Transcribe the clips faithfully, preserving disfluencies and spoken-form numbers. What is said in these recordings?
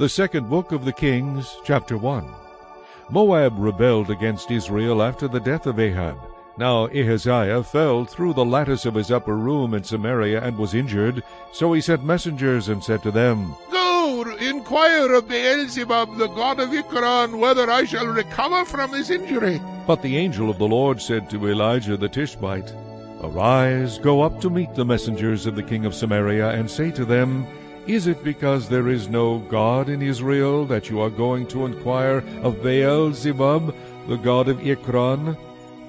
The second book of the Kings, chapter one. Moab rebelled against Israel after the death of Ahab. Now Ahaziah fell through the lattice of his upper room in Samaria and was injured. So he sent messengers and said to them, Go, inquire of Beelzebub, the god of Ekron, whether I shall recover from this injury. But the angel of the Lord said to Elijah the Tishbite, Arise, go up to meet the messengers of the king of Samaria, and say to them, Is it because there is no God in Israel that you are going to inquire of Beelzebub, the god of Ekron?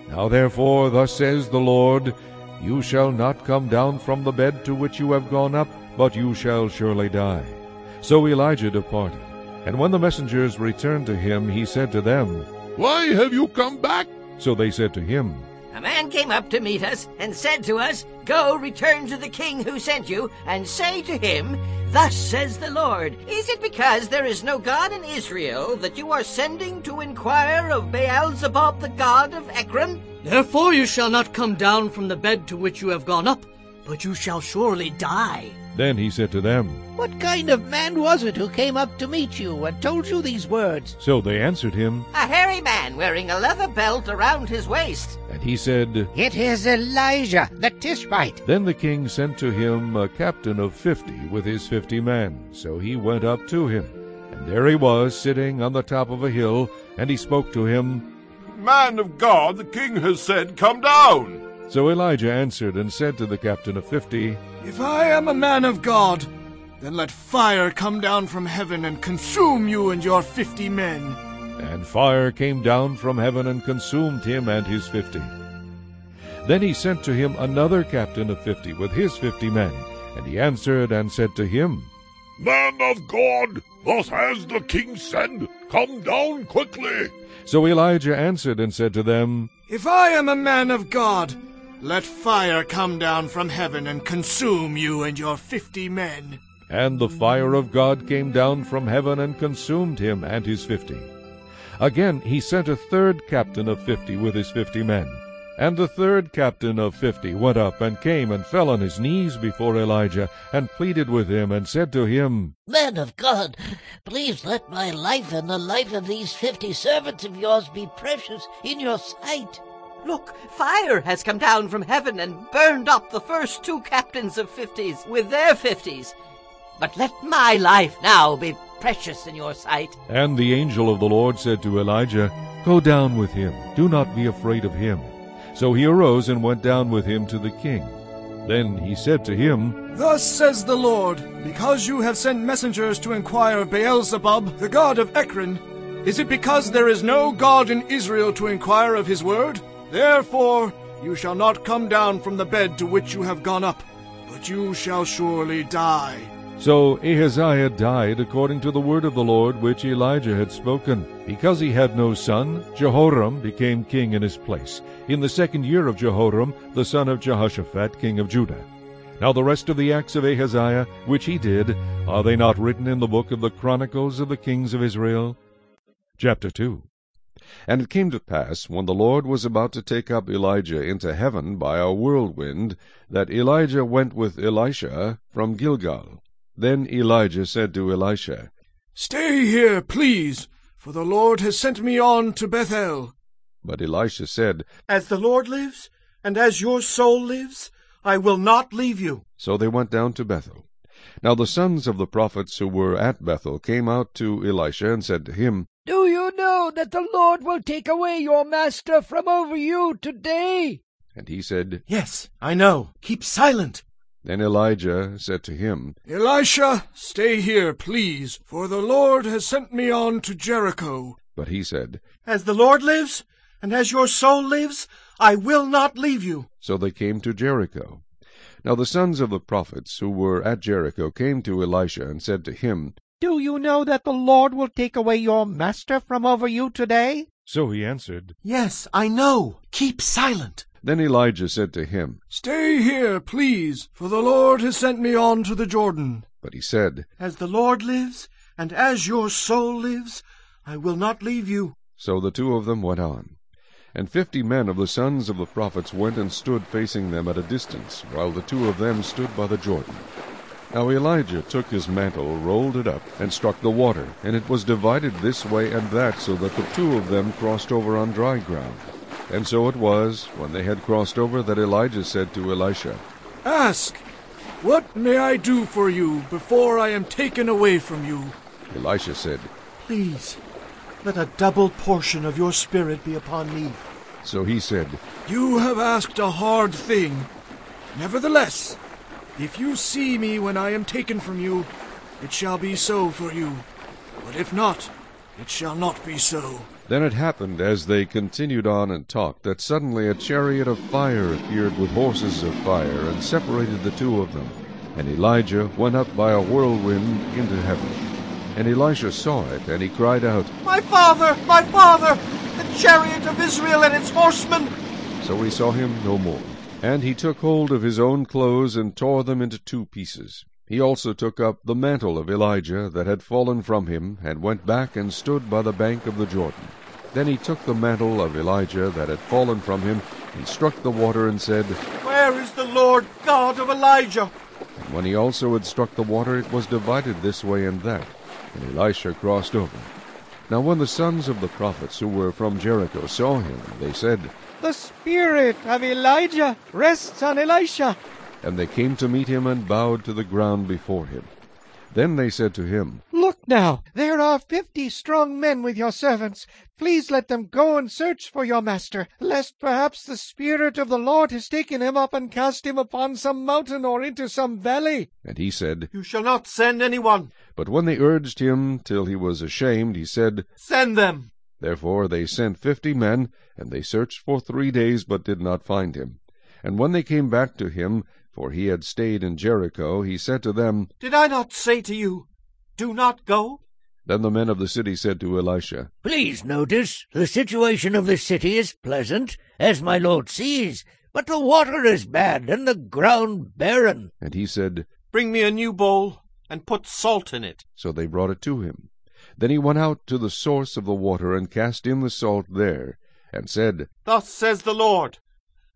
Now therefore, thus says the Lord, You shall not come down from the bed to which you have gone up, but you shall surely die. So Elijah departed. And when the messengers returned to him, he said to them, Why have you come back? So they said to him, A man came up to meet us, and said to us, Go, return to the king who sent you, and say to him, Thus says the Lord, Is it because there is no God in Israel that you are sending to inquire of Beelzebub the god of Ekron? Therefore you shall not come down from the bed to which you have gone up, but you shall surely die. Then he said to them, What kind of man was it who came up to meet you and told you these words? So they answered him, A hairy man wearing a leather belt around his waist. And he said, It is Elijah the Tishbite. Then the king sent to him a captain of fifty with his fifty men. So he went up to him, and there he was sitting on the top of a hill, and he spoke to him, Man of God, the king has said, Come down. So Elijah answered and said to the captain of fifty, If I am a man of God, then let fire come down from heaven and consume you and your fifty men. And fire came down from heaven and consumed him and his fifty. Then he sent to him another captain of fifty with his fifty men, and he answered and said to him, Man of God, thus has the king said, Come down quickly. So Elijah answered and said to them, If I am a man of God, let fire come down from heaven and consume you and your fifty men. And the fire of God came down from heaven and consumed him and his fifty. Again he sent a third captain of fifty with his fifty men. And the third captain of fifty went up and came and fell on his knees before Elijah, and pleaded with him, and said to him, Man of God, please let my life and the life of these fifty servants of yours be precious in your sight. Look, fire has come down from heaven and burned up the first two captains of fifties with their fifties. But let my life now be precious in your sight. And the angel of the Lord said to Elijah, Go down with him, do not be afraid of him. So he arose and went down with him to the king. Then he said to him, Thus says the Lord, Because you have sent messengers to inquire of Beelzebub, the god of Ekron, is it because there is no God in Israel to inquire of his word? Therefore, you shall not come down from the bed to which you have gone up, but you shall surely die. So Ahaziah died according to the word of the Lord which Elijah had spoken. Because he had no son, Jehoram became king in his place, in the second year of Jehoram, the son of Jehoshaphat, king of Judah. Now the rest of the acts of Ahaziah, which he did, are they not written in the book of the Chronicles of the Kings of Israel? Chapter two. And it came to pass, when the Lord was about to take up Elijah into heaven by a whirlwind, that Elijah went with Elisha from Gilgal. Then Elijah said to Elisha, Stay here, please, for the Lord has sent me on to Bethel. But Elisha said, As the Lord lives, and as your soul lives, I will not leave you. So they went down to Bethel. Now the sons of the prophets who were at Bethel came out to Elisha and said to him, Do you know that the Lord will take away your master from over you today? And he said, Yes, I know. Keep silent. Then Elijah said to him, Elisha, stay here, please, for the Lord has sent me on to Jericho. But he said, As the Lord lives, and as your soul lives, I will not leave you. So they came to Jericho. Now the sons of the prophets who were at Jericho came to Elisha and said to him, Do you know that the Lord will take away your master from over you today? So he answered, Yes, I know. Keep silent. Then Elijah said to him, Stay here, please, for the Lord has sent me on to the Jordan. But he said, As the Lord lives, and as your soul lives, I will not leave you. So the two of them went on. And fifty men of the sons of the prophets went and stood facing them at a distance, while the two of them stood by the Jordan. Now Elijah took his mantle, rolled it up, and struck the water, and it was divided this way and that, so that the two of them crossed over on dry ground. And so it was, when they had crossed over, that Elijah said to Elisha, "Ask, what may I do for you before I am taken away from you?" Elisha said, "Please, let a double portion of your spirit be upon me." So he said, "You have asked a hard thing. Nevertheless, if you see me when I am taken from you, it shall be so for you. But if not, it shall not be so." Then it happened, as they continued on and talked, that suddenly a chariot of fire appeared with horses of fire, and separated the two of them. And Elijah went up by a whirlwind into heaven. And Elisha saw it, and he cried out, "My father, my father, the chariot of Israel and its horsemen!" So he saw him no more. And he took hold of his own clothes, and tore them into two pieces. He also took up the mantle of Elijah that had fallen from him, and went back and stood by the bank of the Jordan. Then he took the mantle of Elijah that had fallen from him, and struck the water, and said, "Where is the Lord God of Elijah?" And when he also had struck the water, it was divided this way and that, and Elisha crossed over. Now when the sons of the prophets who were from Jericho saw him, they said, "The spirit of Elijah rests on Elisha." And they came to meet him and bowed to the ground before him. Then they said to him, "Look now, there are fifty strong men with your servants. Please let them go and search for your master, lest perhaps the spirit of the Lord has taken him up and cast him upon some mountain or into some valley." And he said, "You shall not send anyone." But when they urged him till he was ashamed, he said, "Send them." Therefore they sent fifty men, and they searched for three days, but did not find him. And when they came back to him, for he had stayed in Jericho, he said to them, "Did I not say to you, do not go?" Then the men of the city said to Elisha, "Please notice, the situation of the city is pleasant, as my lord sees, but the water is bad, and the ground barren." And he said, "Bring me a new bowl, and put salt in it." So they brought it to him. Then he went out to the source of the water, and cast in the salt there, and said, "Thus says the Lord,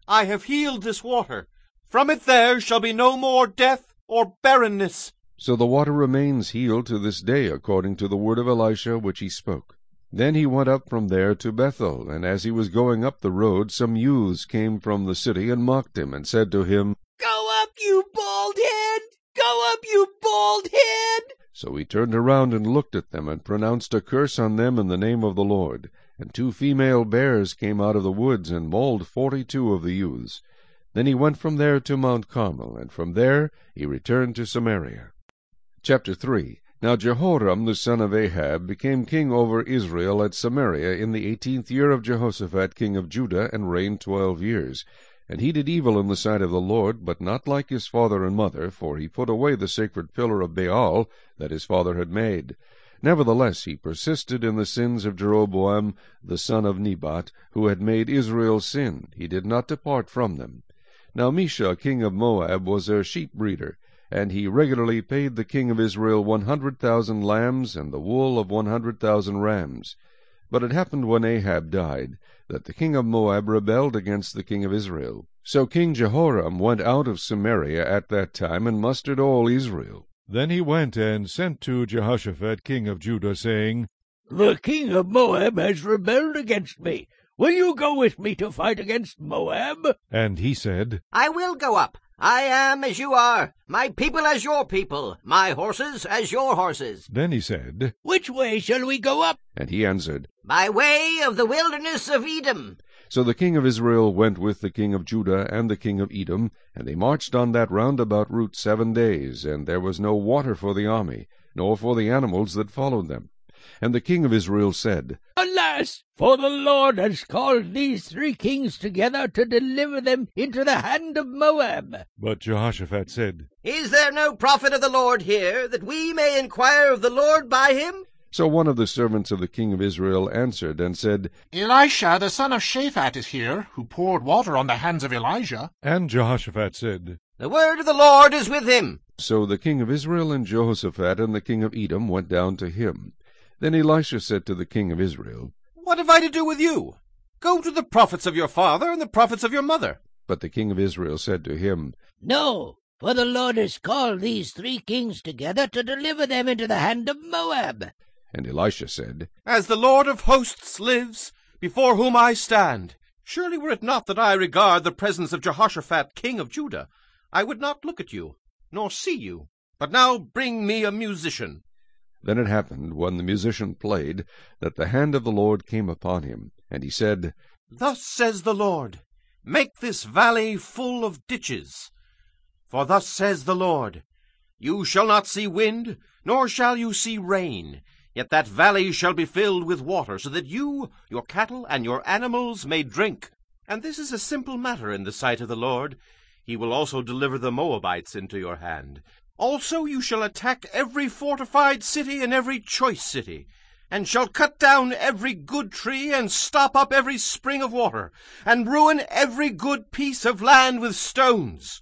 I have healed this water. From it there shall be no more death or barrenness." So the water remains healed to this day, according to the word of Elisha which he spoke. Then he went up from there to Bethel, and as he was going up the road, some youths came from the city and mocked him, and said to him, "Go up, you bald head! Go up, you bald head!" So he turned around and looked at them, and pronounced a curse on them in the name of the Lord. And two female bears came out of the woods, and mauled forty-two of the youths. Then he went from there to Mount Carmel, and from there he returned to Samaria. Chapter three. Now Jehoram the son of Ahab became king over Israel at Samaria in the eighteenth year of Jehoshaphat king of Judah, and reigned twelve years. And he did evil in the sight of the Lord, but not like his father and mother, for he put away the sacred pillar of Baal that his father had made. Nevertheless he persisted in the sins of Jeroboam the son of Nebat, who had made Israel sin. He did not depart from them. Now Mesha king of Moab was a sheep breeder, and he regularly paid the king of Israel one hundred thousand lambs, and the wool of one hundred thousand rams. But it happened when Ahab died, that the king of Moab rebelled against the king of Israel. So King Jehoram went out of Samaria at that time, and mustered all Israel. Then he went and sent to Jehoshaphat king of Judah, saying, "The king of Moab has rebelled against me. Will you go with me to fight against Moab?" And he said, "I will go up. I am as you are, my people as your people, my horses as your horses." Then he said, "Which way shall we go up?" And he answered, "By way of the wilderness of Edom." So the king of Israel went with the king of Judah and the king of Edom, and they marched on that roundabout route seven days, and there was no water for the army, nor for the animals that followed them. And the king of Israel said, "Alas, for the Lord has called these three kings together to deliver them into the hand of Moab." But Jehoshaphat said, "Is there no prophet of the Lord here, that we may inquire of the Lord by him?" So one of the servants of the king of Israel answered and said, "Elisha the son of Shaphat is here, who poured water on the hands of Elijah." And Jehoshaphat said, "The word of the Lord is with him." So the king of Israel and Jehoshaphat and the king of Edom went down to him. Then Elisha said to the king of Israel, "What have I to do with you? Go to the prophets of your father and the prophets of your mother." But the king of Israel said to him, "No, For the Lord has called these three kings together to deliver them into the hand of Moab. And Elisha said, As the Lord of hosts lives, before whom I stand, surely were it not that I regard the presence of Jehoshaphat, king of Judah, I would not look at you, nor see you. But now bring me a musician. Then it happened, when the musician played, that the hand of the Lord came upon him, and he said, Thus says the Lord, Make this valley full of ditches. For thus says the Lord, You shall not see wind, nor shall you see rain. Yet that valley shall be filled with water, so that you, your cattle, and your animals may drink. And this is a simple matter in the sight of the Lord. He will also deliver the Moabites into your hand. Also you shall attack every fortified city and every choice city, and shall cut down every good tree, and stop up every spring of water, and ruin every good piece of land with stones.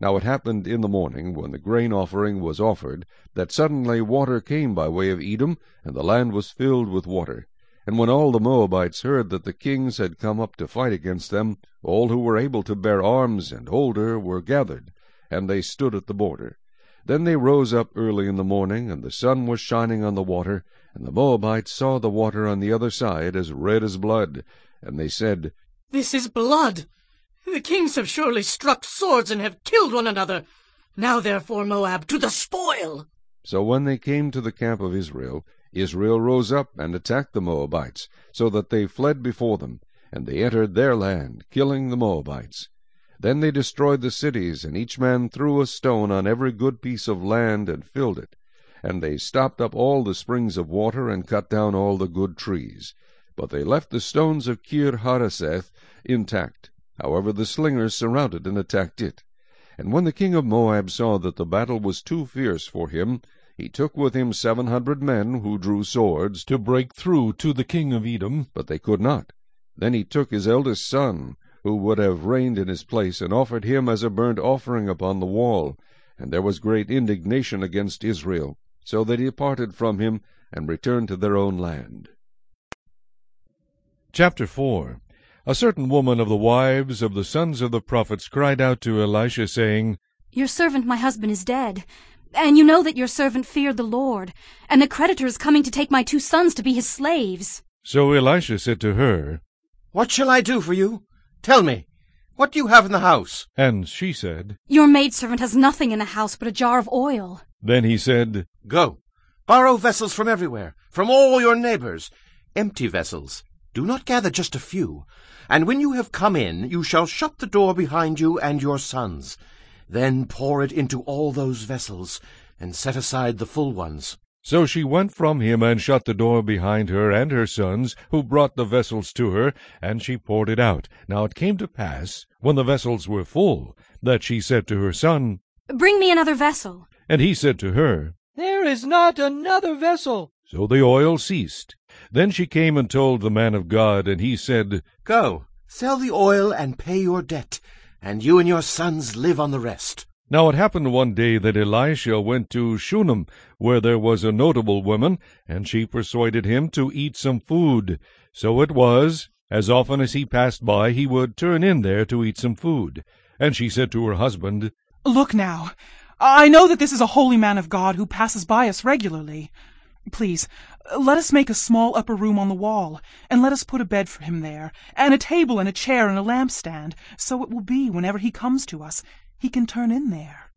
Now it happened in the morning, when the grain offering was offered, that suddenly water came by way of Edom, and the land was filled with water. And when all the Moabites heard that the kings had come up to fight against them, all who were able to bear arms and older were gathered, and they stood at the border. Then they rose up early in the morning, and the sun was shining on the water, and the Moabites saw the water on the other side as red as blood. And they said, This is blood! The kings have surely struck swords and have killed one another. Now therefore, Moab, to the spoil! So when they came to the camp of Israel, Israel rose up and attacked the Moabites, so that they fled before them, and they entered their land, killing the Moabites. Then they destroyed the cities, and each man threw a stone on every good piece of land and filled it. And they stopped up all the springs of water and cut down all the good trees. But they left the stones of Kir Hareseth intact. However, the slingers surrounded and attacked it. And when the king of Moab saw that the battle was too fierce for him, he took with him seven hundred men who drew swords to break through to the king of Edom, but they could not. Then he took his eldest son, who would have reigned in his place, and offered him as a burnt offering upon the wall. And there was great indignation against Israel, so they departed from him and returned to their own land. Chapter four. A certain woman of the wives of the sons of the prophets cried out to Elisha, saying, Your servant my husband is dead, and you know that your servant feared the Lord, and the creditor is coming to take my two sons to be his slaves. So Elisha said to her, What shall I do for you? Tell me, what do you have in the house? And she said, Your maidservant has nothing in the house but a jar of oil. Then he said, Go, borrow vessels from everywhere, from all your neighbors, empty vessels. Do not gather just a few. And when you have come in, you shall shut the door behind you and your sons. Then pour it into all those vessels, and set aside the full ones. So she went from him and shut the door behind her and her sons, who brought the vessels to her, and she poured it out. Now it came to pass, when the vessels were full, that she said to her son, Bring me another vessel. And he said to her, There is not another vessel. So the oil ceased. Then she came and told the man of God, and he said, Go, sell the oil and pay your debt, and you and your sons live on the rest. Now it happened one day that Elisha went to Shunem, where there was a notable woman, and she persuaded him to eat some food. So it was, as often as he passed by, he would turn in there to eat some food. And she said to her husband, Look now, I know that this is a holy man of God who passes by us regularly. Please, let us make a small upper room on the wall, and let us put a bed for him there, and a table and a chair and a lampstand, so it will be whenever he comes to us, he can turn in there.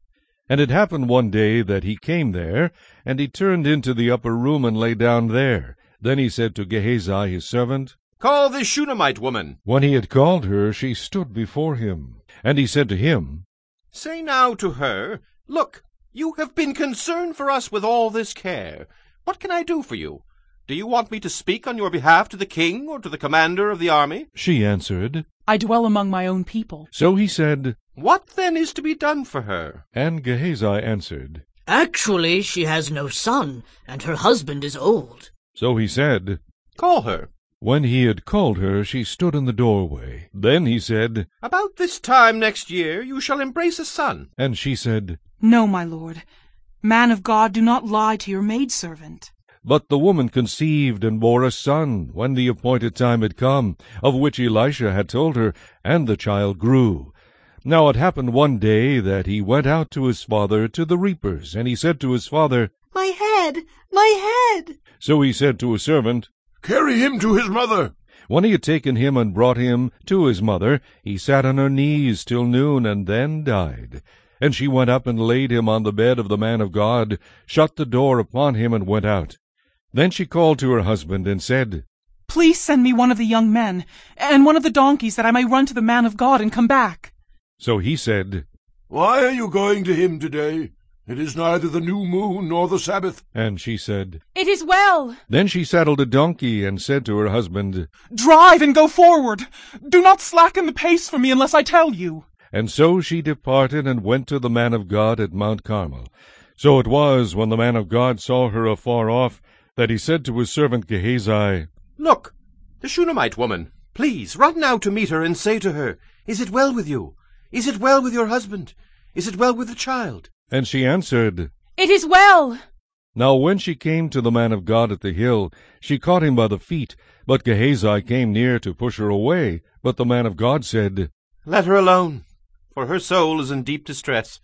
And it happened one day that he came there, and he turned into the upper room and lay down there. Then he said to Gehazi his servant, Call this Shunammite woman. When he had called her, she stood before him. And he said to him, Say now to her, Look, you have been concerned for us with all this care. What can I do for you? Do you want me to speak on your behalf to the king or to the commander of the army? She answered, I dwell among my own people. So he said, What then is to be done for her? And Gehazi answered, Actually, she has no son, and her husband is old. So he said, Call her. When he had called her, she stood in the doorway. Then he said, About this time next year you shall embrace a son. And she said, No, my lord. Man of God, do not lie to your maidservant. But the woman conceived and bore a son, when the appointed time had come, of which Elisha had told her, and the child grew. Now it happened one day that he went out to his father to the reapers, and he said to his father, My head! My head! So he said to a servant, Carry him to his mother. When he had taken him and brought him to his mother, he sat on her knees till noon, and then died. And she went up and laid him on the bed of the man of God, shut the door upon him, and went out. Then she called to her husband and said, Please send me one of the young men, and one of the donkeys, that I may run to the man of God and come back. So he said, Why are you going to him today? It is neither the new moon nor the Sabbath. And she said, It is well. Then she saddled a donkey and said to her husband, Drive and go forward. Do not slacken the pace for me unless I tell you. And so she departed and went to the man of God at Mount Carmel. So it was, when the man of God saw her afar off, that he said to his servant Gehazi, Look, the Shunammite woman. Please, run now to meet her and say to her, Is it well with you? Is it well with your husband? Is it well with the child? And she answered, It is well. Now when she came to the man of God at the hill, she caught him by the feet. But Gehazi came near to push her away. But the man of God said, Let her alone. For her soul is in deep distress,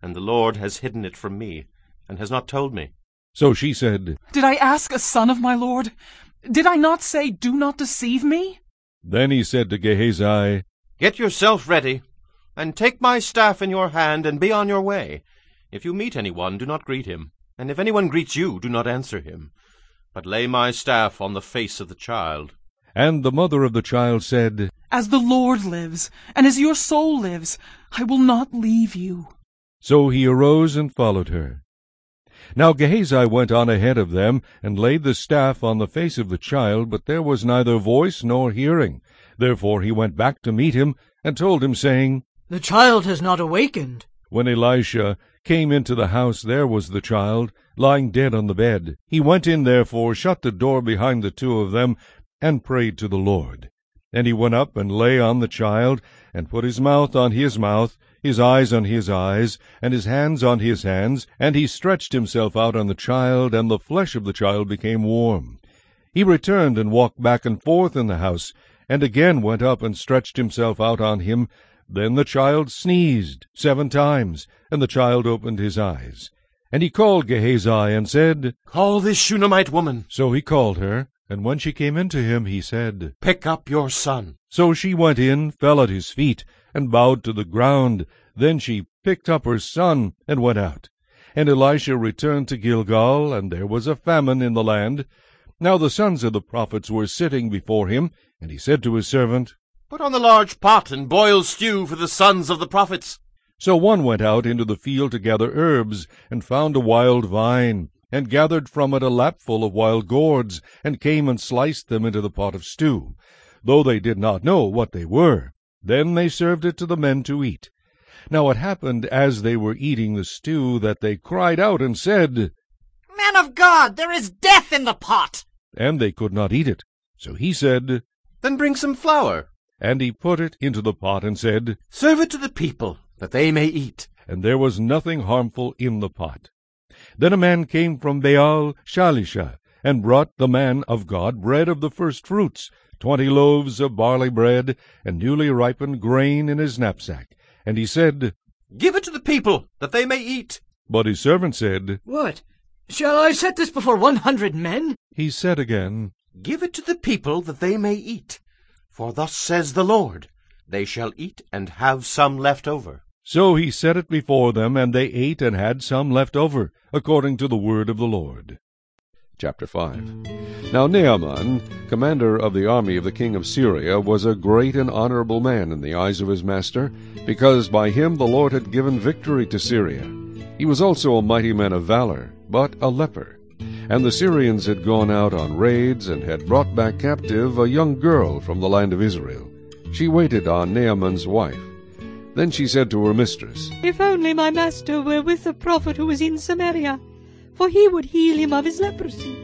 and the Lord has hidden it from me, and has not told me. So she said, Did I ask a son of my Lord? Did I not say, Do not deceive me? Then he said to Gehazi, Get yourself ready, and take my staff in your hand, and be on your way. If you meet anyone, do not greet him, and if anyone greets you, do not answer him, but lay my staff on the face of the child. And the mother of the child said, As the Lord lives, and as your soul lives, I will not leave you. So he arose and followed her. Now Gehazi went on ahead of them, and laid the staff on the face of the child, but there was neither voice nor hearing. Therefore he went back to meet him, and told him, saying, The child has not awakened. When Elisha came into the house, there was the child, lying dead on the bed. He went in, therefore, shut the door behind the two of them, and prayed to the Lord. And he went up and lay on the child, and put his mouth on his mouth, his eyes on his eyes, and his hands on his hands, and he stretched himself out on the child, and the flesh of the child became warm. He returned and walked back and forth in the house, and again went up and stretched himself out on him. Then the child sneezed seven times, and the child opened his eyes. And he called Gehazi and said, Call this Shunammite woman. So he called her. And when she came in to him, he said, Pick up your son. So she went in, fell at his feet, and bowed to the ground. Then she picked up her son, and went out. And Elisha returned to Gilgal, and there was a famine in the land. Now the sons of the prophets were sitting before him, and he said to his servant, Put on the large pot, and boil stew for the sons of the prophets. So one went out into the field to gather herbs, and found a wild vine, and gathered from it a lapful of wild gourds, and came and sliced them into the pot of stew, though they did not know what they were. Then they served it to the men to eat. Now it happened, as they were eating the stew, that they cried out and said, Man of God, there is death in the pot! And they could not eat it. So he said, Then bring some flour. And he put it into the pot, and said, Serve it to the people, that they may eat. And there was nothing harmful in the pot. Then a man came from Baal Shalisha, and brought the man of God bread of the first fruits, twenty loaves of barley bread, and newly ripened grain in his knapsack. And he said, Give it to the people, that they may eat. But his servant said, What? Shall I set this before one hundred men? He said again, Give it to the people, that they may eat. For thus says the Lord, They shall eat and have some left over. So he set it before them, and they ate and had some left over, according to the word of the Lord. Chapter five. Now Naaman, commander of the army of the king of Syria, was a great and honorable man in the eyes of his master, because by him the Lord had given victory to Syria. He was also a mighty man of valor, but a leper. And the Syrians had gone out on raids, and had brought back captive a young girl from the land of Israel. She waited on Naaman's wife. Then she said to her mistress, If only my master were with the prophet who was in Samaria, for he would heal him of his leprosy.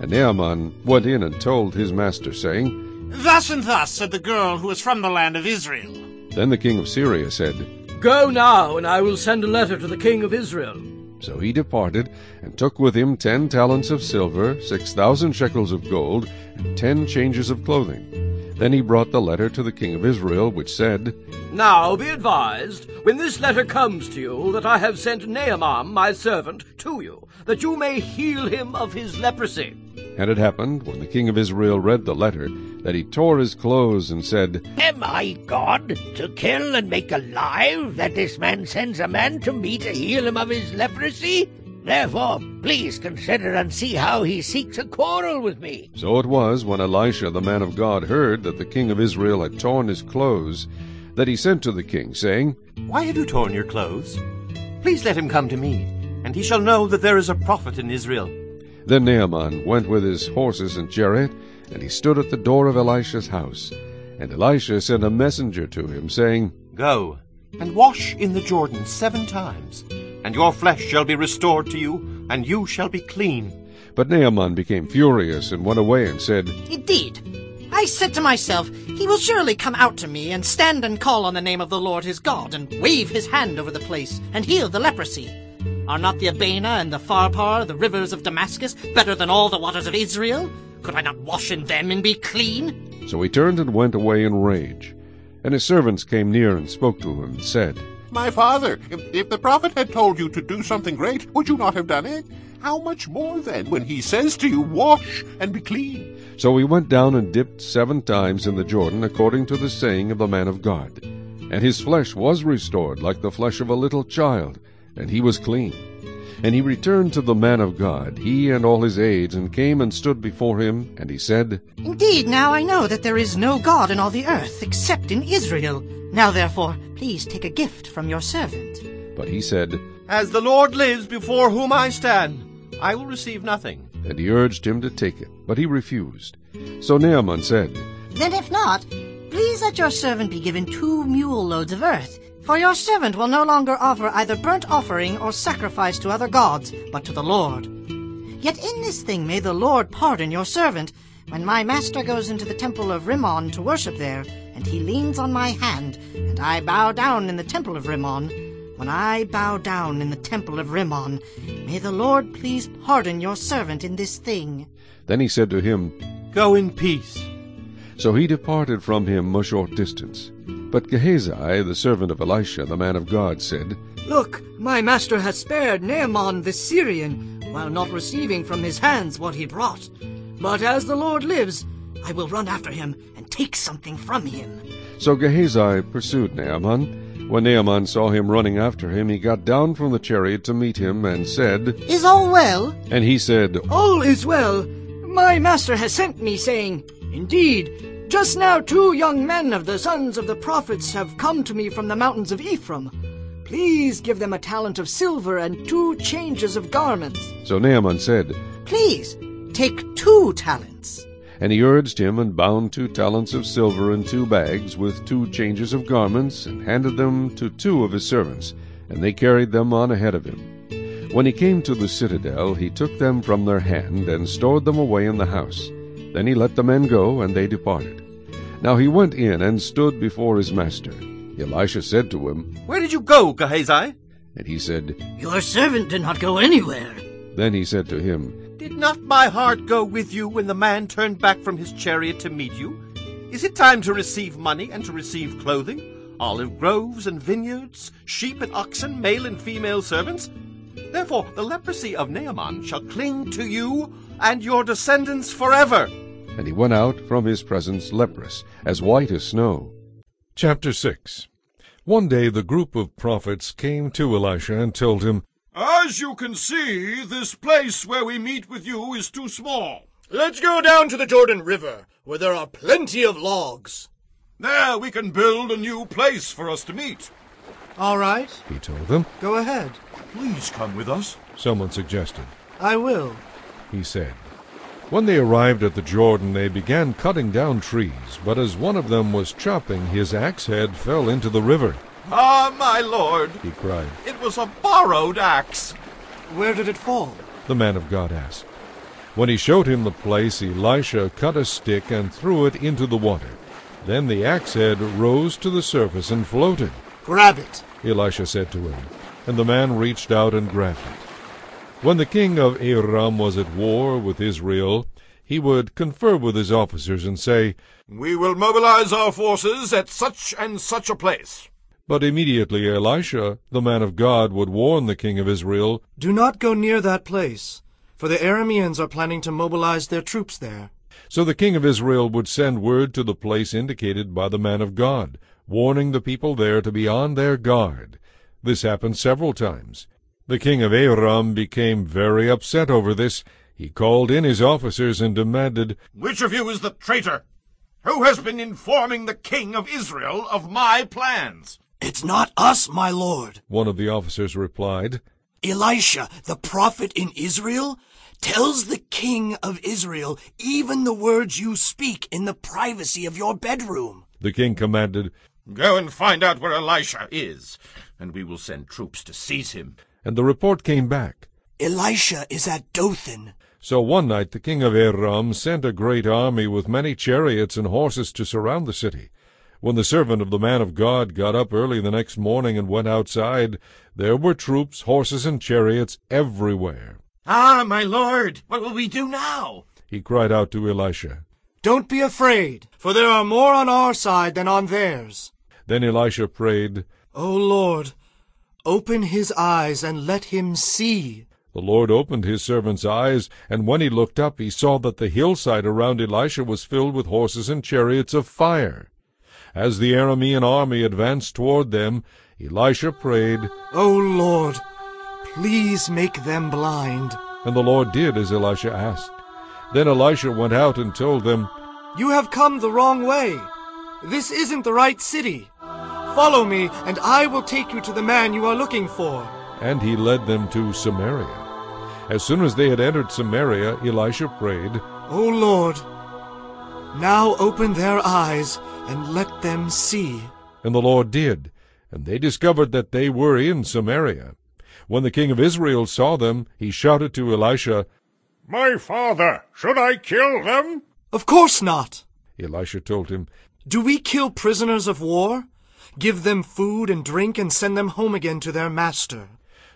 And Naaman went in and told his master, saying, Thus and thus said the girl who was from the land of Israel. Then the king of Syria said, Go now, and I will send a letter to the king of Israel. So he departed, and took with him ten talents of silver, six thousand shekels of gold, and ten changes of clothing. Then he brought the letter to the king of Israel, which said, Now be advised, when this letter comes to you, that I have sent Naaman my servant to you, that you may heal him of his leprosy. And it happened, when the king of Israel read the letter, that he tore his clothes and said, Am I God, to kill and make alive, that this man sends a man to me to heal him of his leprosy? Therefore, please consider and see how he seeks a quarrel with me. So it was, when Elisha the man of God heard that the king of Israel had torn his clothes, that he sent to the king, saying, Why have you torn your clothes? Please let him come to me, and he shall know that there is a prophet in Israel. Then Naaman went with his horses and chariot, and he stood at the door of Elisha's house. And Elisha sent a messenger to him, saying, Go, and wash in the Jordan seven times, and your flesh shall be restored to you, and you shall be clean. But Naaman became furious, and went away, and said, Indeed, I said to myself, He will surely come out to me, and stand and call on the name of the Lord his God, and wave his hand over the place, and heal the leprosy. Are not the Abana and the Pharpar, the rivers of Damascus, better than all the waters of Israel? Could I not wash in them and be clean? So he turned and went away in rage. And his servants came near and spoke to him, and said, My father, if, if the prophet had told you to do something great, would you not have done it? How much more then, when he says to you, Wash and be clean? So he went down and dipped seven times in the Jordan, according to the saying of the man of God. And his flesh was restored like the flesh of a little child, and he was clean. And he returned to the man of God, he and all his aides, and came and stood before him, and he said, Indeed, now I know that there is no God in all the earth, except in Israel. Now therefore, please take a gift from your servant. But he said, As the Lord lives before whom I stand, I will receive nothing. And he urged him to take it, but he refused. So Naaman said, Then if not, please let your servant be given two mule loads of earth, for your servant will no longer offer either burnt offering or sacrifice to other gods, but to the Lord. Yet in this thing may the Lord pardon your servant, when my master goes into the temple of Rimmon to worship there, and he leans on my hand, and I bow down in the temple of Rimmon. When I bow down in the temple of Rimmon, may the Lord please pardon your servant in this thing. Then he said to him, Go in peace. So he departed from him a short distance. But Gehazi, the servant of Elisha, the man of God, said, Look, my master has spared Naaman the Syrian, while not receiving from his hands what he brought. But as the Lord lives, I will run after him and take something from him. So Gehazi pursued Naaman. When Naaman saw him running after him, he got down from the chariot to meet him and said, Is all well? And he said, All is well. My master has sent me, saying, Indeed, just now two young men of the sons of the prophets have come to me from the mountains of Ephraim. Please give them a talent of silver and two changes of garments. So Naaman said, Please, take two talents. And he urged him and bound two talents of silver in two bags with two changes of garments, and handed them to two of his servants, and they carried them on ahead of him. When he came to the citadel, he took them from their hand and stored them away in the house. Then he let the men go, and they departed. Now he went in and stood before his master. Elisha said to him, Where did you go, Gehazi? And he said, Your servant did not go anywhere. Then he said to him, Did not my heart go with you when the man turned back from his chariot to meet you? Is it time to receive money and to receive clothing, olive groves and vineyards, sheep and oxen, male and female servants? Therefore the leprosy of Naaman shall cling to you and your descendants forever. And he went out from his presence leprous, as white as snow. Chapter six. One day the group of prophets came to Elisha and told him, As you can see, this place where we meet with you is too small. Let's go down to the Jordan River, where there are plenty of logs. There we can build a new place for us to meet. All right, he told them. Go ahead. Please come with us, someone suggested. I will, he said. When they arrived at the Jordan, they began cutting down trees, but as one of them was chopping, his axe head fell into the river. Ah, my lord, he cried. It was a borrowed axe. Where did it fall? The man of God asked. When he showed him the place, Elisha cut a stick and threw it into the water. Then the axe head rose to the surface and floated. Grab it, Elisha said to him, and the man reached out and grabbed it. When the king of Aram was at war with Israel, he would confer with his officers and say, "We will mobilize our forces at such and such a place." But immediately Elisha, the man of God, would warn the king of Israel, "Do not go near that place, for the Arameans are planning to mobilize their troops there." So the king of Israel would send word to the place indicated by the man of God, warning the people there to be on their guard. This happened several times. The king of Aram became very upset over this. He called in his officers and demanded, "Which of you is the traitor? Who has been informing the king of Israel of my plans?" "It's not us, my lord," one of the officers replied. "Elisha, the prophet in Israel, tells the king of Israel even the words you speak in the privacy of your bedroom." The king commanded, "Go and find out where Elisha is, and we will send troops to seize him." And the report came back, "Elisha is at Dothan." So one night the king of Aram sent a great army with many chariots and horses to surround the city. When the servant of the man of God got up early the next morning and went outside, there were troops, horses, and chariots everywhere. "Ah, my lord, what will we do now?" he cried out to Elisha. "Don't be afraid, for there are more on our side than on theirs." Then Elisha prayed, "O Lord, open his eyes and let him see." The Lord opened his servant's eyes, and when he looked up, he saw that the hillside around Elisha was filled with horses and chariots of fire. As the Aramean army advanced toward them, Elisha prayed, "O Lord, please make them blind." And the Lord did as Elisha asked. Then Elisha went out and told them, "You have come the wrong way. This isn't the right city. Follow me, and I will take you to the man you are looking for." And he led them to Samaria. As soon as they had entered Samaria, Elisha prayed, "O Lord, now open their eyes and let them see." And the Lord did, and they discovered that they were in Samaria. When the king of Israel saw them, he shouted to Elisha, "My father, should I kill them?" "Of course not," Elisha told him. "Do we kill prisoners of war, give them food and drink, and send them home again to their master?"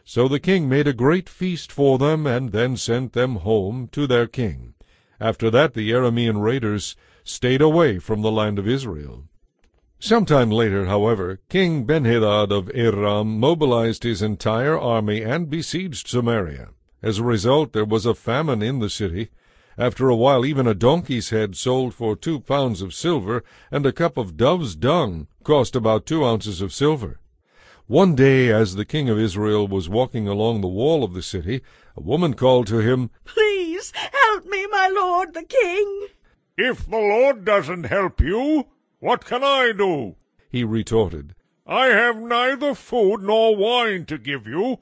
So the king made a great feast for them, and then sent them home to their king. After that the Aramean raiders stayed away from the land of Israel. Sometime later, however, King Ben-Hadad of Aram mobilized his entire army and besieged Samaria. As a result, there was a famine in the city. After a while, even a donkey's head sold for two pounds of silver, and a cup of dove's dung cost about two ounces of silver. One day, as the king of Israel was walking along the wall of the city, a woman called to him, "Please help me, my lord the king." "If the Lord doesn't help you, what can I do?" he retorted. "I have neither food nor wine to give you."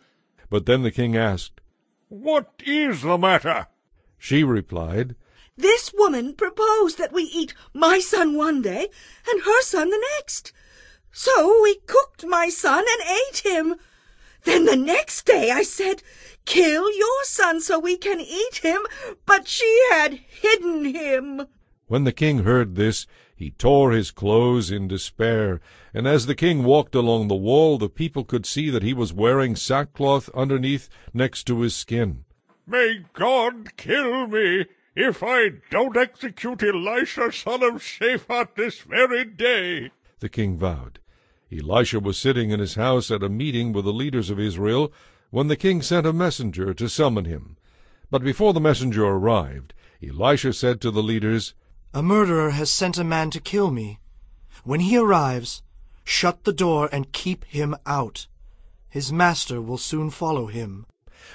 But then the king asked, "What is the matter?" She replied, "This woman proposed that we eat my son one day and her son the next. So we cooked my son and ate him. Then the next day I said, 'Kill your son so we can eat him,' but she had hidden him." When the king heard this, he tore his clothes in despair, and as the king walked along the wall, the people could see that he was wearing sackcloth underneath next to his skin. "May God kill me if I don't execute Elisha son of Shaphat this very day," the king vowed. Elisha was sitting in his house at a meeting with the leaders of Israel when the king sent a messenger to summon him. But before the messenger arrived, Elisha said to the leaders, "A murderer has sent a man to kill me. When he arrives, shut the door and keep him out. His master will soon follow him."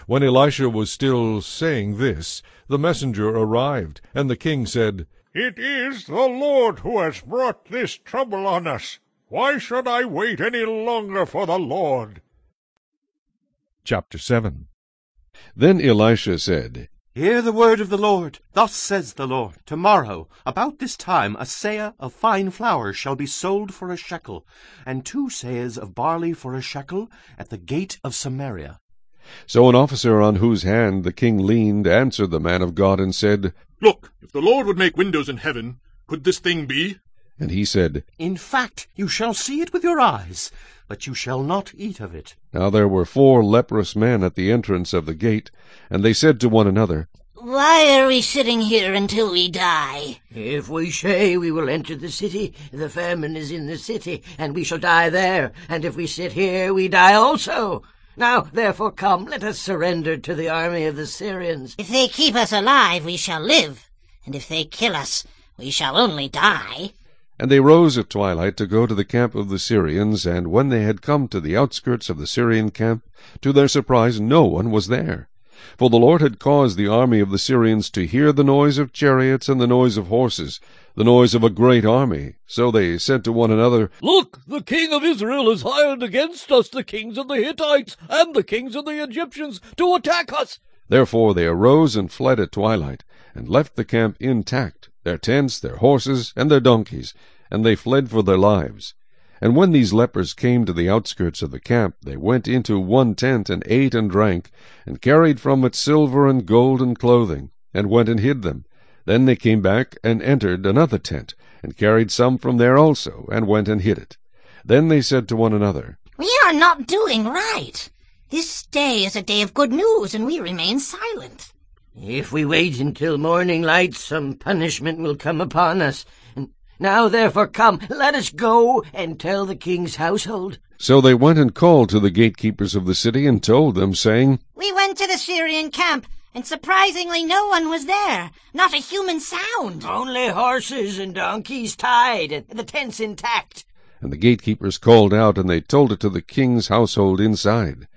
When Elisha was still saying this, the messenger arrived, and the king said, "It is the Lord who has brought this trouble on us. Why should I wait any longer for the Lord?" Chapter seven. Then Elisha said, "Hear the word of the Lord. Thus says the Lord, tomorrow, about this time, a seah of fine flour shall be sold for a shekel, and two seahs of barley for a shekel at the gate of Samaria." So an officer on whose hand the king leaned answered the man of God and said, "Look, if the Lord would make windows in heaven, could this thing be?" And he said, "In fact, you shall see it with your eyes, but you shall not eat of it." Now there were four leprous men at the entrance of the gate, and they said to one another, Why are we sitting here until we die? If we stay, we will enter the city. The famine is in the city, and we shall die there. And if we sit here, we die also. Now, therefore, come, let us surrender to the army of the Syrians. If they keep us alive, we shall live. And if they kill us, we shall only die. And they rose at twilight to go to the camp of the Syrians, and when they had come to the outskirts of the Syrian camp, to their surprise no one was there. For the Lord had caused the army of the Syrians to hear the noise of chariots and the noise of horses, the noise of a great army. So they said to one another, Look, the king of Israel has hired against us the kings of the Hittites and the kings of the Egyptians to attack us. Therefore they arose and fled at twilight, and left the camp intact, their tents, their horses, and their donkeys, and they fled for their lives. And when these lepers came to the outskirts of the camp, they went into one tent, and ate and drank, and carried from it silver and gold and clothing, and went and hid them. Then they came back, and entered another tent, and carried some from there also, and went and hid it. Then they said to one another, We are not doing right. This day is a day of good news, and we remain silent. If we wait until morning light, some punishment will come upon us. And now therefore come, let us go and tell the king's household. So they went and called to the gatekeepers of the city, and told them, saying, We went to the Syrian camp, and surprisingly no one was there, not a human sound. Only horses and donkeys tied, and the tents intact. And the gatekeepers called out, and they told it to the king's household inside.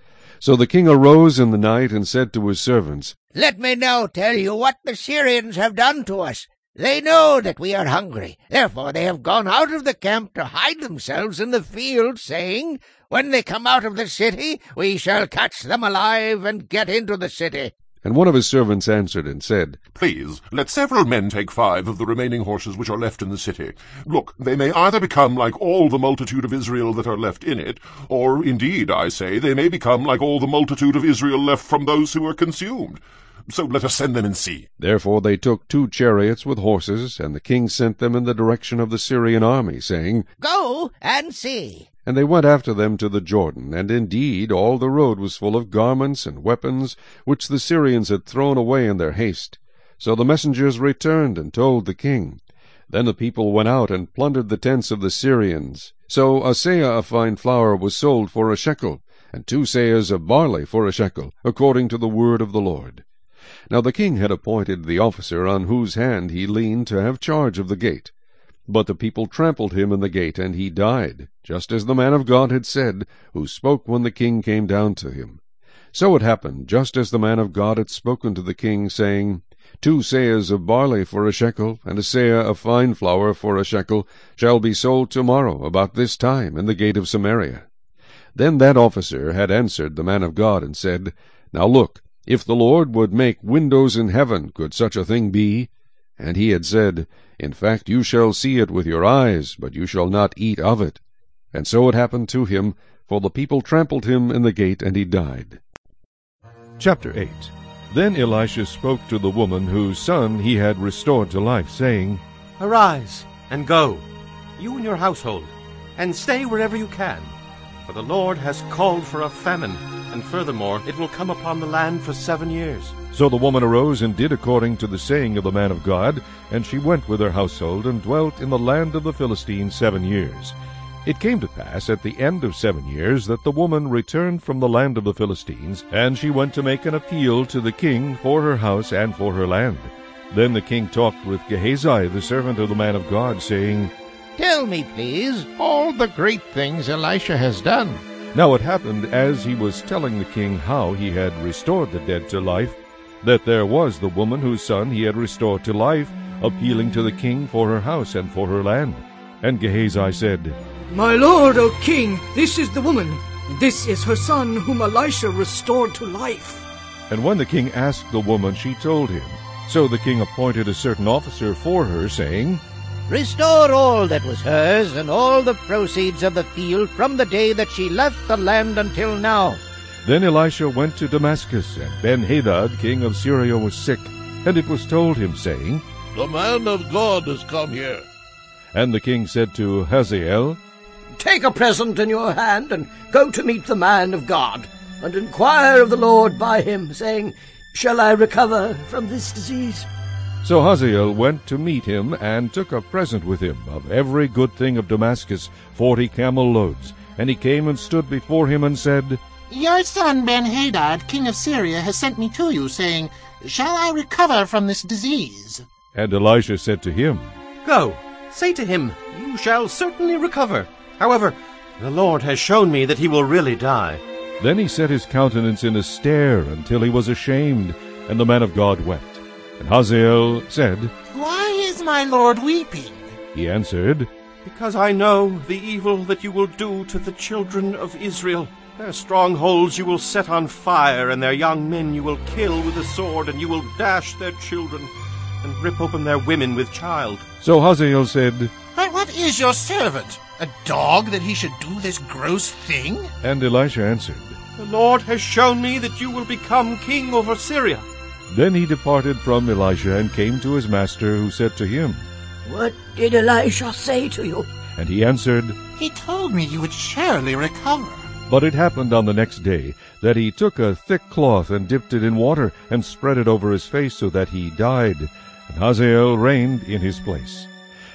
So the king arose in the night, and said to his servants, Let me now tell you what the Syrians have done to us. They know that we are hungry. Therefore they have gone out of the camp to hide themselves in the field, saying, When they come out of the city, we shall catch them alive and get into the city. And one of his servants answered and said, Please, let several men take five of the remaining horses which are left in the city. Look, they may either become like all the multitude of Israel that are left in it, or indeed, I say, they may become like all the multitude of Israel left from those who are consumed. So let us send them and see. Therefore they took two chariots with horses, and the king sent them in the direction of the Syrian army, saying, Go and see. And they went after them to the Jordan, and indeed all the road was full of garments and weapons, which the Syrians had thrown away in their haste. So the messengers returned and told the king. Then the people went out and plundered the tents of the Syrians. So a seah of fine flour was sold for a shekel, and two seahs of barley for a shekel, according to the word of the Lord. Now the king had appointed the officer on whose hand he leaned to have charge of the gate. But the people trampled him in the gate, and he died, just as the man of God had said, who spoke when the king came down to him. So it happened, just as the man of God had spoken to the king, saying, Two seahs of barley for a shekel, and a seah of fine flour for a shekel, shall be sold tomorrow about this time in the gate of Samaria. Then that officer had answered the man of God, and said, Now look, if the Lord would make windows in heaven, could such a thing be? And he had said, In fact, you shall see it with your eyes, but you shall not eat of it. And so it happened to him, for the people trampled him in the gate, and he died. Chapter eight. Then Elisha spoke to the woman whose son he had restored to life, saying, Arise, and go, you and your household, and stay wherever you can. For the Lord has called for a famine, and furthermore it will come upon the land for seven years. So the woman arose and did according to the saying of the man of God, and she went with her household and dwelt in the land of the Philistines seven years. It came to pass at the end of seven years that the woman returned from the land of the Philistines, and she went to make an appeal to the king for her house and for her land. Then the king talked with Gehazi, the servant of the man of God, saying, Tell me, please, all the great things Elisha has done. Now it happened, as he was telling the king how he had restored the dead to life, that there was the woman whose son he had restored to life, appealing to the king for her house and for her land. And Gehazi said, My lord, O king, this is the woman, and this is her son whom Elisha restored to life. And when the king asked the woman, she told him. So the king appointed a certain officer for her, saying, Restore all that was hers, and all the proceeds of the field from the day that she left the land until now. Then Elisha went to Damascus, and Ben-Hadad, king of Syria, was sick. And it was told him, saying, The man of God has come here. And the king said to Hazael, Take a present in your hand, and go to meet the man of God, and inquire of the Lord by him, saying, Shall I recover from this disease? So Hazael went to meet him, and took a present with him of every good thing of Damascus, forty camel loads. And he came and stood before him and said, Your son Ben-Hadad, king of Syria, has sent me to you, saying, Shall I recover from this disease? And Elisha said to him, Go, say to him, You shall certainly recover. However, the Lord has shown me that he will really die. Then he set his countenance in a stare until he was ashamed, and the man of God wept. And Hazael said, Why is my Lord weeping? He answered, Because I know the evil that you will do to the children of Israel. Their strongholds you will set on fire, and their young men you will kill with the sword, and you will dash their children, and rip open their women with child. So Hazael said, But what is your servant? A dog, that he should do this gross thing? And Elisha answered, The Lord has shown me that you will become king over Syria. Then he departed from Elisha, and came to his master, who said to him, What did Elisha say to you? And he answered, He told me you would surely recover. But it happened on the next day that he took a thick cloth and dipped it in water, and spread it over his face, so that he died. And Hazael reigned in his place.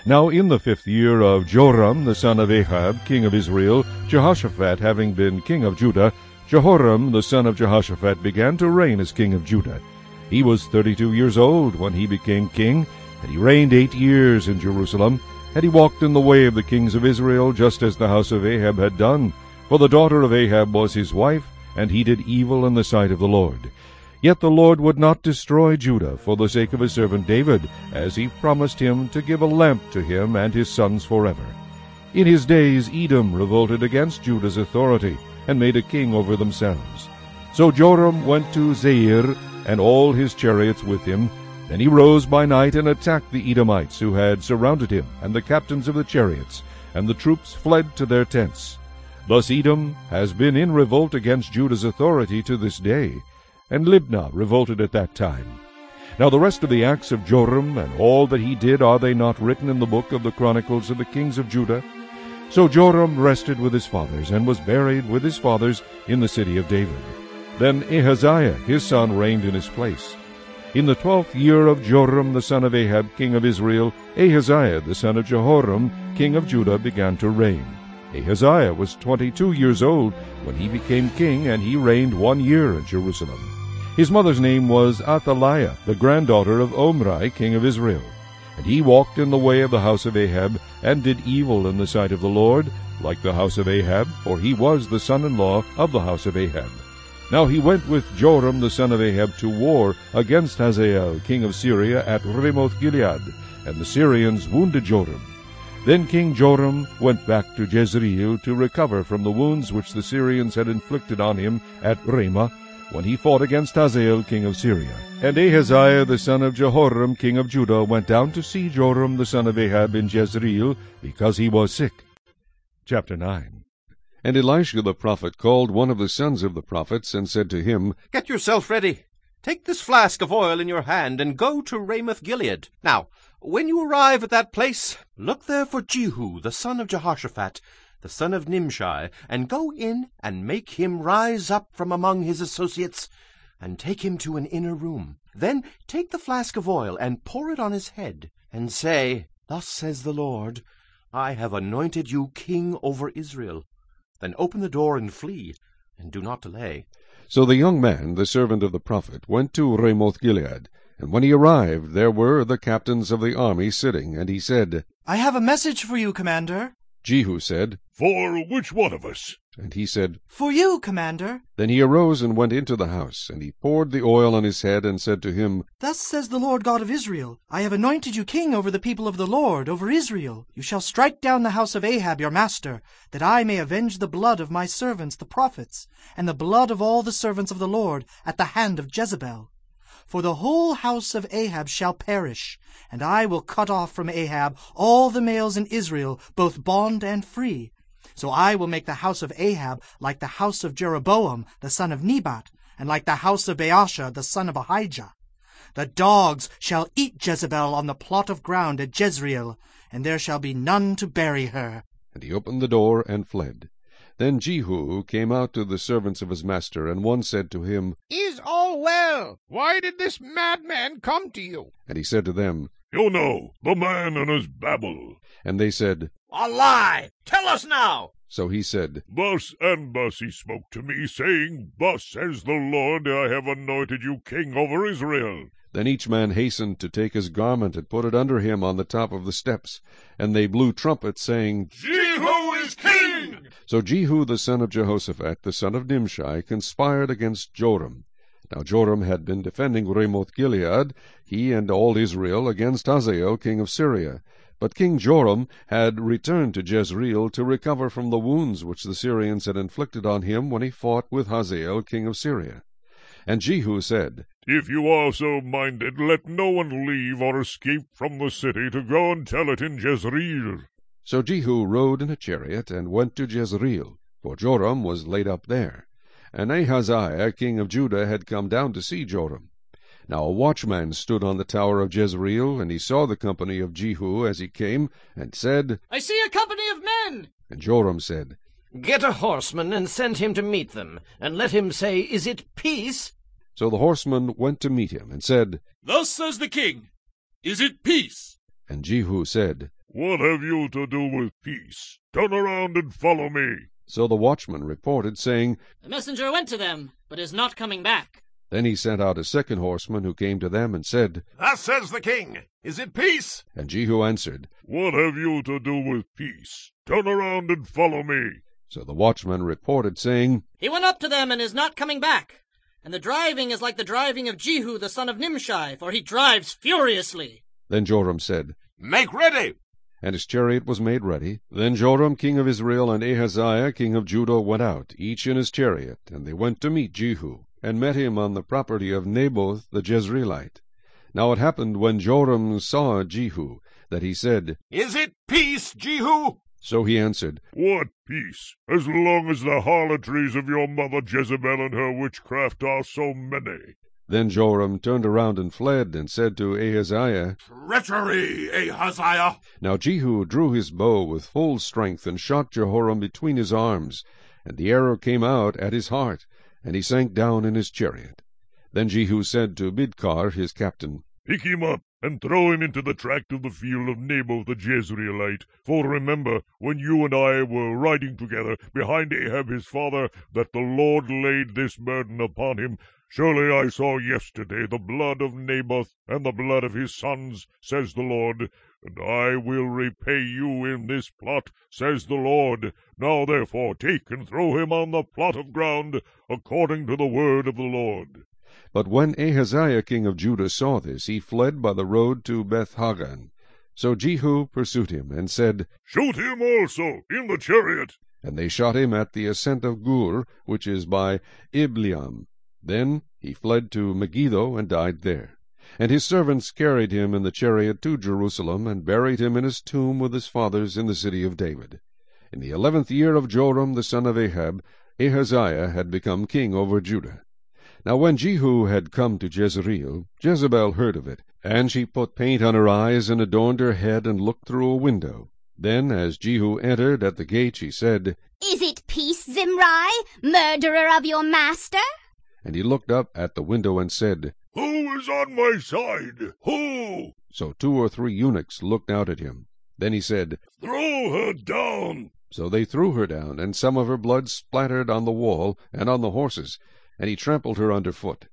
Now in the fifth year of Joram the son of Ahab, king of Israel, Jehoshaphat having been king of Judah, Jehoram the son of Jehoshaphat began to reign as king of Judah. He was thirty-two years old when he became king, and he reigned eight years in Jerusalem. And he walked in the way of the kings of Israel, just as the house of Ahab had done. For the daughter of Ahab was his wife, and he did evil in the sight of the Lord. Yet the Lord would not destroy Judah for the sake of his servant David, as he promised him to give a lamp to him and his sons forever. In his days Edom revolted against Judah's authority, and made a king over themselves. So Joram went to Zair, and all his chariots with him. Then he rose by night and attacked the Edomites who had surrounded him, and the captains of the chariots, and the troops fled to their tents. Thus Edom has been in revolt against Judah's authority to this day. And Libnah revolted at that time. Now the rest of the acts of Joram, and all that he did, are they not written in the book of the Chronicles of the kings of Judah? So Joram rested with his fathers, and was buried with his fathers in the city of David. Then Ahaziah his son reigned in his place. In the twelfth year of Joram the son of Ahab, king of Israel, Ahaziah the son of Jehoram, king of Judah, began to reign. Ahaziah was twenty-two years old when he became king, and he reigned one year in Jerusalem. His mother's name was Athaliah, the granddaughter of Omri, king of Israel. And he walked in the way of the house of Ahab, and did evil in the sight of the Lord, like the house of Ahab, for he was the son-in-law of the house of Ahab. Now he went with Joram the son of Ahab to war against Hazael, king of Syria, at Ramoth-Gilead, and the Syrians wounded Joram. Then King Joram went back to Jezreel to recover from the wounds which the Syrians had inflicted on him at Ramah, when he fought against Hazael king of Syria. And Ahaziah the son of Jehoram king of Judah went down to see Joram the son of Ahab in Jezreel, because he was sick. Chapter nine. And Elisha the prophet called one of the sons of the prophets, and said to him, Get yourself ready. Take this flask of oil in your hand, and go to Ramoth-Gilead. Now, when you arrive at that place, look there for Jehu the son of Jehoshaphat, the son of Nimshi, and go in and make him rise up from among his associates, and take him to an inner room. Then take the flask of oil, and pour it on his head, and say, Thus says the Lord, I have anointed you king over Israel. Then open the door and flee, and do not delay. So the young man, the servant of the prophet, went to Ramoth-Gilead, and when he arrived there were the captains of the army sitting, and he said, I have a message for you, commander. Jehu said, For which one of us? And he said, For you, commander. Then he arose and went into the house, and he poured the oil on his head, and said to him, Thus says the Lord God of Israel, I have anointed you king over the people of the Lord, over Israel. You shall strike down the house of Ahab your master, that I may avenge the blood of my servants the prophets, and the blood of all the servants of the Lord at the hand of Jezebel. For the whole house of Ahab shall perish, and I will cut off from Ahab all the males in Israel, both bond and free. So I will make the house of Ahab like the house of Jeroboam the son of Nebat, and like the house of Baasha the son of Ahijah. The dogs shall eat Jezebel on the plot of ground at Jezreel, and there shall be none to bury her. And he opened the door and fled. Then Jehu came out to the servants of his master, and one said to him, Is all well? Why did this madman come to you? And he said to them, You know, the man and his babble. And they said, A lie! Tell us now! So he said, Thus and thus he spoke to me, saying, Thus says the Lord, I have anointed you king over Israel. Then each man hastened to take his garment and put it under him on the top of the steps. And they blew trumpets, saying, Jehu is king! So Jehu the son of Jehoshaphat, the son of Nimshi, conspired against Joram. Now Joram had been defending Ramoth-Gilead, he and all Israel, against Hazael king of Syria. But King Joram had returned to Jezreel to recover from the wounds which the Syrians had inflicted on him when he fought with Hazael king of Syria. And Jehu said, If you are so minded, let no one leave or escape from the city to go and tell it in Jezreel. So Jehu rode in a chariot and went to Jezreel, for Joram was laid up there. And Ahaziah king of Judah had come down to see Joram. Now a watchman stood on the tower of Jezreel, and he saw the company of Jehu as he came, and said, I see a company of men. And Joram said, Get a horseman and send him to meet them, and let him say, Is it peace? So the horseman went to meet him, and said, Thus says the king, Is it peace? And Jehu said, What have you to do with peace? Turn around and follow me. So the watchman reported, saying, The messenger went to them, but is not coming back. Then he sent out a second horseman, who came to them and said, Thus says the king, Is it peace? And Jehu answered, What have you to do with peace? Turn around and follow me. So the watchman reported, saying, He went up to them and is not coming back. And the driving is like the driving of Jehu the son of Nimshi, for he drives furiously. Then Joram said, Make ready! And his chariot was made ready. Then Joram king of Israel and Ahaziah king of Judah went out, each in his chariot, and they went to meet Jehu, and met him on the property of Naboth the Jezreelite. Now it happened when Joram saw Jehu, that he said, Is it peace, Jehu? So he answered, What peace, as long as the harlotries of your mother Jezebel and her witchcraft are so many? Then Joram turned around and fled, and said to Ahaziah, Treachery, Ahaziah! Now Jehu drew his bow with full strength, and shot Jehoram between his arms, and the arrow came out at his heart, and he sank down in his chariot. Then Jehu said to Bidkar, his captain, Pick him up, and throw him into the tract of the field of Naboth the Jezreelite. For remember, when you and I were riding together behind Ahab his father, that the Lord laid this burden upon him. Surely I saw yesterday the blood of Naboth and the blood of his sons, says the Lord. And I will repay you in this plot, says the Lord. Now therefore take and throw him on the plot of ground, according to the word of the Lord. But when Ahaziah king of Judah saw this, he fled by the road to Beth-Hagan. So Jehu pursued him, and said, Shoot him also in the chariot. And they shot him at the ascent of Gur, which is by Ibleam. Then he fled to Megiddo, and died there. And his servants carried him in the chariot to Jerusalem, and buried him in his tomb with his fathers in the city of David. In the eleventh year of Joram the son of Ahab, Ahaziah had become king over Judah. Now when Jehu had come to Jezreel, Jezebel heard of it, and she put paint on her eyes, and adorned her head, and looked through a window. Then, as Jehu entered at the gate, she said, Is it peace, Zimri, murderer of your master? And he looked up at the window and said, Who is on my side? Who? So two or three eunuchs looked out at him. Then he said, Throw her down. So they threw her down, and some of her blood splattered on the wall and on the horses, and he trampled her under foot.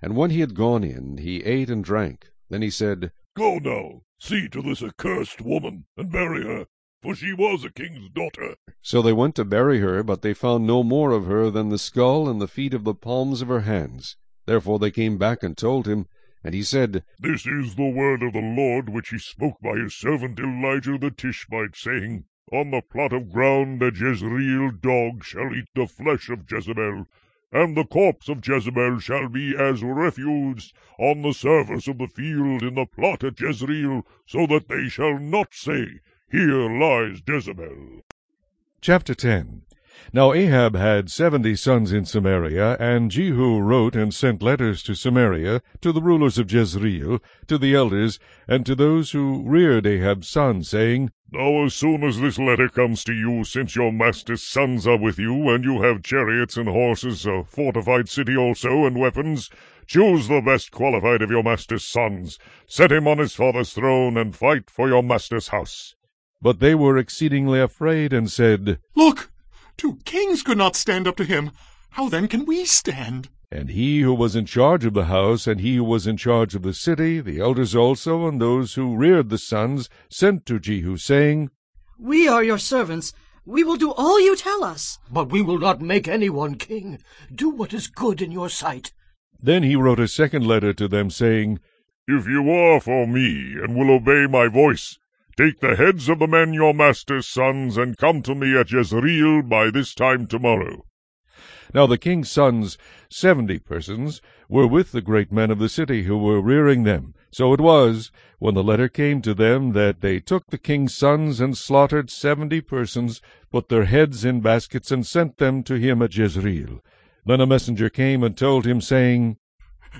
And when he had gone in, he ate and drank. Then he said, Go now, see to this accursed woman, and bury her, for she was a king's daughter. So they went to bury her, but they found no more of her than the skull and the feet of the palms of her hands. Therefore they came back and told him, and he said, This is the word of the Lord, which he spoke by his servant Elijah the Tishbite, saying, On the plot of ground the Jezreel dog shall eat the flesh of Jezebel, and the corpse of Jezebel shall be as refuse on the surface of the field in the plot at Jezreel, so that they shall not say, Here lies Jezebel. Chapter ten. Now Ahab had seventy sons in Samaria, and Jehu wrote and sent letters to Samaria, to the rulers of Jezreel, to the elders, and to those who reared Ahab's sons, saying, Now as soon as this letter comes to you, since your master's sons are with you, and you have chariots and horses, a fortified city also, and weapons, choose the best qualified of your master's sons, set him on his father's throne, and fight for your master's house. But they were exceedingly afraid, and said, Look! Two kings could not stand up to him. How then can we stand? And he who was in charge of the house, and he who was in charge of the city, the elders also, and those who reared the sons, sent to Jehu, saying, We are your servants. We will do all you tell us. But we will not make anyone king. Do what is good in your sight. Then he wrote a second letter to them, saying, If you are for me, and will obey my voice, take the heads of the men your master's sons, and come to me at Jezreel by this time tomorrow. Now the king's sons, seventy persons, were with the great men of the city who were rearing them. So it was, when the letter came to them, that they took the king's sons and slaughtered seventy persons, put their heads in baskets, and sent them to him at Jezreel. Then a messenger came and told him, saying,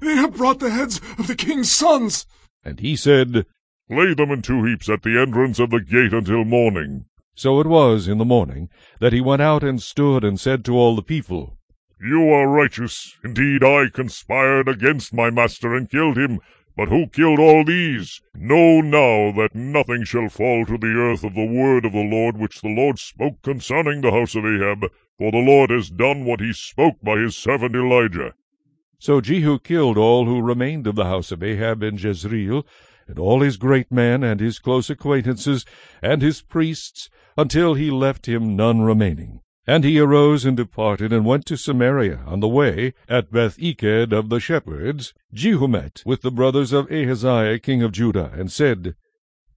They have brought the heads of the king's sons. And he said, Lay them in two heaps at the entrance of the gate until morning. So it was in the morning that he went out and stood and said to all the people, You are righteous. Indeed, I conspired against my master and killed him. But who killed all these? Know now that nothing shall fall to the earth of the word of the Lord which the Lord spoke concerning the house of Ahab, for the Lord has done what he spoke by his servant Elijah. So Jehu killed all who remained of the house of Ahab in Jezreel, and all his great men and his close acquaintances and his priests, until he left him none remaining. And he arose and departed, and went to Samaria. On the way, at Beth-eked of the shepherds, Jehu met with the brothers of Ahaziah king of Judah, and said,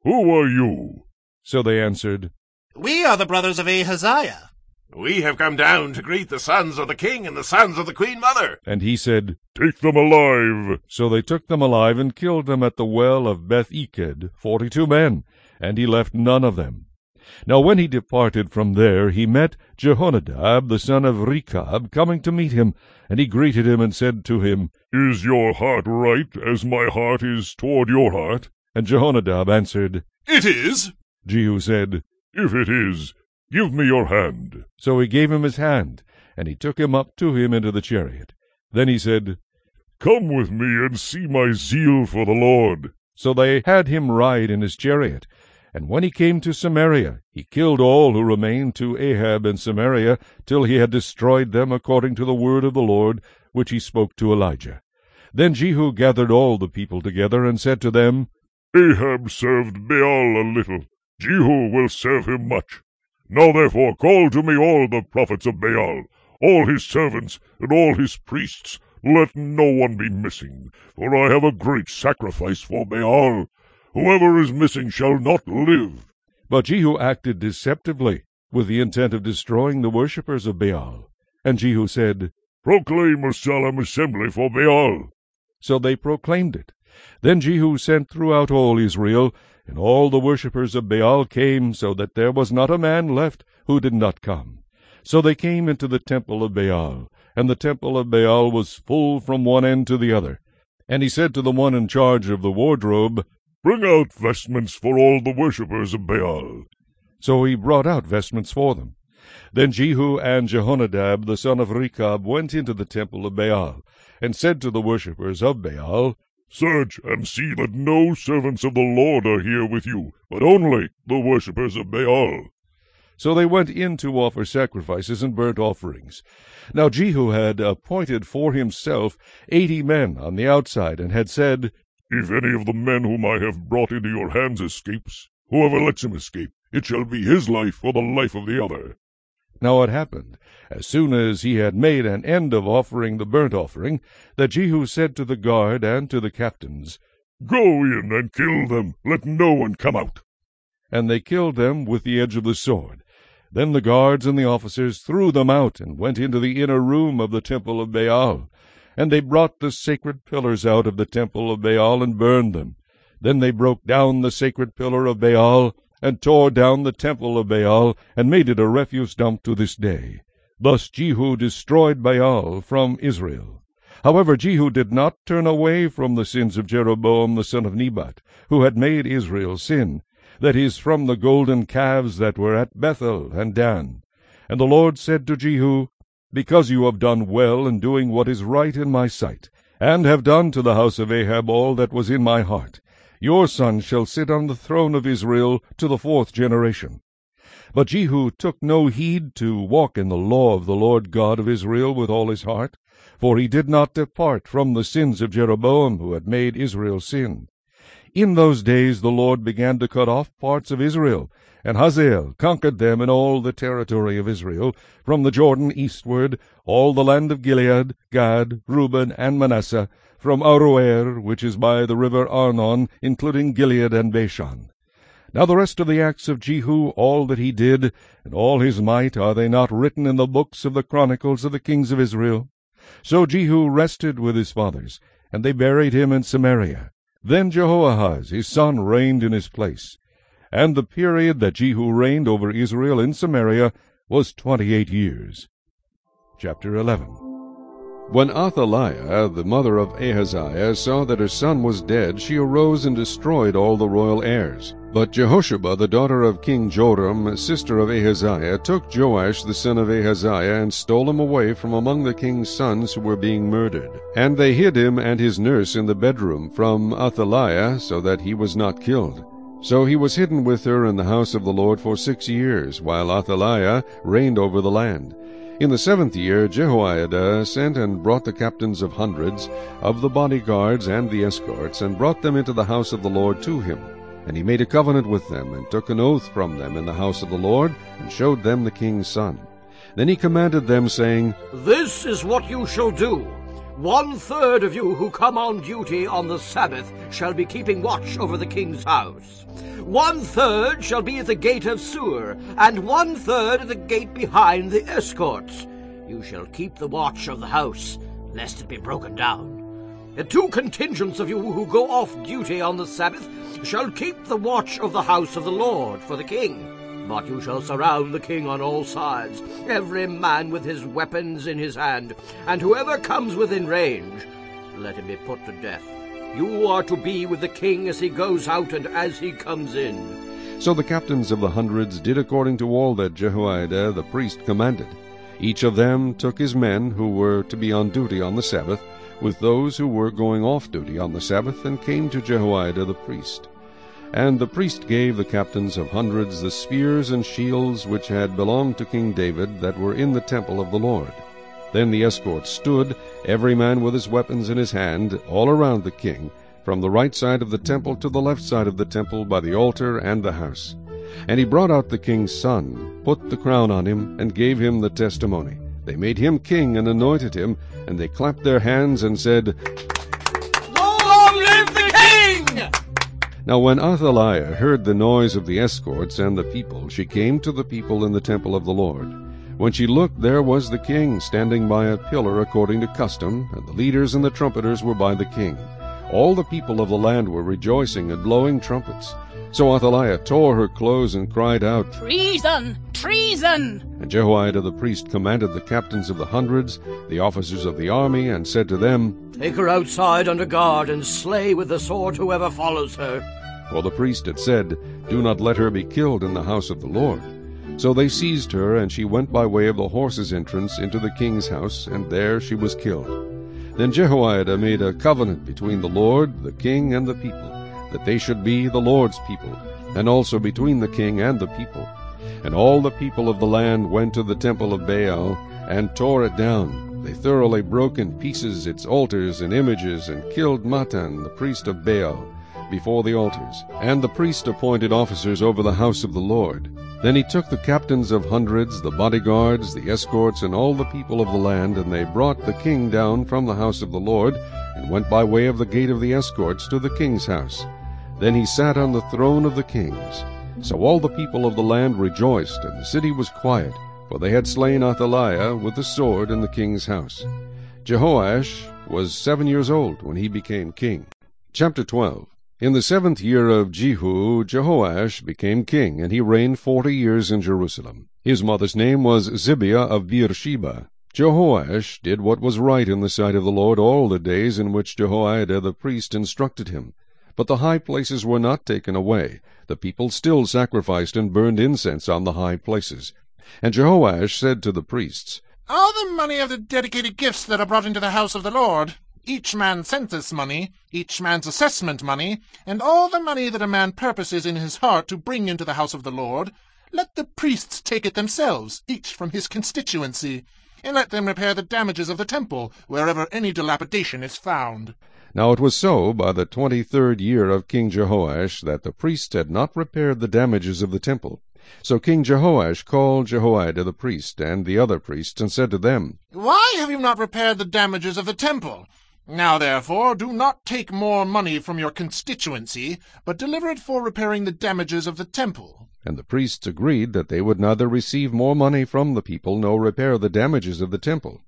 Who are you? So they answered, We are the brothers of Ahaziah. We have come down to greet the sons of the king and the sons of the queen mother. And he said, Take them alive. So they took them alive, and killed them at the well of Beth-eked, forty-two men, and he left none of them. Now when he departed from there, he met Jehonadab the son of Rechab coming to meet him, and he greeted him and said to him, Is your heart right, as my heart is toward your heart? And Jehonadab answered, It is. Jehu said, If it is, give me your hand. So he gave him his hand, and he took him up to him into the chariot. Then he said, Come with me and see my zeal for the Lord. So they had him ride in his chariot. And when he came to Samaria, he killed all who remained to Ahab in Samaria, till he had destroyed them according to the word of the Lord, which he spoke to Elijah. Then Jehu gathered all the people together, and said to them, Ahab served Baal a little, Jehu will serve him much. Now therefore call to me all the prophets of Baal, all his servants, and all his priests. Let no one be missing, for I have a great sacrifice for Baal. Whoever is missing shall not live. But Jehu acted deceptively, with the intent of destroying the worshippers of Baal. And Jehu said, Proclaim a solemn assembly for Baal. So they proclaimed it. Then Jehu sent throughout all Israel, and all the worshippers of Baal came, so that there was not a man left who did not come. So they came into the temple of Baal, and the temple of Baal was full from one end to the other. And he said to the one in charge of the wardrobe, Bring out vestments for all the worshippers of Baal. So he brought out vestments for them. Then Jehu and Jehonadab the son of Rechab went into the temple of Baal, and said to the worshippers of Baal, Search and see that no servants of the Lord are here with you, but only the worshippers of Baal. So they went in to offer sacrifices and burnt offerings. Now Jehu had appointed for himself eighty men on the outside, and had said, If any of the men whom I have brought into your hands escapes, whoever lets him escape, it shall be his life or the life of the other. Now it happened, as soon as he had made an end of offering the burnt offering, that Jehu said to the guard and to the captains, Go in and kill them, let no one come out. And they killed them with the edge of the sword. Then the guards and the officers threw them out, and went into the inner room of the temple of Baal. And they brought the sacred pillars out of the temple of Baal, and burned them. Then they broke down the sacred pillar of Baal, and tore down the temple of Baal, and made it a refuse dump to this day. Thus Jehu destroyed Baal from Israel. However, Jehu did not turn away from the sins of Jeroboam the son of Nebat, who had made Israel sin. that is from the golden calves that were at Bethel and Dan. And the Lord said to Jehu, Because you have done well in doing what is right in my sight, and have done to the house of Ahab all that was in my heart, your son shall sit on the throne of Israel to the fourth generation. But Jehu took no heed to walk in the law of the Lord God of Israel with all his heart, for he did not depart from the sins of Jeroboam, who had made Israel sin. In those days the Lord began to cut off parts of Israel, and Hazael conquered them in all the territory of Israel, from the Jordan eastward, all the land of Gilead, Gad, Reuben, and Manasseh, from Aroer, which is by the river Arnon, including Gilead and Bashan. Now the rest of the acts of Jehu, all that he did, and all his might, are they not written in the books of the chronicles of the kings of Israel? So Jehu rested with his fathers, and they buried him in Samaria. Then Jehoahaz his son reigned in his place. And the period that Jehu reigned over Israel in Samaria was twenty-eight years. Chapter eleven. When Athaliah, the mother of Ahaziah, saw that her son was dead, she arose and destroyed all the royal heirs. But Jehoshaphat, the daughter of King Joram, sister of Ahaziah, took Joash the son of Ahaziah and stole him away from among the king's sons who were being murdered. And they hid him and his nurse in the bedroom from Athaliah, so that he was not killed. So he was hidden with her in the house of the Lord for six years, while Athaliah reigned over the land. In the seventh year Jehoiada sent and brought the captains of hundreds, of the bodyguards and the escorts, and brought them into the house of the Lord to him. And he made a covenant with them, and took an oath from them in the house of the Lord, and showed them the king's son. Then he commanded them, saying, This is what you shall do. One-third of you who come on duty on the Sabbath shall be keeping watch over the king's house. One-third shall be at the gate of Sur, and one-third at the gate behind the escorts. You shall keep the watch of the house, lest it be broken down. The two contingents of you who go off duty on the Sabbath shall keep the watch of the house of the Lord for the king. But you shall surround the king on all sides, every man with his weapons in his hand, and whoever comes within range, let him be put to death. You are to be with the king as he goes out and as he comes in. So the captains of the hundreds did according to all that Jehoiada the priest commanded. Each of them took his men who were to be on duty on the Sabbath, with those who were going off duty on the Sabbath, and came to Jehoiada the priest. And the priest gave the captains of hundreds the spears and shields which had belonged to King David that were in the temple of the Lord. Then the escorts stood, every man with his weapons in his hand, all around the king, from the right side of the temple to the left side of the temple by the altar and the house. And he brought out the king's son, put the crown on him, and gave him the testimony. They made him king and anointed him, and they clapped their hands and said, Long live the king! Now when Athaliah heard the noise of the escorts and the people, she came to the people in the temple of the Lord. When she looked, there was the king standing by a pillar according to custom, and the leaders and the trumpeters were by the king. All the people of the land were rejoicing and blowing trumpets. So Athaliah tore her clothes and cried out, Treason! Treason! And Jehoiada the priest commanded the captains of the hundreds, the officers of the army, and said to them, Take her outside under guard, and slay with the sword whoever follows her. For the priest had said, Do not let her be killed in the house of the Lord. So they seized her, and she went by way of the horses' entrance into the king's house, and there she was killed. Then Jehoiada made a covenant between the Lord, the king, and the people, that they should be the Lord's people, and also between the king and the people. And all the people of the land went to the temple of Baal, and tore it down. They thoroughly broke in pieces its altars and images, and killed Matan, the priest of Baal, before the altars. And the priest appointed officers over the house of the Lord. Then he took the captains of hundreds, the bodyguards, the escorts, and all the people of the land, and they brought the king down from the house of the Lord, and went by way of the gate of the escorts to the king's house. Then he sat on the throne of the kings. So all the people of the land rejoiced, and the city was quiet, for they had slain Athaliah with the sword in the king's house. Jehoash was seven years old when he became king. Chapter twelve. In the seventh year of Jehu, Jehoash became king, and he reigned forty years in Jerusalem. His mother's name was Zibiah of Beersheba. Jehoash did what was right in the sight of the Lord all the days in which Jehoiada the priest instructed him. But the high places were not taken away. The people still sacrificed and burned incense on the high places. And Jehoash said to the priests, All the money of the dedicated gifts that are brought into the house of the Lord, each man's census money, each man's assessment money, and all the money that a man purposes in his heart to bring into the house of the Lord, let the priests take it themselves, each from his constituency, and let them repair the damages of the temple, wherever any dilapidation is found. Now it was so by the twenty-third year of King Jehoash that the priests had not repaired the damages of the temple. So King Jehoash called Jehoiada the priest and the other priests, and said to them, Why have you not repaired the damages of the temple? Now therefore do not take more money from your constituency, but deliver it for repairing the damages of the temple. And the priests agreed that they would neither receive more money from the people nor repair the damages of the temple.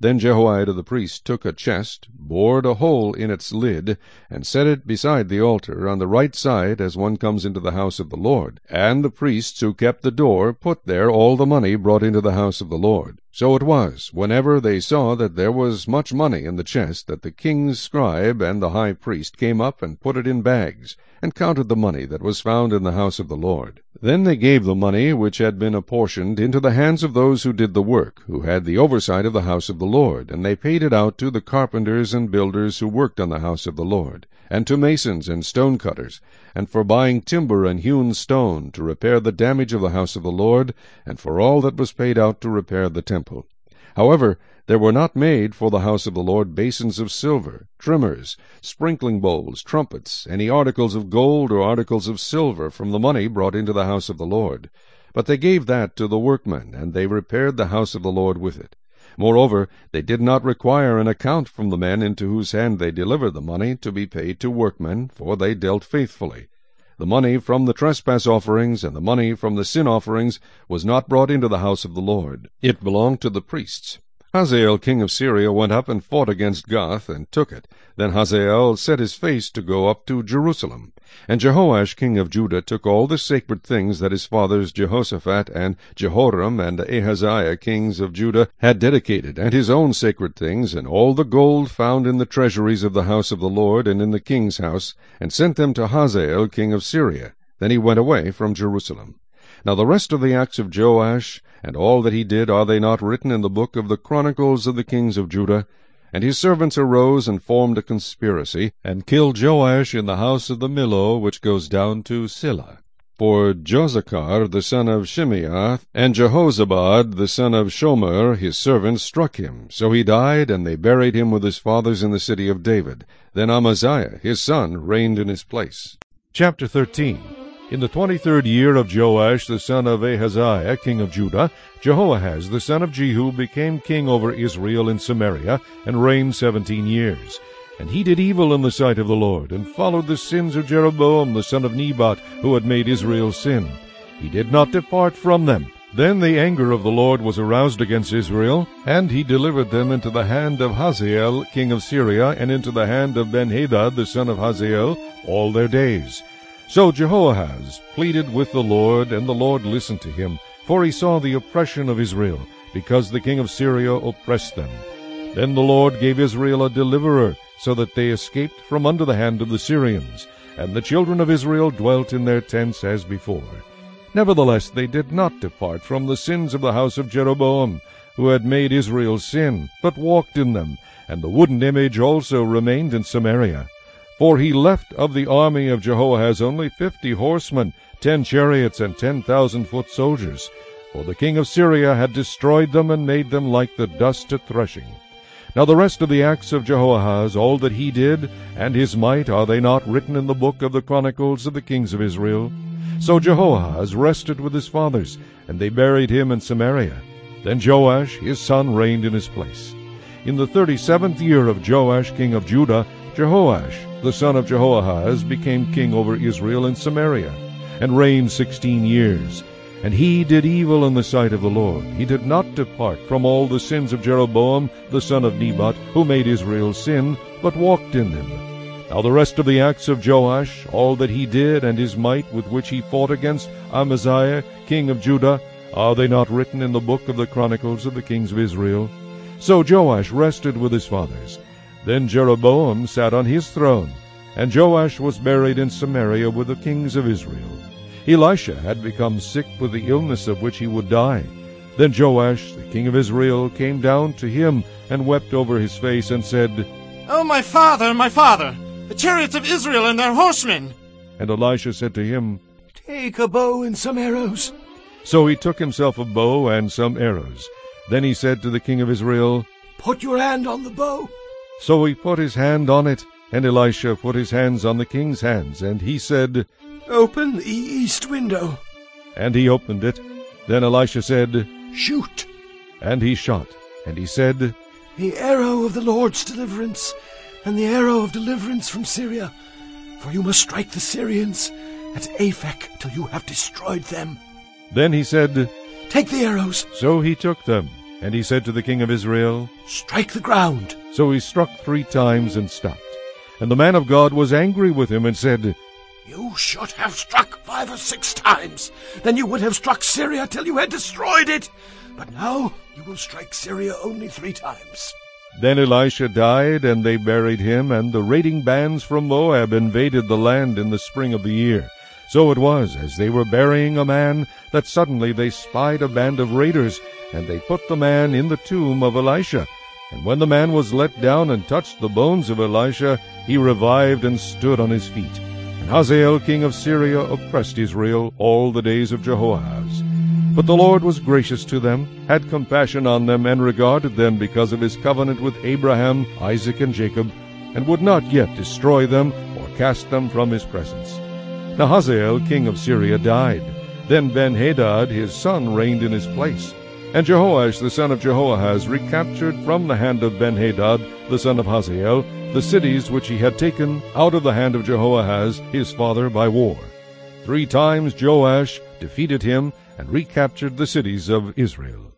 Then Jehoiada the priest took a chest, bored a hole in its lid, and set it beside the altar on the right side as one comes into the house of the Lord. And the priests who kept the door put there all the money brought into the house of the Lord. So it was, whenever they saw that there was much money in the chest, that the king's scribe and the high priest came up and put it in bags, and counted the money that was found in the house of the Lord. Then they gave the money which had been apportioned into the hands of those who did the work, who had the oversight of the house of the Lord, and they paid it out to the carpenters and builders who worked on the house of the Lord, and to masons and stonecutters, and for buying timber and hewn stone to repair the damage of the house of the Lord, and for all that was paid out to repair the temple. However, there were not made for the house of the Lord basins of silver, trimmers, sprinkling bowls, trumpets, any articles of gold or articles of silver from the money brought into the house of the Lord. But they gave that to the workmen, and they repaired the house of the Lord with it. Moreover, they did not require an account from the men into whose hand they delivered the money to be paid to workmen, for they dealt faithfully. The money from the trespass offerings and the money from the sin offerings was not brought into the house of the Lord. It belonged to the priests. Hazael king of Syria went up and fought against Gath, and took it. Then Hazael set his face to go up to Jerusalem. And Jehoash king of Judah took all the sacred things that his fathers Jehoshaphat and Jehoram and Ahaziah kings of Judah had dedicated, and his own sacred things, and all the gold found in the treasuries of the house of the Lord and in the king's house, and sent them to Hazael king of Syria. Then he went away from Jerusalem. Now the rest of the acts of Joash, and all that he did, are they not written in the book of the Chronicles of the kings of Judah? And his servants arose and formed a conspiracy, and killed Joash in the house of the millow which goes down to Silla. For Jozachar the son of Shimeath, and Jehozabad the son of Shomer, his servants, struck him. So he died, and they buried him with his fathers in the city of David. Then Amaziah his son reigned in his place. Chapter thirteen. In the twenty-third year of Joash the son of Ahaziah king of Judah, Jehoahaz the son of Jehu became king over Israel in Samaria, and reigned seventeen years. And he did evil in the sight of the Lord, and followed the sins of Jeroboam the son of Nebat, who had made Israel sin. He did not depart from them. Then the anger of the Lord was aroused against Israel, and he delivered them into the hand of Hazael king of Syria, and into the hand of Ben-Hadad the son of Hazael all their days. So Jehoahaz pleaded with the Lord, and the Lord listened to him, for he saw the oppression of Israel, because the king of Syria oppressed them. Then the Lord gave Israel a deliverer, so that they escaped from under the hand of the Syrians, and the children of Israel dwelt in their tents as before. Nevertheless they did not depart from the sins of the house of Jeroboam, who had made Israel sin, but walked in them, and the wooden image also remained in Samaria. For he left of the army of Jehoahaz only fifty horsemen, ten chariots, and ten thousand foot soldiers. For the king of Syria had destroyed them, and made them like the dust at threshing. Now the rest of the acts of Jehoahaz, all that he did, and his might, are they not written in the book of the Chronicles of the kings of Israel? So Jehoahaz rested with his fathers, and they buried him in Samaria. Then Joash his son reigned in his place. In the thirty-seventh year of Joash king of Judah, Jehoash the son of Jehoahaz became king over Israel in Samaria, and reigned sixteen years. And he did evil in the sight of the Lord. He did not depart from all the sins of Jeroboam the son of Nebat, who made Israel sin, but walked in them. Now the rest of the acts of Joash, all that he did, and his might with which he fought against Amaziah king of Judah, are they not written in the book of the Chronicles of the kings of Israel? So Joash rested with his fathers. Then Jeroboam sat on his throne, And Joash was buried in Samaria with the kings of Israel. Elisha had become sick with the illness of which he would die. Then Joash, the king of Israel, came down to him and wept over his face and said, "Oh, my father, my father, the chariots of Israel and their horsemen!" And Elisha said to him, "Take a bow and some arrows." So he took himself a bow and some arrows. Then he said to the king of Israel, "Put your hand on the bow." So he put his hand on it, and Elisha put his hands on the king's hands, and he said, "Open the east window." And he opened it. Then Elisha said, "Shoot." And he shot. And he said, "The arrow of the Lord's deliverance, and the arrow of deliverance from Syria. For you must strike the Syrians at Aphek till you have destroyed them." Then he said, "Take the arrows." So he took them. And he said to the king of Israel, "Strike the ground." So he struck three times and stopped. And the man of God was angry with him and said, "You should have struck five or six times. Then you would have struck Syria till you had destroyed it. But now you will strike Syria only three times." Then Elisha died, and they buried him, and the raiding bands from Moab invaded the land in the spring of the year. So it was, as they were burying a man, that suddenly they spied a band of raiders, and they put the man in the tomb of Elisha. And when the man was let down and touched the bones of Elisha, he revived and stood on his feet. And Hazael king of Syria oppressed Israel all the days of Jehoahaz. But the Lord was gracious to them, had compassion on them, and regarded them because of his covenant with Abraham, Isaac, and Jacob, and would not yet destroy them or cast them from his presence. Now Hazael king of Syria died. Then Ben-Hadad his son reigned in his place. And Jehoash the son of Jehoahaz recaptured from the hand of Ben-Hadad the son of Hazael the cities which he had taken out of the hand of Jehoahaz his father by war. Three times Joash defeated him and recaptured the cities of Israel.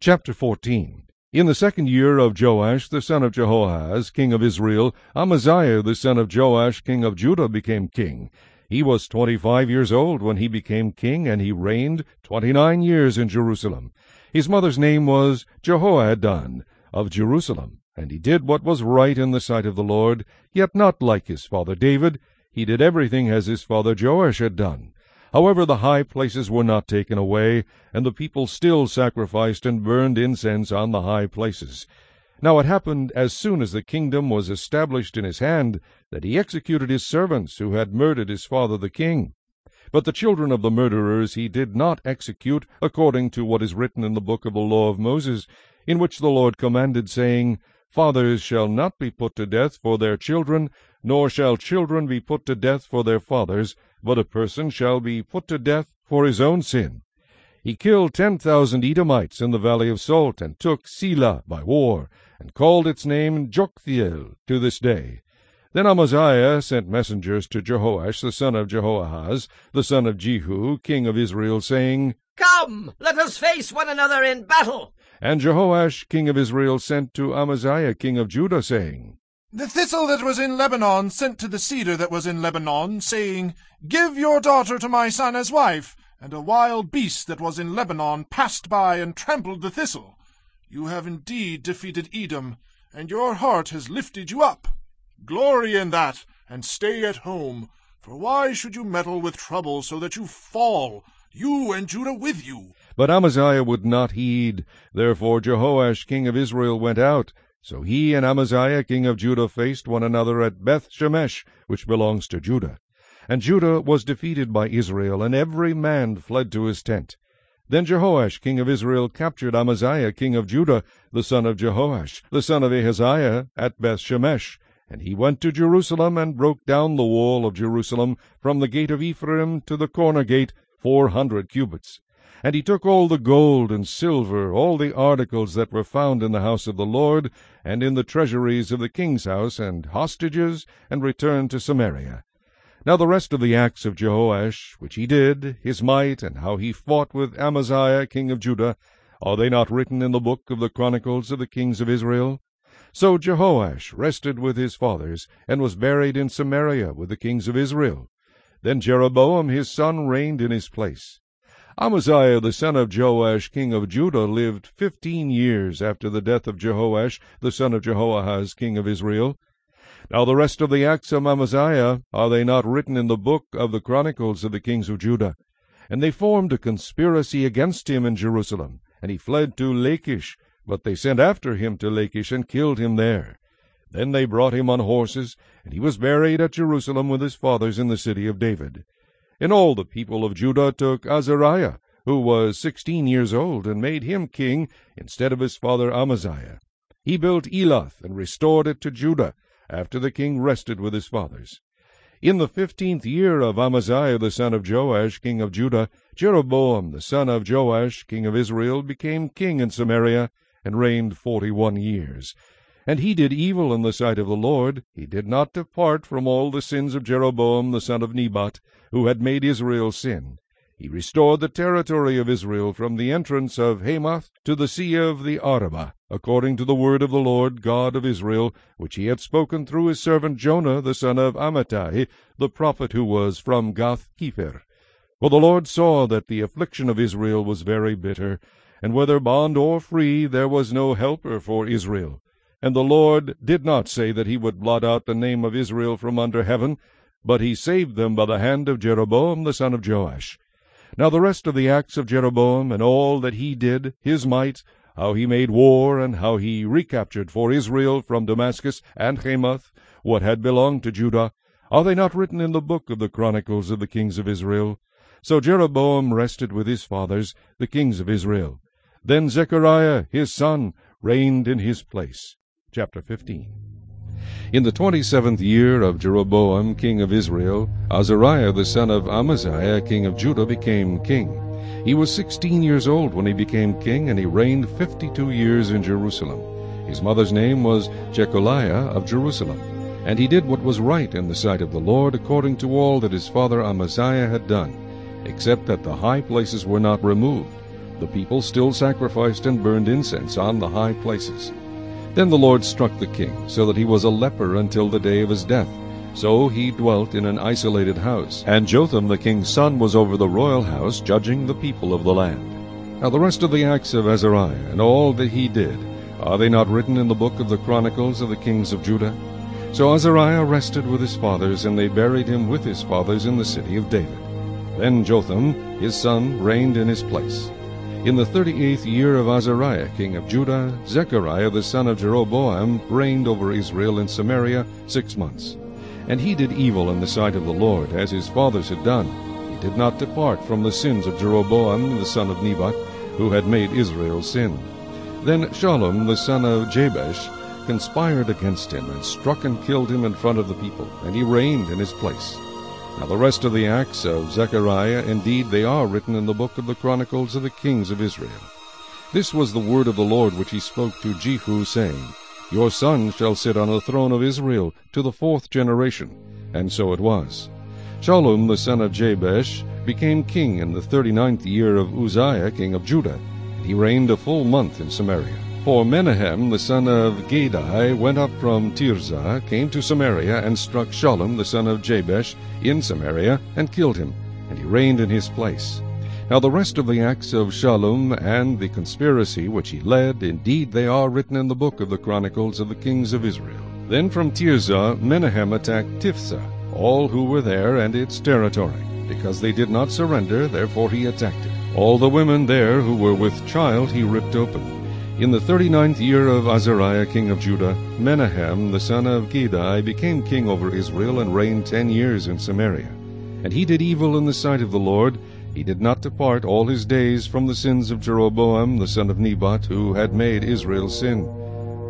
Chapter fourteen. In the second year of Joash the son of Jehoahaz king of Israel, Amaziah the son of Joash king of Judah became king. He was twenty-five years old when he became king, and he reigned twenty-nine years in Jerusalem. His mother's name was Jehoiada of Jerusalem, and he did what was right in the sight of the Lord, yet not like his father David. He did everything as his father Joash had done. However, the high places were not taken away, and the people still sacrificed and burned incense on the high places. Now it happened, as soon as the kingdom was established in his hand, that he executed his servants who had murdered his father the king. But the children of the murderers he did not execute, according to what is written in the book of the law of Moses, in which the Lord commanded, saying, "Fathers shall not be put to death for their children, nor shall children be put to death for their fathers, but a person shall be put to death for his own sin." He killed ten thousand Edomites in the valley of Salt, and took Selah by war, and called its name Joktheel to this day. Then Amaziah sent messengers to Jehoash the son of Jehoahaz, the son of Jehu, king of Israel, saying, "Come, let us face one another in battle." And Jehoash king of Israel sent to Amaziah king of Judah, saying, "The thistle that was in Lebanon sent to the cedar that was in Lebanon, saying, 'Give your daughter to my son as wife,' and a wild beast that was in Lebanon passed by and trampled the thistle. You have indeed defeated Edom, and your heart has lifted you up. Glory in that, and stay at home, for why should you meddle with trouble so that you fall, you and Judah with you?" But Amaziah would not heed. Therefore Jehoash king of Israel went out. So he and Amaziah king of Judah faced one another at Beth Shemesh, which belongs to Judah. And Judah was defeated by Israel, and every man fled to his tent. Then Jehoash king of Israel captured Amaziah king of Judah, the son of Jehoash, the son of Ahaziah, at Beth Shemesh. And he went to Jerusalem, and broke down the wall of Jerusalem, from the gate of Ephraim to the corner gate, four hundred cubits. And he took all the gold and silver, all the articles that were found in the house of the Lord, and in the treasuries of the king's house, and hostages, and returned to Samaria. Now the rest of the acts of Jehoash, which he did, his might, and how he fought with Amaziah king of Judah, are they not written in the book of the Chronicles of the kings of Israel? So Jehoash rested with his fathers, and was buried in Samaria with the kings of Israel. Then Jeroboam his son reigned in his place. Amaziah the son of Joash king of Judah lived fifteen years after the death of Jehoash the son of Jehoahaz king of Israel. Now the rest of the acts of Amaziah, are they not written in the book of the Chronicles of the kings of Judah? And they formed a conspiracy against him in Jerusalem, and he fled to Lachish, but they sent after him to Lachish and killed him there. Then they brought him on horses, and he was buried at Jerusalem with his fathers in the city of David. And all the people of Judah took Azariah, who was sixteen years old, and made him king instead of his father Amaziah. He built Elath and restored it to Judah, after the king rested with his fathers. In the fifteenth year of Amaziah the son of Joash, king of Judah, Jeroboam the son of Joash, king of Israel, became king in Samaria, and reigned forty-one years. And he did evil in the sight of the Lord. He did not depart from all the sins of Jeroboam the son of Nebat, who had made Israel sin. He restored the territory of Israel from the entrance of Hamath to the sea of the Arabah, according to the word of the Lord God of Israel, which he had spoken through his servant Jonah the son of Amittai, the prophet who was from Gath-hepher. For the Lord saw that the affliction of Israel was very bitter, and whether bond or free, there was no helper for Israel. And the Lord did not say that he would blot out the name of Israel from under heaven, but he saved them by the hand of Jeroboam the son of Joash. Now the rest of the acts of Jeroboam, and all that he did, his might, how he made war, and how he recaptured for Israel from Damascus and Hamath what had belonged to Judah, are they not written in the book of the Chronicles of the kings of Israel? So Jeroboam rested with his fathers, the kings of Israel. Then Zechariah his son reigned in his place. Chapter fifteen. In the twenty-seventh year of Jeroboam king of Israel, Azariah the son of Amaziah king of Judah became king. He was sixteen years old when he became king, and he reigned fifty-two years in Jerusalem. His mother's name was Jecholiah of Jerusalem. And he did what was right in the sight of the Lord, according to all that his father Amaziah had done, except that the high places were not removed. The people still sacrificed and burned incense on the high places. Then the Lord struck the king, so that he was a leper until the day of his death. So he dwelt in an isolated house. And Jotham the king's son was over the royal house, judging the people of the land. Now the rest of the acts of Azariah, and all that he did, are they not written in the book of the Chronicles of the kings of Judah? So Azariah rested with his fathers, and they buried him with his fathers in the city of David. Then Jotham his son reigned in his place. In the thirty-eighth year of Azariah king of Judah, Zechariah the son of Jeroboam reigned over Israel in Samaria six months. And he did evil in the sight of the Lord, as his fathers had done. He did not depart from the sins of Jeroboam the son of Nebat, who had made Israel sin. Then Shallum the son of Jabesh conspired against him, and struck and killed him in front of the people, and he reigned in his place. Now the rest of the acts of Zechariah, indeed they are written in the book of the Chronicles of the kings of Israel. This was the word of the Lord which he spoke to Jehu, saying, Your son shall sit on the throne of Israel to the fourth generation. And so it was. Shallum the son of Jabesh became king in the thirty-ninth year of Uzziah king of Judah, and he reigned a full month in Samaria. For Menahem the son of Gadai went up from Tirzah, came to Samaria, and struck Shallum the son of Jabesh in Samaria, and killed him, and he reigned in his place. Now the rest of the acts of Shallum, and the conspiracy which he led, indeed they are written in the book of the Chronicles of the kings of Israel. Then from Tirzah Menahem attacked Tifsa, all who were there and its territory, because they did not surrender, therefore he attacked it. All the women there who were with child he ripped open. In the thirty-ninth year of Azariah king of Judah, Menahem the son of Gadai became king over Israel, and reigned ten years in Samaria. And he did evil in the sight of the Lord. He did not depart all his days from the sins of Jeroboam the son of Nebat, who had made Israel sin.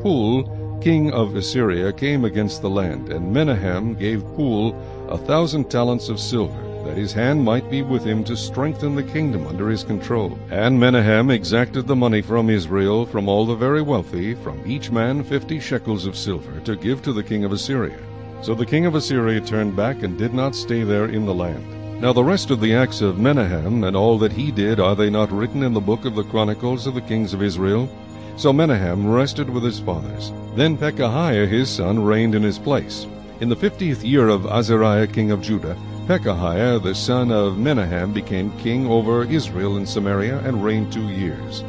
Pul, king of Assyria, came against the land, and Menahem gave Pul a thousand talents of silver, that his hand might be with him to strengthen the kingdom under his control. And Menahem exacted the money from Israel, from all the very wealthy, from each man fifty shekels of silver, to give to the king of Assyria. So the king of Assyria turned back, and did not stay there in the land. Now the rest of the acts of Menahem, and all that he did, are they not written in the book of the Chronicles of the kings of Israel? So Menahem rested with his fathers. Then Pekahiah his son reigned in his place. In the fiftieth year of Azariah king of Judah, Pekahiah the son of Menahem became king over Israel in Samaria, and reigned two years.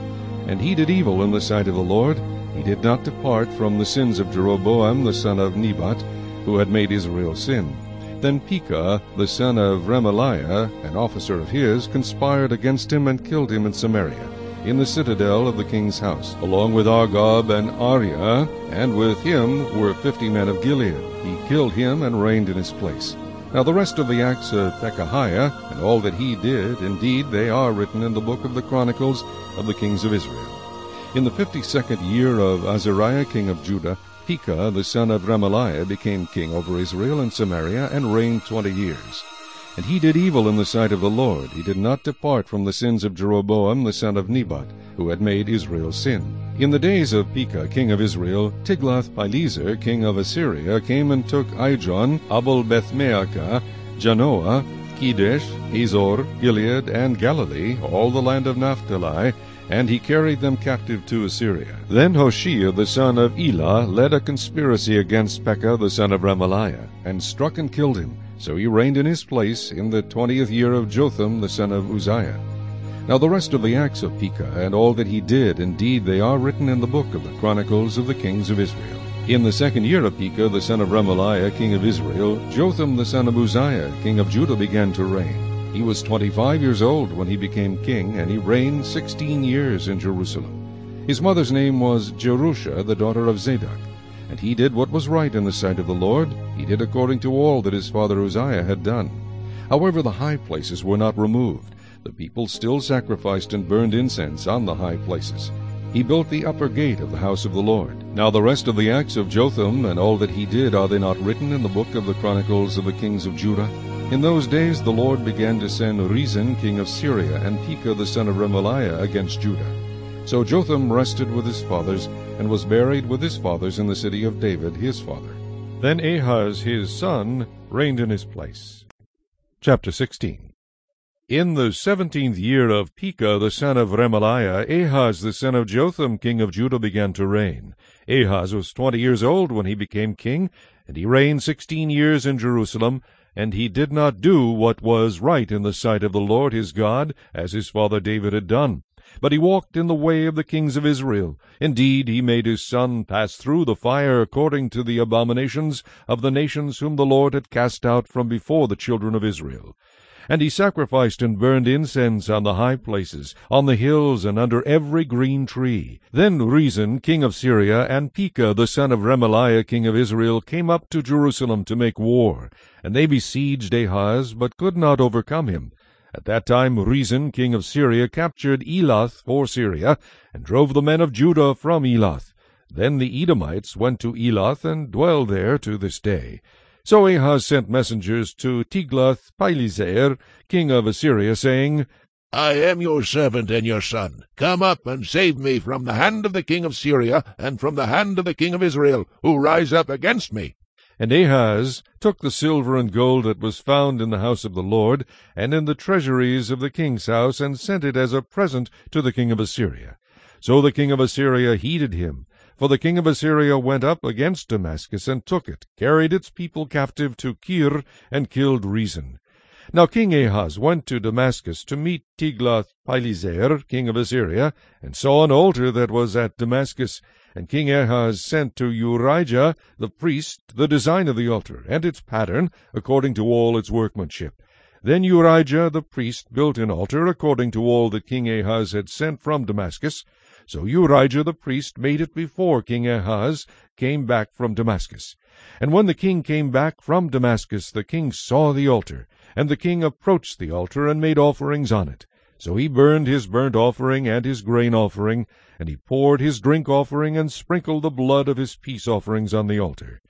And he did evil in the sight of the Lord. He did not depart from the sins of Jeroboam the son of Nebat, who had made Israel sin. Then Pekah, the son of Remaliah, an officer of his, conspired against him and killed him in Samaria, in the citadel of the king's house, along with Argob and Ariah, and with him were fifty men of Gilead. He killed him and reigned in his place. Now the rest of the acts of Pekahiah, and all that he did, indeed they are written in the book of the Chronicles of the kings of Israel. In the fifty-second year of Azariah king of Judah, Pekah the son of Remaliah became king over Israel and Samaria, and reigned twenty years. And he did evil in the sight of the Lord. He did not depart from the sins of Jeroboam the son of Nebat, who had made Israel sin. In the days of Pekah king of Israel, Tiglath-Pileser king of Assyria came and took Ijon, Abel-Beth-Maacah, Janoah, Kedesh, Hazor, Gilead, and Galilee, all the land of Naphtali, and he carried them captive to Assyria. Then Hoshea the son of Elah led a conspiracy against Pekah the son of Remaliah, and struck and killed him. So he reigned in his place in the twentieth year of Jotham the son of Uzziah. Now the rest of the acts of Pekah, and all that he did, indeed they are written in the book of the Chronicles of the kings of Israel. In the second year of Pekah the son of Remaliah king of Israel, Jotham the son of Uzziah king of Judah began to reign. He was twenty-five years old when he became king, and he reigned sixteen years in Jerusalem. His mother's name was Jerusha, the daughter of Zadok. And he did what was right in the sight of the Lord. He did according to all that his father Uzziah had done. However, the high places were not removed. The people still sacrificed and burned incense on the high places. He built the upper gate of the house of the Lord. Now the rest of the acts of Jotham, and all that he did, are they not written in the book of the Chronicles of the kings of Judah? In those days the Lord began to send Rezin king of Syria, and Pekah the son of Remaliah against Judah. So Jotham rested with his fathers, and was buried with his fathers in the city of David his father. Then Ahaz his son reigned in his place. Chapter sixteen. In the seventeenth year of Pekah the son of Remaliah, Ahaz the son of Jotham king of Judah began to reign. Ahaz was twenty years old when he became king, and he reigned sixteen years in Jerusalem, and he did not do what was right in the sight of the Lord his God, as his father David had done. But he walked in the way of the kings of Israel. Indeed, he made his son pass through the fire according to the abominations of the nations whom the Lord had cast out from before the children of Israel. And he sacrificed and burned incense on the high places, on the hills, and under every green tree. Then Rezin king of Syria, and Pekah the son of Remaliah king of Israel, came up to Jerusalem to make war. And they besieged Ahaz, but could not overcome him. At that time Rezin king of Syria captured Elath for Syria, and drove the men of Judah from Elath. Then the Edomites went to Elath, and dwell there to this day. So Ahaz sent messengers to Tiglath-Pileser king of Assyria, saying, I am your servant and your son. Come up and save me from the hand of the king of Syria, and from the hand of the king of Israel, who rise up against me. And Ahaz took the silver and gold that was found in the house of the Lord, and in the treasuries of the king's house, and sent it as a present to the king of Assyria. So the king of Assyria heeded him, for the king of Assyria went up against Damascus, and took it, carried its people captive to Kir, and killed Rezin. Now King Ahaz went to Damascus to meet Tiglath-Pileser king of Assyria, and saw an altar that was at Damascus. And King Ahaz sent to Urijah the priest the design of the altar, and its pattern, according to all its workmanship. Then Urijah the priest built an altar, according to all that King Ahaz had sent from Damascus. So Urijah the priest made it before King Ahaz came back from Damascus. And when the king came back from Damascus, the king saw the altar, and the king approached the altar, and made offerings on it. So he burned his burnt offering and his grain offering, and he poured his drink offering, and sprinkled the blood of his peace offerings on the altar.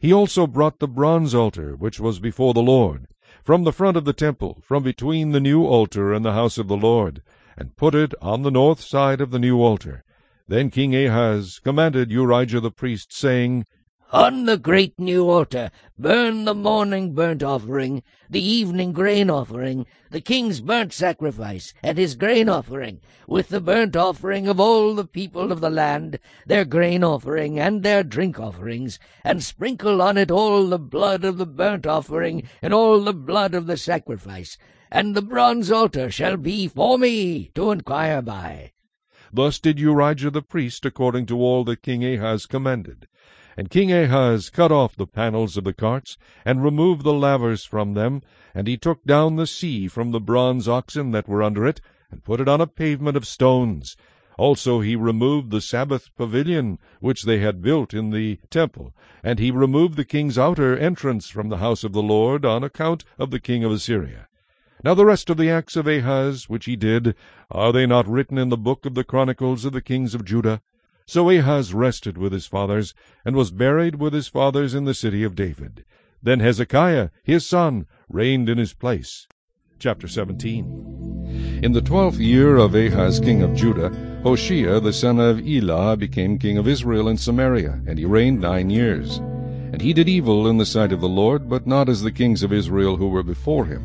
He also brought the bronze altar, which was before the Lord, from the front of the temple, from between the new altar and the house of the Lord, and put it on the north side of the new altar. Then King Ahaz commanded Urijah the priest, saying, On the great new altar burn the morning burnt offering, the evening grain offering, the king's burnt sacrifice, and his grain offering, with the burnt offering of all the people of the land, their grain offering, and their drink offerings, and sprinkle on it all the blood of the burnt offering, and all the blood of the sacrifice, and the bronze altar shall be for me to inquire by. Thus did Urijah the priest according to all that King Ahaz commanded. And King Ahaz cut off the panels of the carts, and removed the lavers from them, and he took down the sea from the bronze oxen that were under it, and put it on a pavement of stones. Also he removed the Sabbath pavilion, which they had built in the temple, and he removed the king's outer entrance from the house of the Lord on account of the king of Assyria. Now the rest of the acts of Ahaz, which he did, are they not written in the book of the Chronicles of the kings of Judah? So Ahaz rested with his fathers, and was buried with his fathers in the city of David. Then Hezekiah, his son, reigned in his place. Chapter seventeen. In the twelfth year of Ahaz king of Judah, Hoshea the son of Elah became king of Israel in Samaria, and he reigned nine years. And he did evil in the sight of the Lord, but not as the kings of Israel who were before him.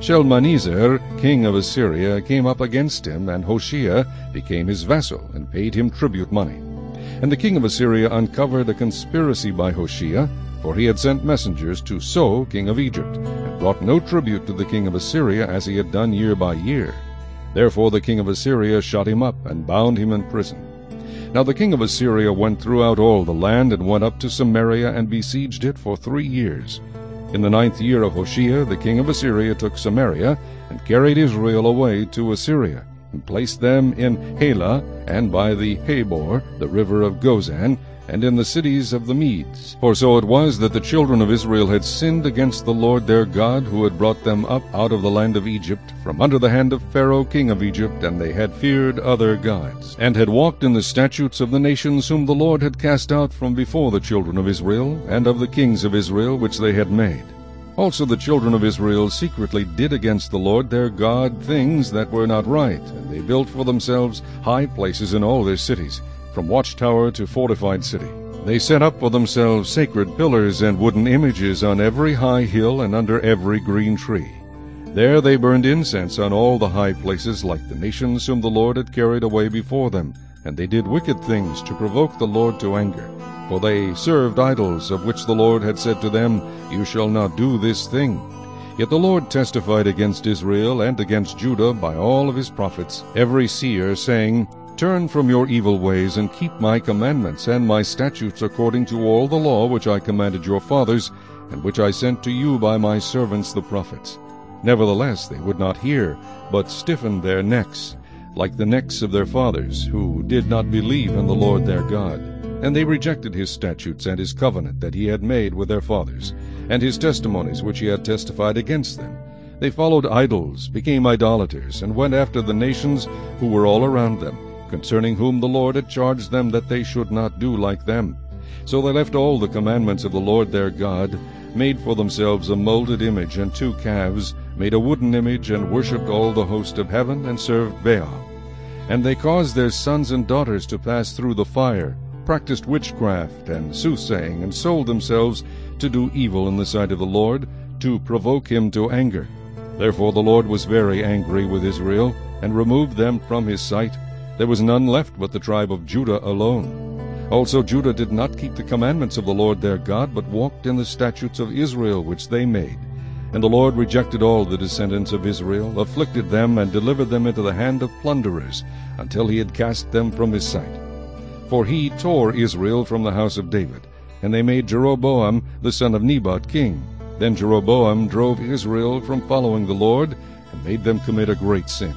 Shalmaneser, king of Assyria, came up against him, and Hoshea became his vassal, and paid him tribute money. And the king of Assyria uncovered a conspiracy by Hoshea, for he had sent messengers to So, king of Egypt, and brought no tribute to the king of Assyria as he had done year by year. Therefore the king of Assyria shut him up, and bound him in prison. Now the king of Assyria went throughout all the land, and went up to Samaria, and besieged it for three years. In the ninth year of Hoshea, the king of Assyria took Samaria, and carried Israel away to Assyria, and placed them in Halah, and by the Habor, the river of Gozan, and in the cities of the Medes. For so it was that the children of Israel had sinned against the Lord their God, who had brought them up out of the land of Egypt, from under the hand of Pharaoh king of Egypt, and they had feared other gods, and had walked in the statutes of the nations whom the Lord had cast out from before the children of Israel, and of the kings of Israel which they had made. Also the children of Israel secretly did against the Lord their God things that were not right, and they built for themselves high places in all their cities, from watchtower to fortified city. They set up for themselves sacred pillars and wooden images on every high hill and under every green tree. There they burned incense on all the high places, like the nations whom the Lord had carried away before them, and they did wicked things to provoke the Lord to anger. For they served idols, of which the Lord had said to them, "You shall not do this thing." Yet the Lord testified against Israel and against Judah by all of his prophets, every seer, saying, "Turn from your evil ways, and keep my commandments and my statutes according to all the law which I commanded your fathers, and which I sent to you by my servants the prophets." Nevertheless they would not hear, but stiffened their necks, like the necks of their fathers, who did not believe in the Lord their God. And they rejected his statutes and his covenant that he had made with their fathers, and his testimonies which he had testified against them. They followed idols, became idolaters, and went after the nations who were all around them, concerning whom the Lord had charged them that they should not do like them. So they left all the commandments of the Lord their God, made for themselves a molded image and two calves, made a wooden image, and worshipped all the host of heaven, and served Baal. And they caused their sons and daughters to pass through the fire, practiced witchcraft and soothsaying, and sold themselves to do evil in the sight of the Lord, to provoke him to anger. Therefore the Lord was very angry with Israel, and removed them from his sight. There was none left but the tribe of Judah alone. Also Judah did not keep the commandments of the Lord their God, but walked in the statutes of Israel which they made. And the Lord rejected all the descendants of Israel, afflicted them, and delivered them into the hand of plunderers, until he had cast them from his sight. For he tore Israel from the house of David, and they made Jeroboam the son of Nebat king. Then Jeroboam drove Israel from following the Lord, and made them commit a great sin.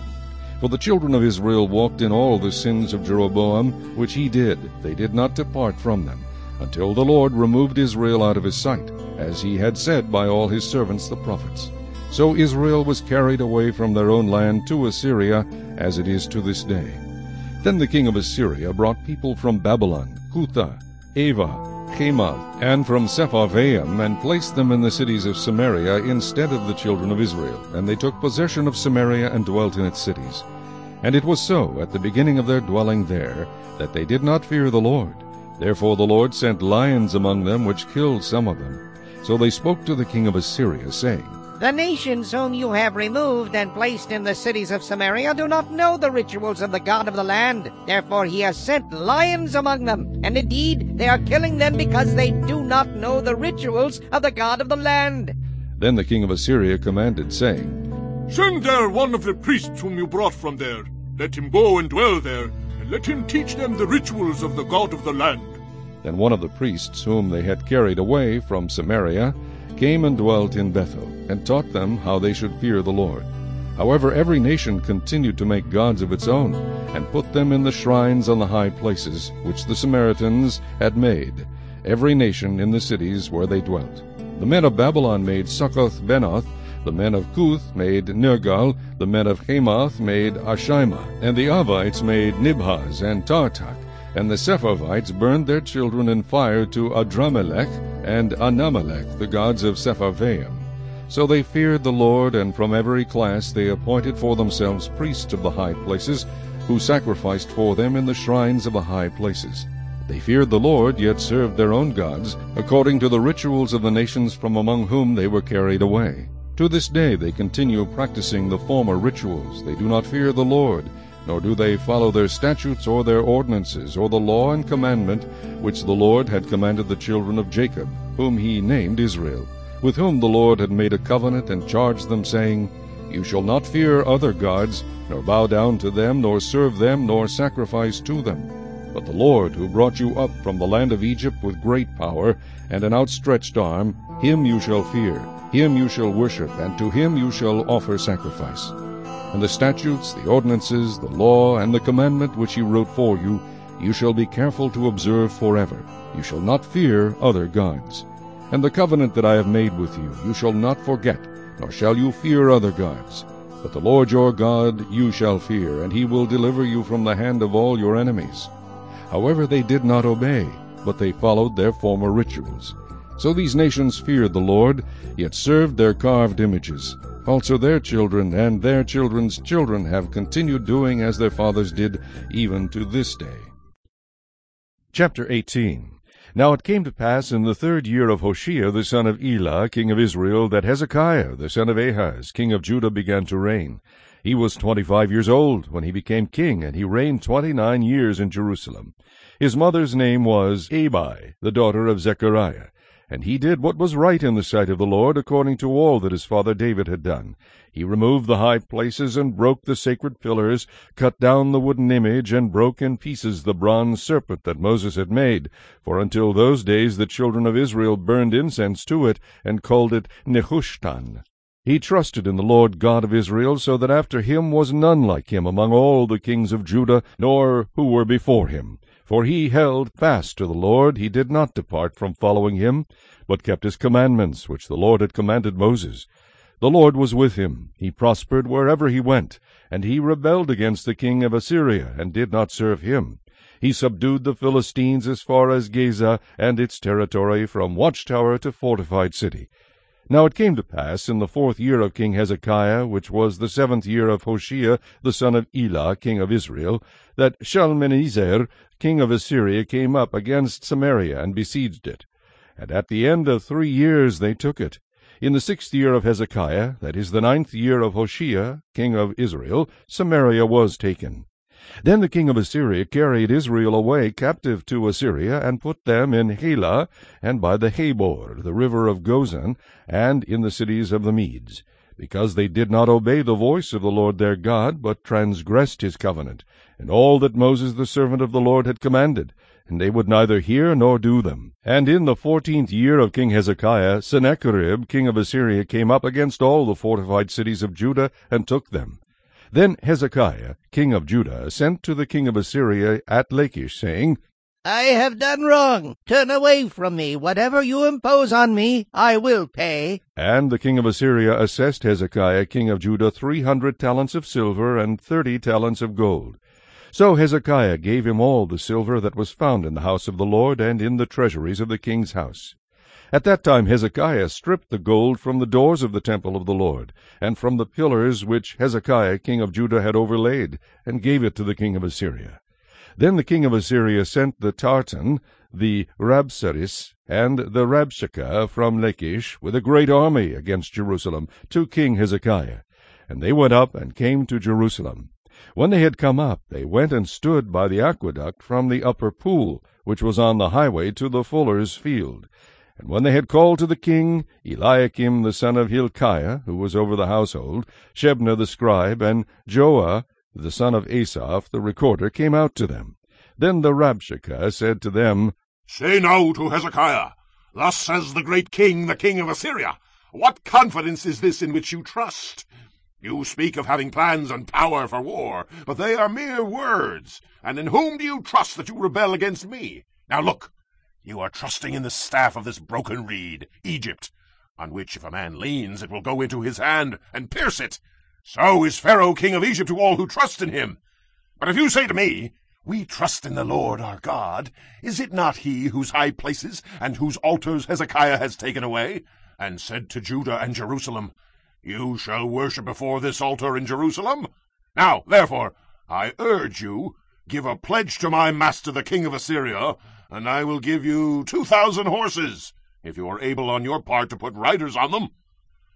For the children of Israel walked in all the sins of Jeroboam, which he did. They did not depart from them, until the Lord removed Israel out of his sight, as he had said by all his servants the prophets. So Israel was carried away from their own land to Assyria, as it is to this day. Then the king of Assyria brought people from Babylon, Cutha, Ava, Chemath, and from Sepharvaim, and placed them in the cities of Samaria instead of the children of Israel. And they took possession of Samaria, and dwelt in its cities. And it was so, at the beginning of their dwelling there, that they did not fear the Lord. Therefore the Lord sent lions among them, which killed some of them. So they spoke to the king of Assyria, saying, "The nations whom you have removed and placed in the cities of Samaria do not know the rituals of the God of the land. Therefore he has sent lions among them, and indeed they are killing them because they do not know the rituals of the God of the land." Then the king of Assyria commanded, saying, "Send there one of the priests whom you brought from there. Let him go and dwell there, and let him teach them the rituals of the God of the land." Then one of the priests whom they had carried away from Samaria came and dwelt in Bethel, and taught them how they should fear the Lord. However, every nation continued to make gods of its own, and put them in the shrines on the high places, which the Samaritans had made, every nation in the cities where they dwelt. The men of Babylon made Succoth-Benoth, the men of Cuth made Nergal, the men of Hamath made Ashima, and the Avites made Nibhaz and Tartak, and the Sepharvites burned their children in fire to Adramelech and Anamelech, the gods of Sepharvaim. So they feared the Lord, and from every class they appointed for themselves priests of the high places, who sacrificed for them in the shrines of the high places. They feared the Lord, yet served their own gods, according to the rituals of the nations from among whom they were carried away. To this day they continue practicing the former rituals. They do not fear the Lord, nor do they follow their statutes or their ordinances, or the law and commandment which the Lord had commanded the children of Jacob, whom he named Israel, with whom the Lord had made a covenant and charged them, saying, You shall not fear other gods, nor bow down to them, nor serve them, nor sacrifice to them. But the Lord, who brought you up from the land of Egypt with great power and an outstretched arm, him you shall fear, him you shall worship, and to him you shall offer sacrifice. And the statutes, the ordinances, the law, and the commandment which he wrote for you, you shall be careful to observe forever. You shall not fear other gods. And the covenant that I have made with you, you shall not forget, nor shall you fear other gods. But the Lord your God you shall fear, and he will deliver you from the hand of all your enemies. However, they did not obey, but they followed their former rituals. So these nations feared the Lord, yet served their carved images. Also their children and their children's children have continued doing as their fathers did, even to this day. Chapter eighteen. Now it came to pass in the third year of Hoshea the son of Elah, king of Israel, that Hezekiah the son of Ahaz, king of Judah, began to reign. He was twenty-five years old when he became king, and he reigned twenty-nine years in Jerusalem. His mother's name was Abi, the daughter of Zechariah. And he did what was right in the sight of the Lord, according to all that his father David had done. He removed the high places, and broke the sacred pillars, cut down the wooden image, and broke in pieces the bronze serpent that Moses had made. For until those days the children of Israel burned incense to it, and called it Nehushtan. He trusted in the Lord God of Israel, so that after him was none like him among all the kings of Judah, nor who were before him. For he held fast to the Lord, he did not depart from following him, but kept his commandments, which the Lord had commanded Moses. The Lord was with him, he prospered wherever he went, and he rebelled against the king of Assyria, and did not serve him. He subdued the Philistines as far as Gaza, and its territory from watchtower to fortified city. Now it came to pass in the fourth year of King Hezekiah, which was the seventh year of Hoshea the son of Elah, king of Israel, that Shalmaneser, king of Assyria, came up against Samaria and besieged it. And at the end of three years they took it. In the sixth year of Hezekiah, that is the ninth year of Hoshea, king of Israel, Samaria was taken. Then the king of Assyria carried Israel away captive to Assyria, and put them in Halah, and by the Habor, the river of Gozan, and in the cities of the Medes, because they did not obey the voice of the Lord their God, but transgressed his covenant, and all that Moses the servant of the Lord had commanded, and they would neither hear nor do them. And in the fourteenth year of King Hezekiah, Sennacherib, king of Assyria, came up against all the fortified cities of Judah, and took them. Then Hezekiah, king of Judah, sent to the king of Assyria at Lachish, saying, I have done wrong. Turn away from me. Whatever you impose on me, I will pay. And the king of Assyria assessed Hezekiah, king of Judah, three hundred talents of silver and thirty talents of gold. So Hezekiah gave him all the silver that was found in the house of the Lord and in the treasuries of the king's house. At that time Hezekiah stripped the gold from the doors of the temple of the Lord, and from the pillars which Hezekiah king of Judah had overlaid, and gave it to the king of Assyria. Then the king of Assyria sent the tartan, the rabsaris, and the rabshakeh from Lachish, with a great army against Jerusalem, to King Hezekiah. And they went up and came to Jerusalem. When they had come up, they went and stood by the aqueduct from the upper pool, which was on the highway to the fuller's field. And when they had called to the king, Eliakim the son of Hilkiah, who was over the household, Shebna the scribe, and Joah the son of Asaph the recorder, came out to them. Then the Rabshakeh said to them, Say now to Hezekiah, Thus says the great king, the king of Assyria, What confidence is this in which you trust? You speak of having plans and power for war, but they are mere words. And in whom do you trust that you rebel against me? Now look, you are trusting in the staff of this broken reed, Egypt, on which if a man leans it will go into his hand and pierce it. So is Pharaoh king of Egypt to all who trust in him. But if you say to me, We trust in the Lord our God, is it not he whose high places and whose altars Hezekiah has taken away, and said to Judah and Jerusalem, You shall worship before this altar in Jerusalem? Now, therefore, I urge you, give a pledge to my master the king of Assyria, and I will give you two thousand horses, if you are able on your part to put riders on them.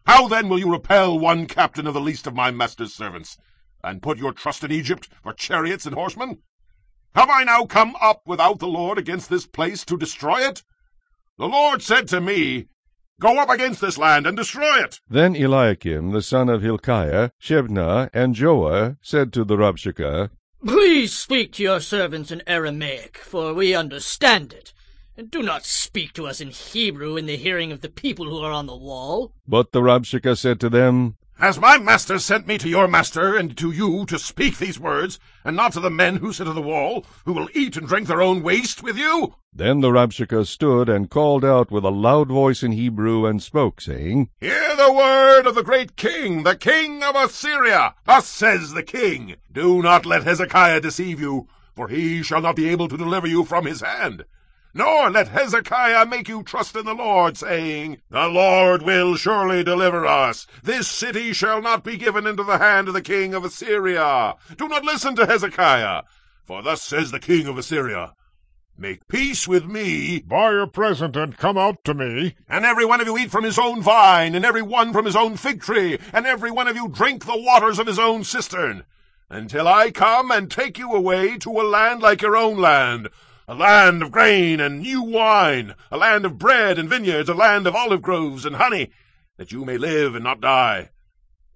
How then will you repel one captain of the least of my master's servants, and put your trust in Egypt for chariots and horsemen? Have I now come up without the Lord against this place to destroy it? The Lord said to me, Go up against this land and destroy it. Then Eliakim, the son of Hilkiah, Shebna, and Joah said to the Rabshakeh, Please speak to your servants in Aramaic, for we understand it. And do not speak to us in Hebrew in the hearing of the people who are on the wall. But the Rabshakeh said to them, As my master sent me to your master and to you to speak these words, and not to the men who sit on the wall, who will eat and drink their own waste with you? Then the Rabshakeh stood and called out with a loud voice in Hebrew and spoke, saying, Hear the word of the great king, the king of Assyria. Thus says the king, Do not let Hezekiah deceive you, for he shall not be able to deliver you from his hand. Nor let Hezekiah make you trust in the Lord, saying, The Lord will surely deliver us. This city shall not be given into the hand of the king of Assyria. Do not listen to Hezekiah, for thus says the king of Assyria, Make peace with me, buy a present and come out to me, and every one of you eat from his own vine, and every one from his own fig tree, and every one of you drink the waters of his own cistern, until I come and take you away to a land like your own land, a land of grain and new wine, a land of bread and vineyards, a land of olive groves and honey, that you may live and not die.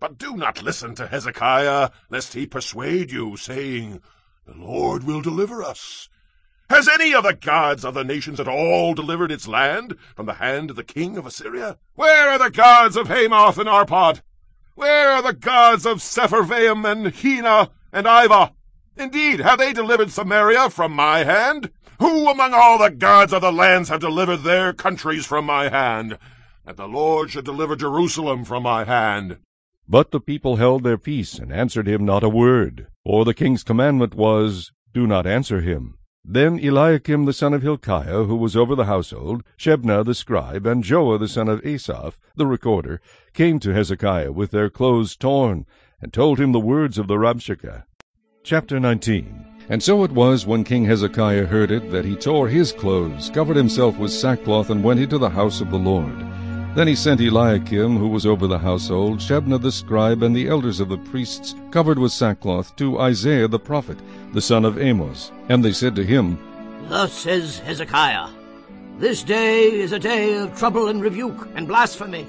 But do not listen to Hezekiah, lest he persuade you, saying, The Lord will deliver us. Has any of the gods of the nations at all delivered its land from the hand of the king of Assyria? Where are the gods of Hamath and Arpad? Where are the gods of Sepharvaim and Hena and Iva? Indeed, have they delivered Samaria from my hand? Who among all the gods of the lands have delivered their countries from my hand, that the Lord should deliver Jerusalem from my hand? But the people held their peace, and answered him not a word. For the king's commandment was, Do not answer him. Then Eliakim the son of Hilkiah, who was over the household, Shebna the scribe, and Joah the son of Asaph, the recorder, came to Hezekiah with their clothes torn, and told him the words of the Rabshakeh. Chapter nineteen. And so it was, when King Hezekiah heard it, that he tore his clothes, covered himself with sackcloth, and went into the house of the Lord. Then he sent Eliakim, who was over the household, Shebna the scribe, and the elders of the priests, covered with sackcloth, to Isaiah the prophet, the son of Amoz. And they said to him, Thus says Hezekiah, This day is a day of trouble and rebuke and blasphemy.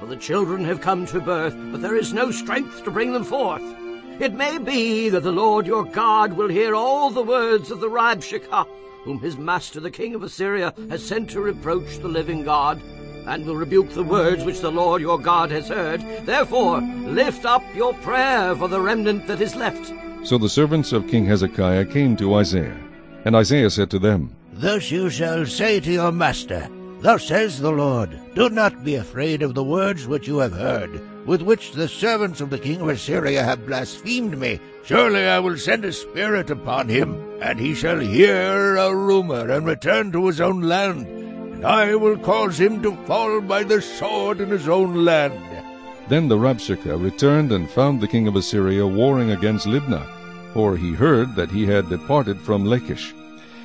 For the children have come to birth, but there is no strength to bring them forth. It may be that the Lord your God will hear all the words of the Rabshakeh, whom his master the king of Assyria has sent to reproach the living God, and will rebuke the words which the Lord your God has heard. Therefore lift up your prayer for the remnant that is left. So the servants of King Hezekiah came to Isaiah. And Isaiah said to them, Thus you shall say to your master, Thus says the Lord, Do not be afraid of the words which you have heard, with which the servants of the king of Assyria have blasphemed me. Surely I will send a spirit upon him, and he shall hear a rumor and return to his own land, and I will cause him to fall by the sword in his own land. Then the Rabshakeh returned and found the king of Assyria warring against Libnah, for he heard that he had departed from Lachish.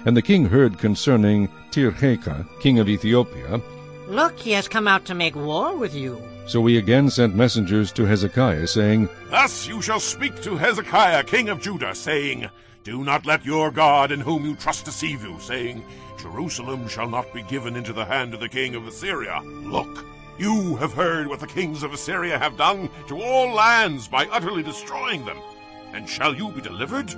And the king heard concerning Tirhakah, king of Ethiopia, Look, he has come out to make war with you. So he again sent messengers to Hezekiah, saying, Thus you shall speak to Hezekiah, king of Judah, saying, Do not let your God in whom you trust deceive you, saying, Jerusalem shall not be given into the hand of the king of Assyria. Look, you have heard what the kings of Assyria have done to all lands by utterly destroying them. And shall you be delivered?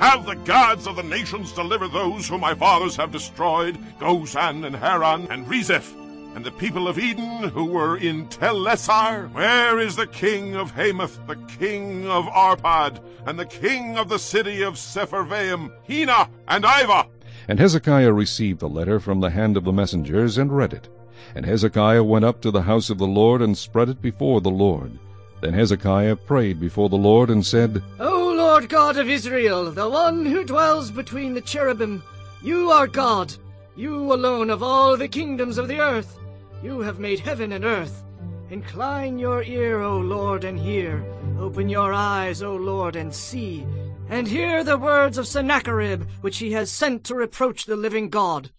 Have the gods of the nations deliver those whom my fathers have destroyed, Gozan and Haran and Rezeph, and the people of Eden who were in Tel-Essar? Where is the king of Hamath, the king of Arpad, and the king of the city of Sepharvaim, Hena and Iva? And Hezekiah received the letter from the hand of the messengers, and read it. And Hezekiah went up to the house of the Lord, and spread it before the Lord. Then Hezekiah prayed before the Lord, and said, O Lord God of Israel, the one who dwells between the cherubim, you are God, you alone of all the kingdoms of the earth. You have made heaven and earth. Incline your ear, O Lord, and hear. Open your eyes, O Lord, and see. And hear the words of Sennacherib, which he has sent to reproach the living God.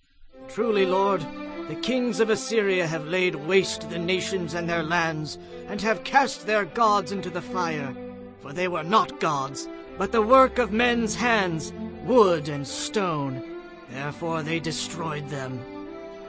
Truly, Lord, the kings of Assyria have laid waste the nations and their lands, and have cast their gods into the fire. For they were not gods, but the work of men's hands, wood and stone. Therefore they destroyed them.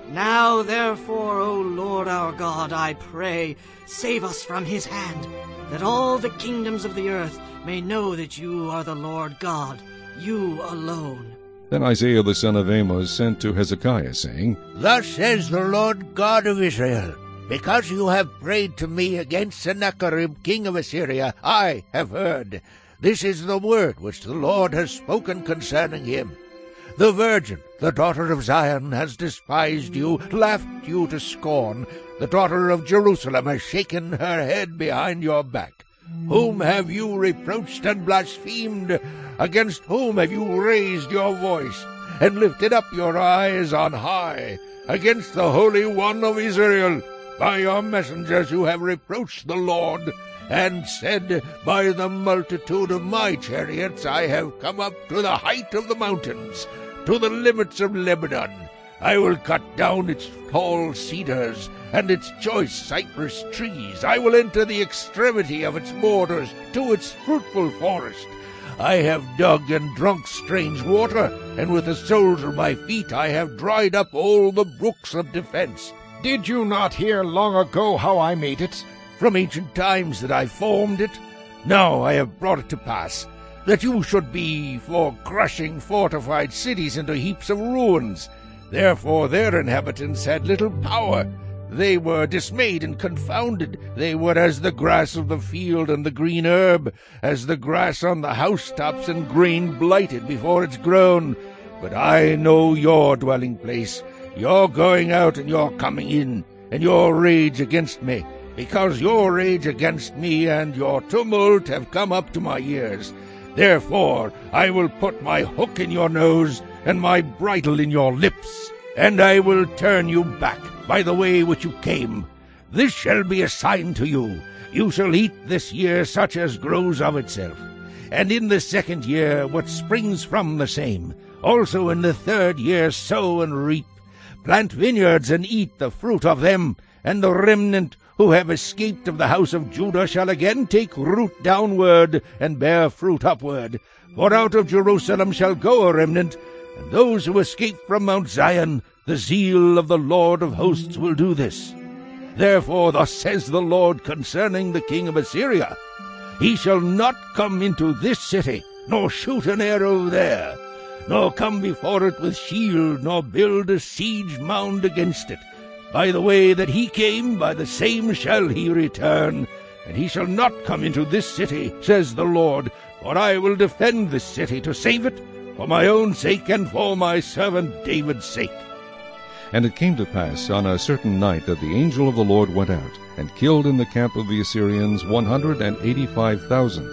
Now therefore, O Lord our God, I pray, save us from his hand, that all the kingdoms of the earth may know that you are the Lord God, you alone. Then Isaiah the son of Amoz sent to Hezekiah, saying, Thus says the Lord God of Israel, because you have prayed to me against Sennacherib king of Assyria, I have heard. This is the word which the Lord has spoken concerning him. The virgin, the daughter of Zion, has despised you, laughed you to scorn. The daughter of Jerusalem has shaken her head behind your back. Whom have you reproached and blasphemed? Against whom have you raised your voice, and lifted up your eyes on high? Against the Holy One of Israel. By your messengers you have reproached the Lord, and said, By the multitude of my chariots I have come up to the height of the mountains, to the limits of Lebanon. I will cut down its tall cedars and its choice cypress trees. I will enter the extremity of its borders to its fruitful forest. I have dug and drunk strange water, and with the soles of my feet I have dried up all the brooks of defense. Did you not hear long ago how I made it? From ancient times that I formed it? Now I have brought it to pass, that you should be for crushing fortified cities into heaps of ruins. Therefore their inhabitants had little power. They were dismayed and confounded. They were as the grass of the field and the green herb, as the grass on the housetops and grain blighted before it's grown. But I know your dwelling place, your going out and your coming in, and your rage against me, because your rage against me and your tumult have come up to my ears. Therefore I will put my hook in your nose, and my bridle in your lips, and I will turn you back by the way which you came. This shall be a sign to you. You shall eat this year such as grows of itself, and in the second year what springs from the same. Also in the third year sow and reap. Plant vineyards and eat the fruit of them, and the remnant who have escaped of the house of Judah shall again take root downward and bear fruit upward. For out of Jerusalem shall go a remnant, and those who escape from Mount Zion, the zeal of the Lord of hosts will do this. Therefore thus says the Lord concerning the king of Assyria, He shall not come into this city, nor shoot an arrow there, nor come before it with shield, nor build a siege mound against it. By the way that he came, by the same shall he return. And he shall not come into this city, says the Lord, for I will defend this city to save it, for my own sake and for my servant David's sake. And it came to pass on a certain night that the angel of the Lord went out, and killed in the camp of the Assyrians one hundred and eighty-five thousand.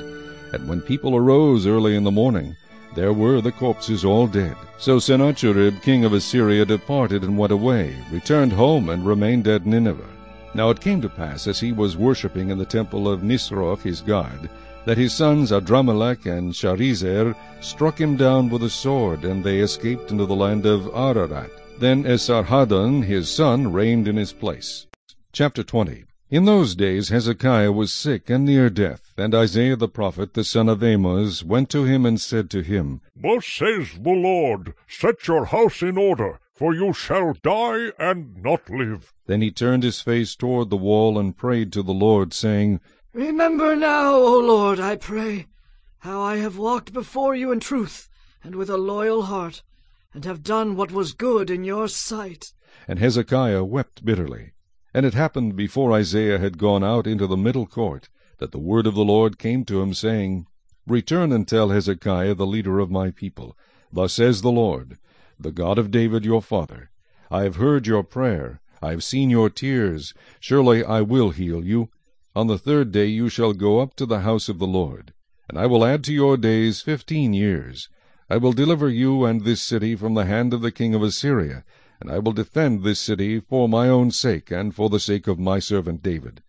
And when people arose early in the morning, there were the corpses all dead. So Sennacherib king of Assyria departed and went away, returned home, and remained at Nineveh. Now it came to pass, as he was worshipping in the temple of Nisroch his god, that his sons Adramelech and Sharezer struck him down with a sword, and they escaped into the land of Ararat. Then Esarhaddon his son reigned in his place. Chapter twenty. In those days Hezekiah was sick and near death, and Isaiah the prophet, the son of Amoz, went to him and said to him, Thus says the Lord, set your house in order, for you shall die and not live. Then he turned his face toward the wall and prayed to the Lord, saying, Remember now, O Lord, I pray, how I have walked before you in truth and with a loyal heart, and have done what was good in your sight. And Hezekiah wept bitterly. And it happened before Isaiah had gone out into the middle court, that the word of the Lord came to him, saying, Return and tell Hezekiah, the leader of my people, Thus says the Lord, the God of David your father, I have heard your prayer, I have seen your tears, surely I will heal you. On the third day you shall go up to the house of the Lord, and I will add to your days fifteen years. I will deliver you and this city from the hand of the king of Assyria, and I will defend this city for my own sake, and for the sake of my servant David.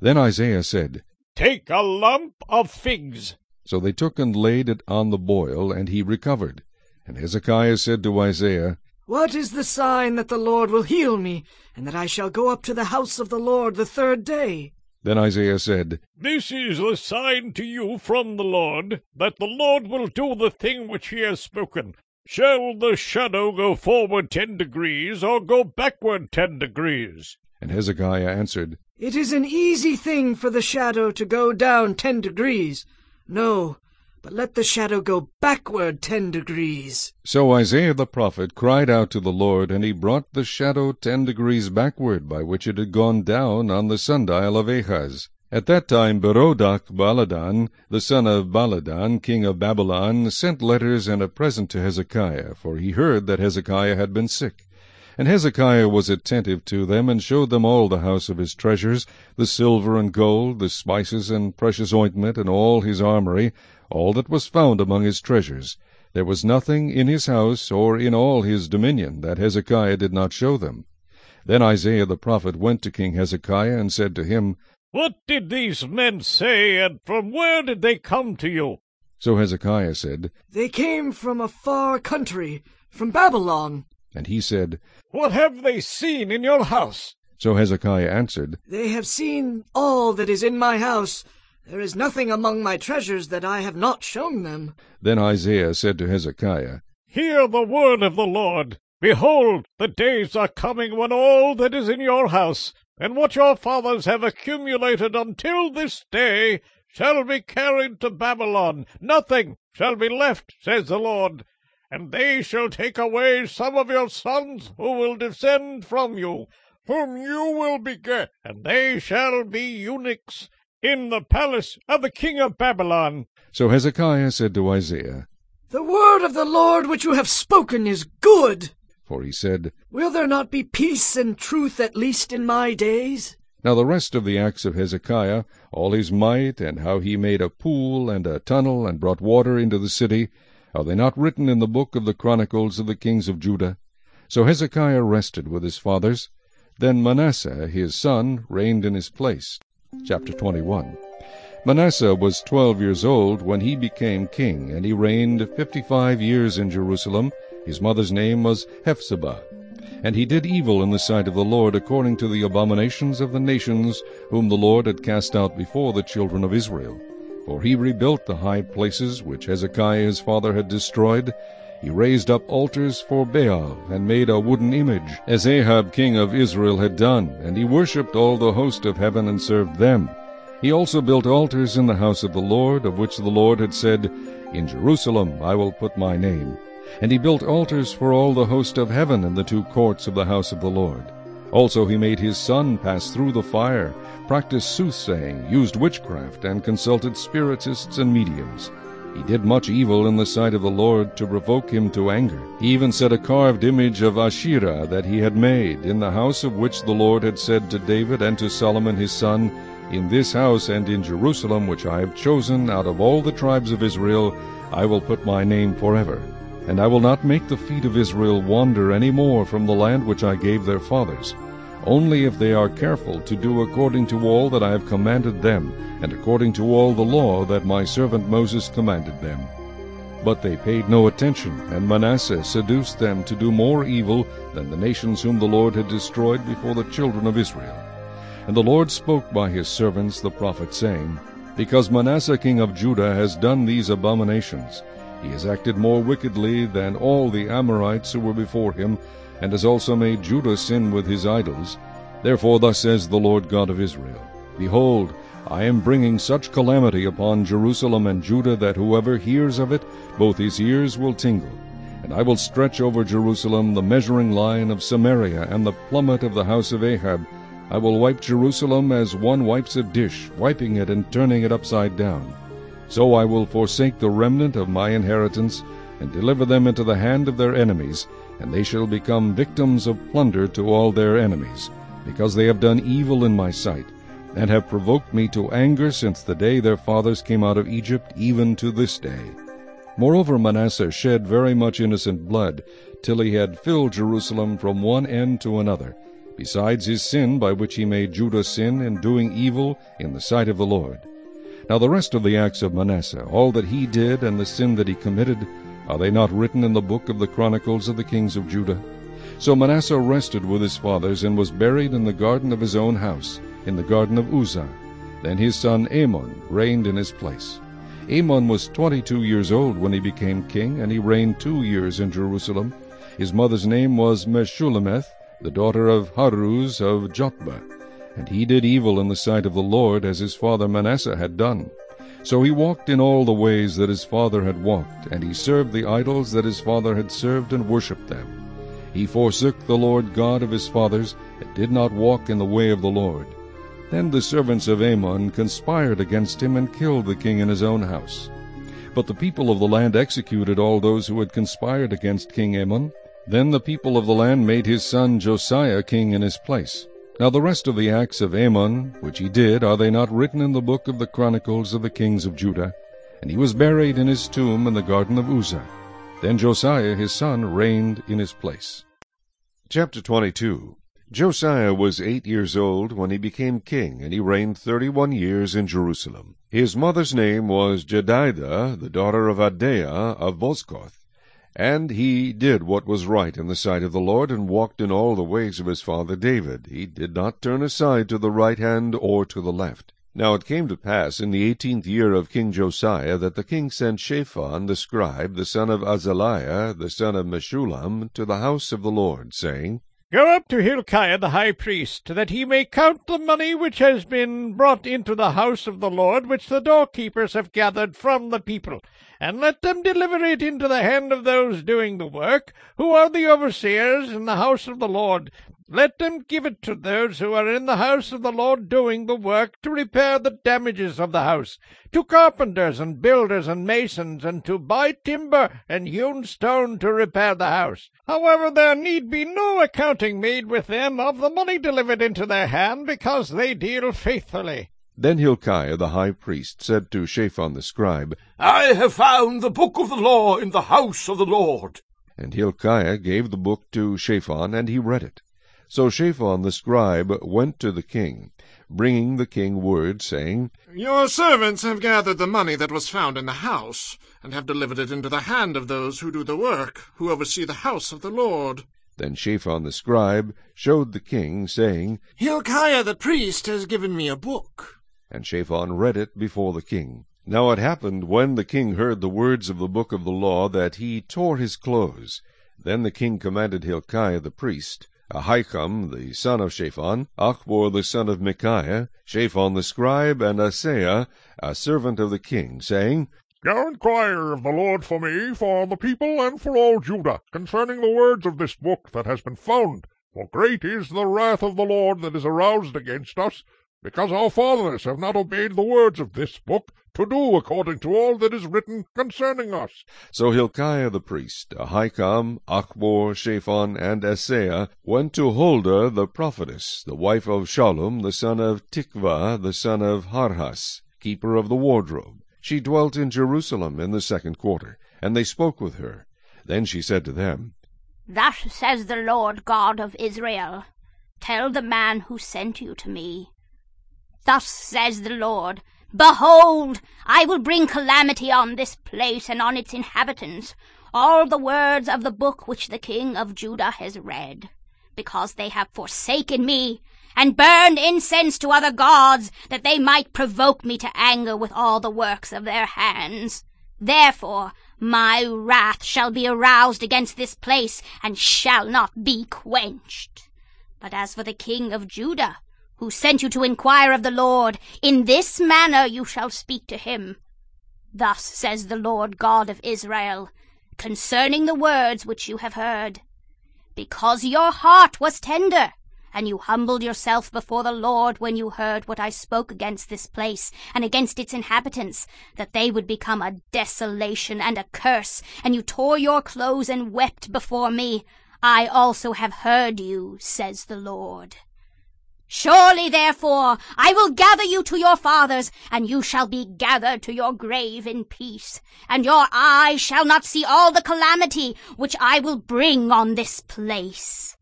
Then Isaiah said, Take a lump of figs. So they took and laid it on the boil, and he recovered. And Hezekiah said to Isaiah, What is the sign that the Lord will heal me, and that I shall go up to the house of the Lord the third day? Then Isaiah said, This is the sign to you from the Lord, that the Lord will do the thing which he has spoken. Shall the shadow go forward ten degrees, or go backward ten degrees? And Hezekiah answered, It is an easy thing for the shadow to go down ten degrees. No, but let the shadow go backward ten degrees. So Isaiah the prophet cried out to the Lord, and he brought the shadow ten degrees backward, by which it had gone down on the sundial of Ahaz. At that time Berodach Baladan, the son of Baladan, king of Babylon, sent letters and a present to Hezekiah, for he heard that Hezekiah had been sick. And Hezekiah was attentive to them, and showed them all the house of his treasures, the silver and gold, the spices and precious ointment, and all his armory, all that was found among his treasures. There was nothing in his house or in all his dominion that Hezekiah did not show them. Then Isaiah the prophet went to King Hezekiah, and said to him, What did these men say, and from where did they come to you? So Hezekiah said, They came from a far country, from Babylon. And he said, What have they seen in your house? So Hezekiah answered, They have seen all that is in my house. There is nothing among my treasures that I have not shown them. Then Isaiah said to Hezekiah, Hear the word of the Lord. Behold, the days are coming when all that is in your house, and what your fathers have accumulated until this day, shall be carried to Babylon. Nothing shall be left, says the Lord. And they shall take away some of your sons who will descend from you, whom you will beget, and they shall be eunuchs in the palace of the king of Babylon. So Hezekiah said to Isaiah, The word of the Lord which you have spoken is good. For he said, Will there not be peace and truth at least in my days? Now the rest of the acts of Hezekiah, all his might, and how he made a pool and a tunnel, and brought water into the city, are they not written in the book of the Chronicles of the kings of Judah? So Hezekiah rested with his fathers. Then Manasseh his son reigned in his place. Chapter twenty-one. Manasseh was twelve years old when he became king, and he reigned fifty-five years in Jerusalem. His mother's name was Hephzibah. And he did evil in the sight of the Lord, according to the abominations of the nations, whom the Lord had cast out before the children of Israel. For he rebuilt the high places which Hezekiah his father had destroyed. He raised up altars for Baal, and made a wooden image, as Ahab king of Israel had done, and he worshipped all the host of heaven and served them. He also built altars in the house of the Lord, of which the Lord had said, In Jerusalem I will put my name. And he built altars for all the host of heaven in the two courts of the house of the Lord. Also he made his son pass through the fire, practiced soothsaying, used witchcraft, and consulted spiritists and mediums. He did much evil in the sight of the Lord to provoke him to anger. He even set a carved image of Asherah that he had made, in the house of which the Lord had said to David and to Solomon his son, In this house and in Jerusalem, which I have chosen out of all the tribes of Israel, I will put my name forever. And I will not make the feet of Israel wander any more from the land which I gave their fathers, only if they are careful to do according to all that I have commanded them, and according to all the law that my servant Moses commanded them. But they paid no attention, and Manasseh seduced them to do more evil than the nations whom the Lord had destroyed before the children of Israel. And the Lord spoke by his servants the prophets, saying, Because Manasseh king of Judah has done these abominations, he has acted more wickedly than all the Amorites who were before him, and has also made Judah sin with his idols. Therefore thus says the Lord God of Israel, Behold, I am bringing such calamity upon Jerusalem and Judah that whoever hears of it, both his ears will tingle. And I will stretch over Jerusalem the measuring line of Samaria and the plummet of the house of Ahab. I will wipe Jerusalem as one wipes a dish, wiping it and turning it upside down. So I will forsake the remnant of my inheritance, and deliver them into the hand of their enemies, and they shall become victims of plunder to all their enemies, because they have done evil in my sight, and have provoked me to anger since the day their fathers came out of Egypt, even to this day. Moreover, Manasseh shed very much innocent blood, till he had filled Jerusalem from one end to another, besides his sin by which he made Judah sin in doing evil in the sight of the Lord. Now the rest of the acts of Manasseh, all that he did and the sin that he committed, are they not written in the book of the Chronicles of the kings of Judah? So Manasseh rested with his fathers, and was buried in the garden of his own house, in the garden of Uzzah. Then his son Amon reigned in his place. Amon was twenty-two years old when he became king, and he reigned two years in Jerusalem. His mother's name was Meshulameth, the daughter of Haruz of Jotbah. And he did evil in the sight of the Lord, as his father Manasseh had done. So he walked in all the ways that his father had walked, and he served the idols that his father had served and worshipped them. He forsook the Lord God of his fathers, and did not walk in the way of the Lord. Then the servants of Amon conspired against him and killed the king in his own house. But the people of the land executed all those who had conspired against King Amon. Then the people of the land made his son Josiah king in his place. Now the rest of the acts of Amon, which he did, are they not written in the book of the Chronicles of the kings of Judah? And he was buried in his tomb in the garden of Uzzah. Then Josiah his son reigned in his place. Chapter twenty-two. Josiah was eight years old when he became king, and he reigned thirty-one years in Jerusalem. His mother's name was Jedidah, the daughter of Adaiah of Boscoth. And he did what was right in the sight of the Lord, and walked in all the ways of his father David. He did not turn aside to the right hand or to the left. Now it came to pass in the eighteenth year of King Josiah that the king sent Shaphan the scribe, the son of Azaliah, the son of Meshulam, to the house of the Lord, saying, Go up to Hilkiah the high priest, that he may count the money which has been brought into the house of the Lord, which the doorkeepers have gathered from the people, and let them deliver it into the hand of those doing the work, who are the overseers in the house of the Lord. Let them give it to those who are in the house of the Lord doing the work, to repair the damages of the house, to carpenters and builders and masons, and to buy timber and hewn stone to repair the house. However, there need be no accounting made with them of the money delivered into their hand, because they deal faithfully. Then Hilkiah the high priest said to Shaphan the scribe, I have found the book of the law in the house of the Lord. And Hilkiah gave the book to Shaphan, and he read it. So Shaphan the scribe went to the king, bringing the king word, saying, Your servants have gathered the money that was found in the house, and have delivered it into the hand of those who do the work, who oversee the house of the Lord. Then Shaphan the scribe showed the king, saying, Hilkiah the priest has given me a book. And Shaphan read it before the king. Now it happened, when the king heard the words of the book of the law, that he tore his clothes. Then the king commanded Hilkiah the priest, Ahikam the son of Shaphan, Achbor the son of Micaiah, Shaphan the scribe, and Asaiah, a servant of the king, saying, Go inquire of the Lord for me, for the people, and for all Judah, concerning the words of this book that has been found. For great is the wrath of the Lord that is aroused against us, because our fathers have not obeyed the words of this book, to do according to all that is written concerning us. So Hilkiah the priest, Ahikam, Achbor, Shaphan, and Asaiah went to Huldah the prophetess, the wife of Shallum, the son of Tikvah, the son of Harhas, keeper of the wardrobe. She dwelt in Jerusalem in the second quarter, and they spoke with her. Then she said to them, Thus says the Lord God of Israel, Tell the man who sent you to me, Thus says the Lord, Behold, I will bring calamity on this place and on its inhabitants, all the words of the book which the king of Judah has read, because they have forsaken me, and burned incense to other gods, that they might provoke me to anger with all the works of their hands. Therefore my wrath shall be aroused against this place, and shall not be quenched. But as for the king of Judah, who sent you to inquire of the Lord. In this manner you shall speak to him. Thus says the Lord God of Israel, concerning the words which you have heard. Because your heart was tender, and you humbled yourself before the Lord when you heard what I spoke against this place and against its inhabitants, that they would become a desolation and a curse, and you tore your clothes and wept before me, I also have heard you, says the Lord. Surely, therefore, I will gather you to your fathers, and you shall be gathered to your grave in peace, and your eye shall not see all the calamity which I will bring on this place.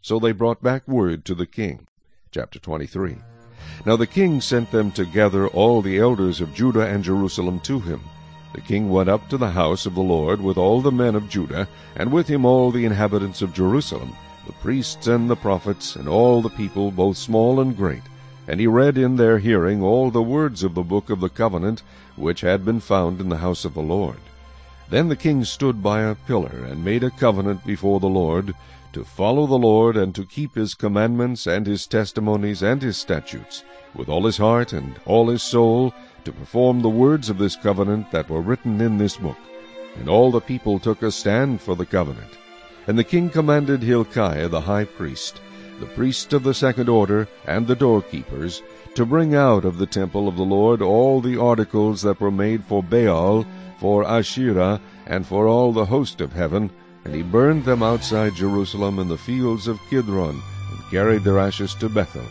So they brought back word to the king. Chapter twenty-three. Now the king sent them to gather all the elders of Judah and Jerusalem to him. The king went up to the house of the Lord with all the men of Judah, and with him all the inhabitants of Jerusalem, the priests and the prophets, and all the people, both small and great. And he read in their hearing all the words of the book of the covenant, which had been found in the house of the Lord. Then the king stood by a pillar, and made a covenant before the Lord, to follow the Lord, and to keep his commandments, and his testimonies, and his statutes, with all his heart and all his soul, to perform the words of this covenant that were written in this book. And all the people took a stand for the covenant. And the king commanded Hilkiah the high priest, the priests of the second order, and the doorkeepers, to bring out of the temple of the Lord all the articles that were made for Baal, for Asherah, and for all the host of heaven, and he burned them outside Jerusalem in the fields of Kidron, and carried their ashes to Bethel.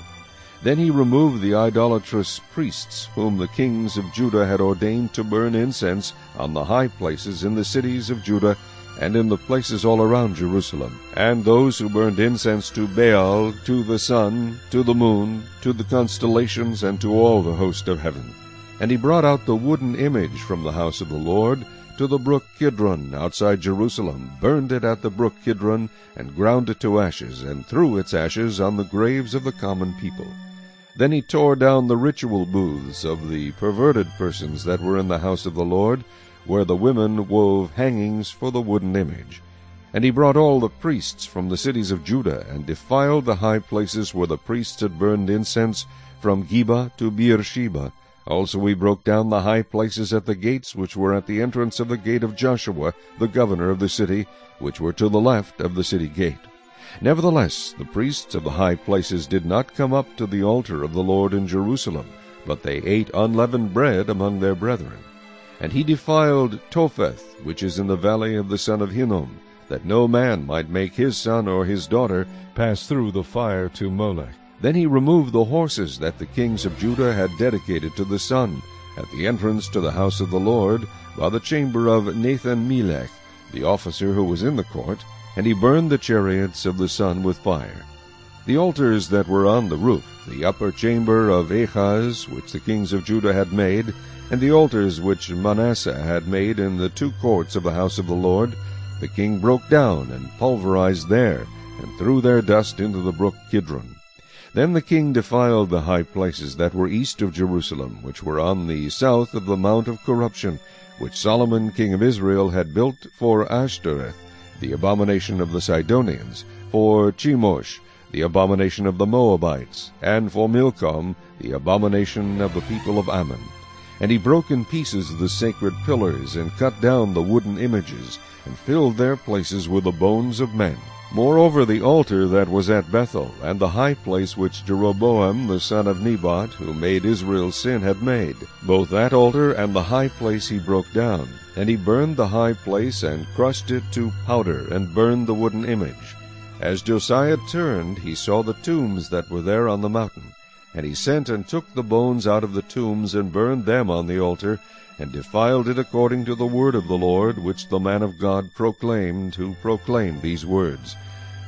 Then he removed the idolatrous priests, whom the kings of Judah had ordained to burn incense on the high places in the cities of Judah, and in the places all around Jerusalem, and those who burned incense to Baal, to the sun, to the moon, to the constellations, and to all the host of heaven. And he brought out the wooden image from the house of the Lord to the brook Kidron outside Jerusalem, burned it at the brook Kidron, and ground it to ashes, and threw its ashes on the graves of the common people. Then he tore down the ritual booths of the perverted persons that were in the house of the Lord, where the women wove hangings for the wooden image. And he brought all the priests from the cities of Judah, and defiled the high places where the priests had burned incense, from Geba to Beersheba. Also he broke down the high places at the gates which were at the entrance of the gate of Joshua, the governor of the city, which were to the left of the city gate. Nevertheless, the priests of the high places did not come up to the altar of the Lord in Jerusalem, but they ate unleavened bread among their brethren. And he defiled Topheth, which is in the valley of the son of Hinnom, that no man might make his son or his daughter pass through the fire to Molech. Then he removed the horses that the kings of Judah had dedicated to the sun, at the entrance to the house of the Lord, by the chamber of Nathan-Melech, the officer who was in the court, and he burned the chariots of the sun with fire. The altars that were on the roof, the upper chamber of Ahaz, which the kings of Judah had made, and the altars which Manasseh had made in the two courts of the house of the Lord, the king broke down and pulverized there, and threw their dust into the brook Kidron. Then the king defiled the high places that were east of Jerusalem, which were on the south of the Mount of Corruption, which Solomon king of Israel had built for Ashtoreth, the abomination of the Sidonians, for Chemosh, the abomination of the Moabites, and for Milcom, the abomination of the people of Ammon. And he broke in pieces the sacred pillars, and cut down the wooden images, and filled their places with the bones of men. Moreover, the altar that was at Bethel, and the high place which Jeroboam the son of Nebat, who made Israel sin, had made, both that altar and the high place he broke down. And he burned the high place, and crushed it to powder, and burned the wooden image. As Josiah turned, he saw the tombs that were there on the mountain. And he sent and took the bones out of the tombs, and burned them on the altar, and defiled it according to the word of the Lord, which the man of God proclaimed, who proclaimed these words.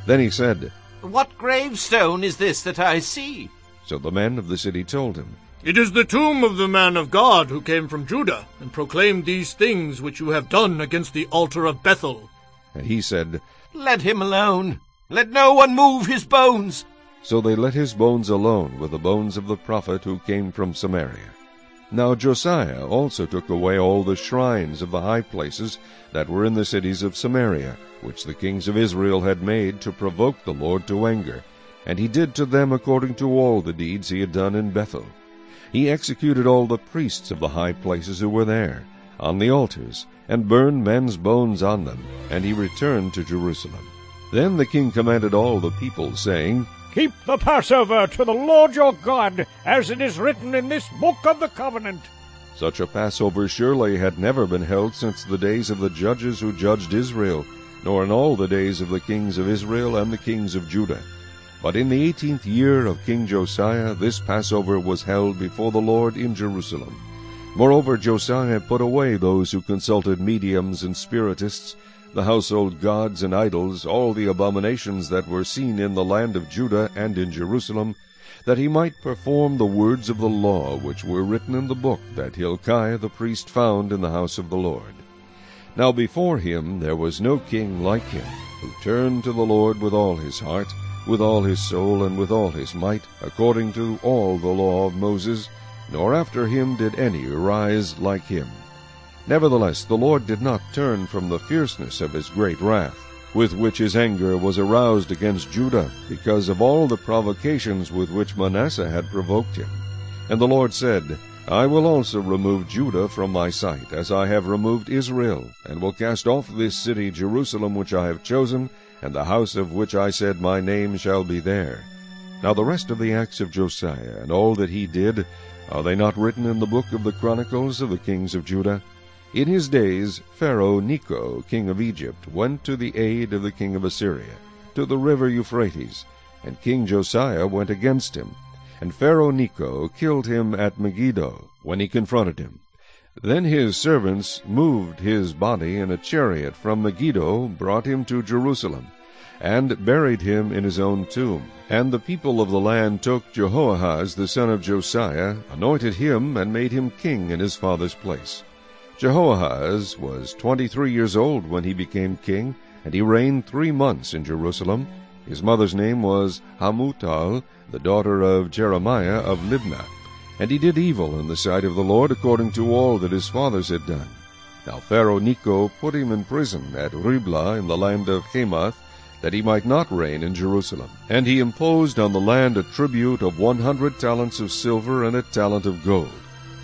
Then he said, What gravestone is this that I see? So the men of the city told him, It is the tomb of the man of God who came from Judah, and proclaimed these things which you have done against the altar of Bethel. And he said, Let him alone. Let no one move his bones. So they let his bones alone with the bones of the prophet who came from Samaria. Now Josiah also took away all the shrines of the high places that were in the cities of Samaria, which the kings of Israel had made to provoke the Lord to anger. And he did to them according to all the deeds he had done in Bethel. He executed all the priests of the high places who were there, on the altars, and burned men's bones on them, and he returned to Jerusalem. Then the king commanded all the people, saying, Keep the Passover to the Lord your God, as it is written in this book of the covenant. Such a Passover surely had never been held since the days of the judges who judged Israel, nor in all the days of the kings of Israel and the kings of Judah. But in the eighteenth year of King Josiah this Passover was held before the Lord in Jerusalem. Moreover, Josiah put away those who consulted mediums and spiritists, the household gods and idols, all the abominations that were seen in the land of Judah and in Jerusalem, that he might perform the words of the law which were written in the book that Hilkiah the priest found in the house of the Lord. Now before him there was no king like him, who turned to the Lord with all his heart, with all his soul, and with all his might, according to all the law of Moses, nor after him did any arise like him. Nevertheless, the Lord did not turn from the fierceness of his great wrath, with which his anger was aroused against Judah, because of all the provocations with which Manasseh had provoked him. And the Lord said, I will also remove Judah from my sight, as I have removed Israel, and will cast off this city Jerusalem which I have chosen, and the house of which I said my name shall be there. Now the rest of the acts of Josiah, and all that he did, are they not written in the book of the Chronicles of the kings of Judah? In his days Pharaoh Necho, king of Egypt, went to the aid of the king of Assyria, to the river Euphrates, and King Josiah went against him. And Pharaoh Necho killed him at Megiddo, when he confronted him. Then his servants moved his body in a chariot from Megiddo, brought him to Jerusalem, and buried him in his own tomb. And the people of the land took Jehoahaz the son of Josiah, anointed him, and made him king in his father's place. Jehoahaz was twenty-three years old when he became king, and he reigned three months in Jerusalem. His mother's name was Hamutal, the daughter of Jeremiah of Libnah. And he did evil in the sight of the Lord, according to all that his fathers had done. Now Pharaoh Necho put him in prison at Riblah in the land of Hamath, that he might not reign in Jerusalem. And he imposed on the land a tribute of one hundred talents of silver and a talent of gold.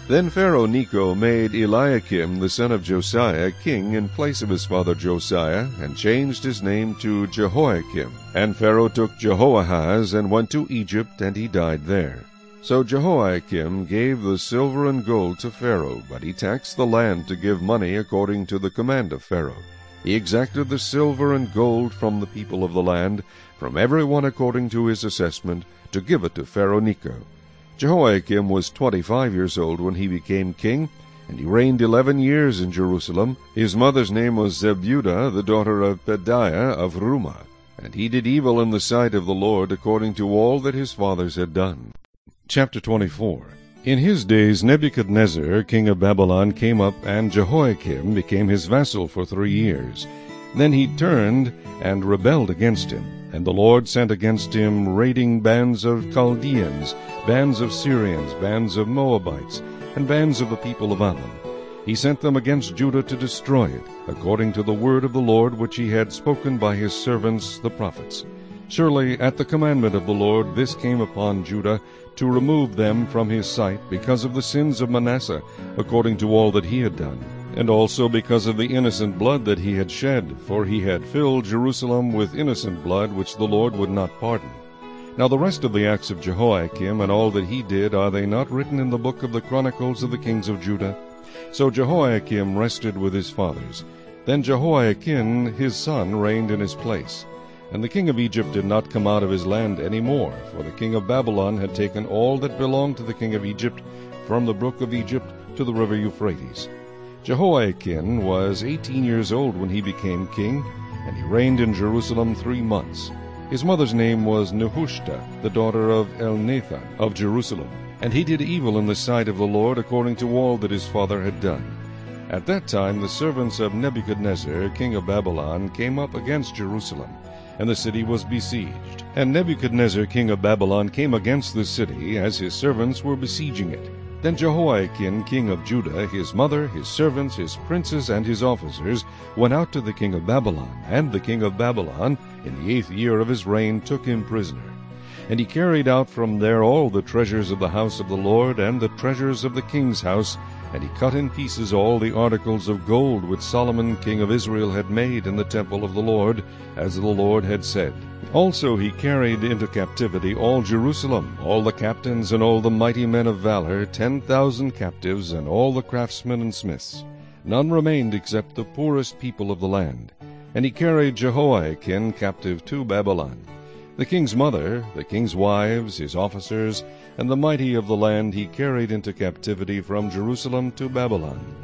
Then Pharaoh Necho made Eliakim the son of Josiah king in place of his father Josiah, and changed his name to Jehoiakim. And Pharaoh took Jehoahaz and went to Egypt, and he died there. So Jehoiakim gave the silver and gold to Pharaoh, but he taxed the land to give money according to the command of Pharaoh. He exacted the silver and gold from the people of the land, from everyone according to his assessment, to give it to Pharaoh Necho. Jehoiakim was twenty-five years old when he became king, and he reigned eleven years in Jerusalem. His mother's name was Zebudah, the daughter of Pedaiah of Rumah, and he did evil in the sight of the Lord, according to all that his fathers had done. Chapter twenty-four. In his days Nebuchadnezzar, king of Babylon, came up, and Jehoiakim became his vassal for three years. Then he turned and rebelled against him. And the Lord sent against him raiding bands of Chaldeans, bands of Syrians, bands of Moabites, and bands of the people of Ammon. He sent them against Judah to destroy it, according to the word of the Lord which he had spoken by his servants the prophets. Surely at the commandment of the Lord this came upon Judah, to remove them from his sight, because of the sins of Manasseh, according to all that he had done, and also because of the innocent blood that he had shed, for he had filled Jerusalem with innocent blood, which the Lord would not pardon. Now the rest of the acts of Jehoiakim, and all that he did, are they not written in the book of the Chronicles of the kings of Judah? So Jehoiakim rested with his fathers. Then Jehoiakim his son reigned in his place. And the king of Egypt did not come out of his land any more, for the king of Babylon had taken all that belonged to the king of Egypt, from the brook of Egypt to the river Euphrates. Jehoiakim was eighteen years old when he became king, and he reigned in Jerusalem three months. His mother's name was Nehushta, the daughter of Elnathan of Jerusalem, and he did evil in the sight of the Lord, according to all that his father had done. At that time the servants of Nebuchadnezzar, king of Babylon, came up against Jerusalem, and the city was besieged. And Nebuchadnezzar, king of Babylon, came against the city, as his servants were besieging it. Then Jehoiakim, king of Judah, his mother, his servants, his princes, and his officers, went out to the king of Babylon, and the king of Babylon, in the eighth year of his reign, took him prisoner. And he carried out from there all the treasures of the house of the Lord, and the treasures of the king's house, and he cut in pieces all the articles of gold which Solomon king of Israel had made in the temple of the Lord, as the Lord had said. Also he carried into captivity all Jerusalem, all the captains and all the mighty men of valor, ten thousand captives, and all the craftsmen and smiths. None remained except the poorest people of the land. And he carried Jehoiakim captive to Babylon. The king's mother, the king's wives, his officers, and the mighty of the land he carried into captivity from Jerusalem to Babylon.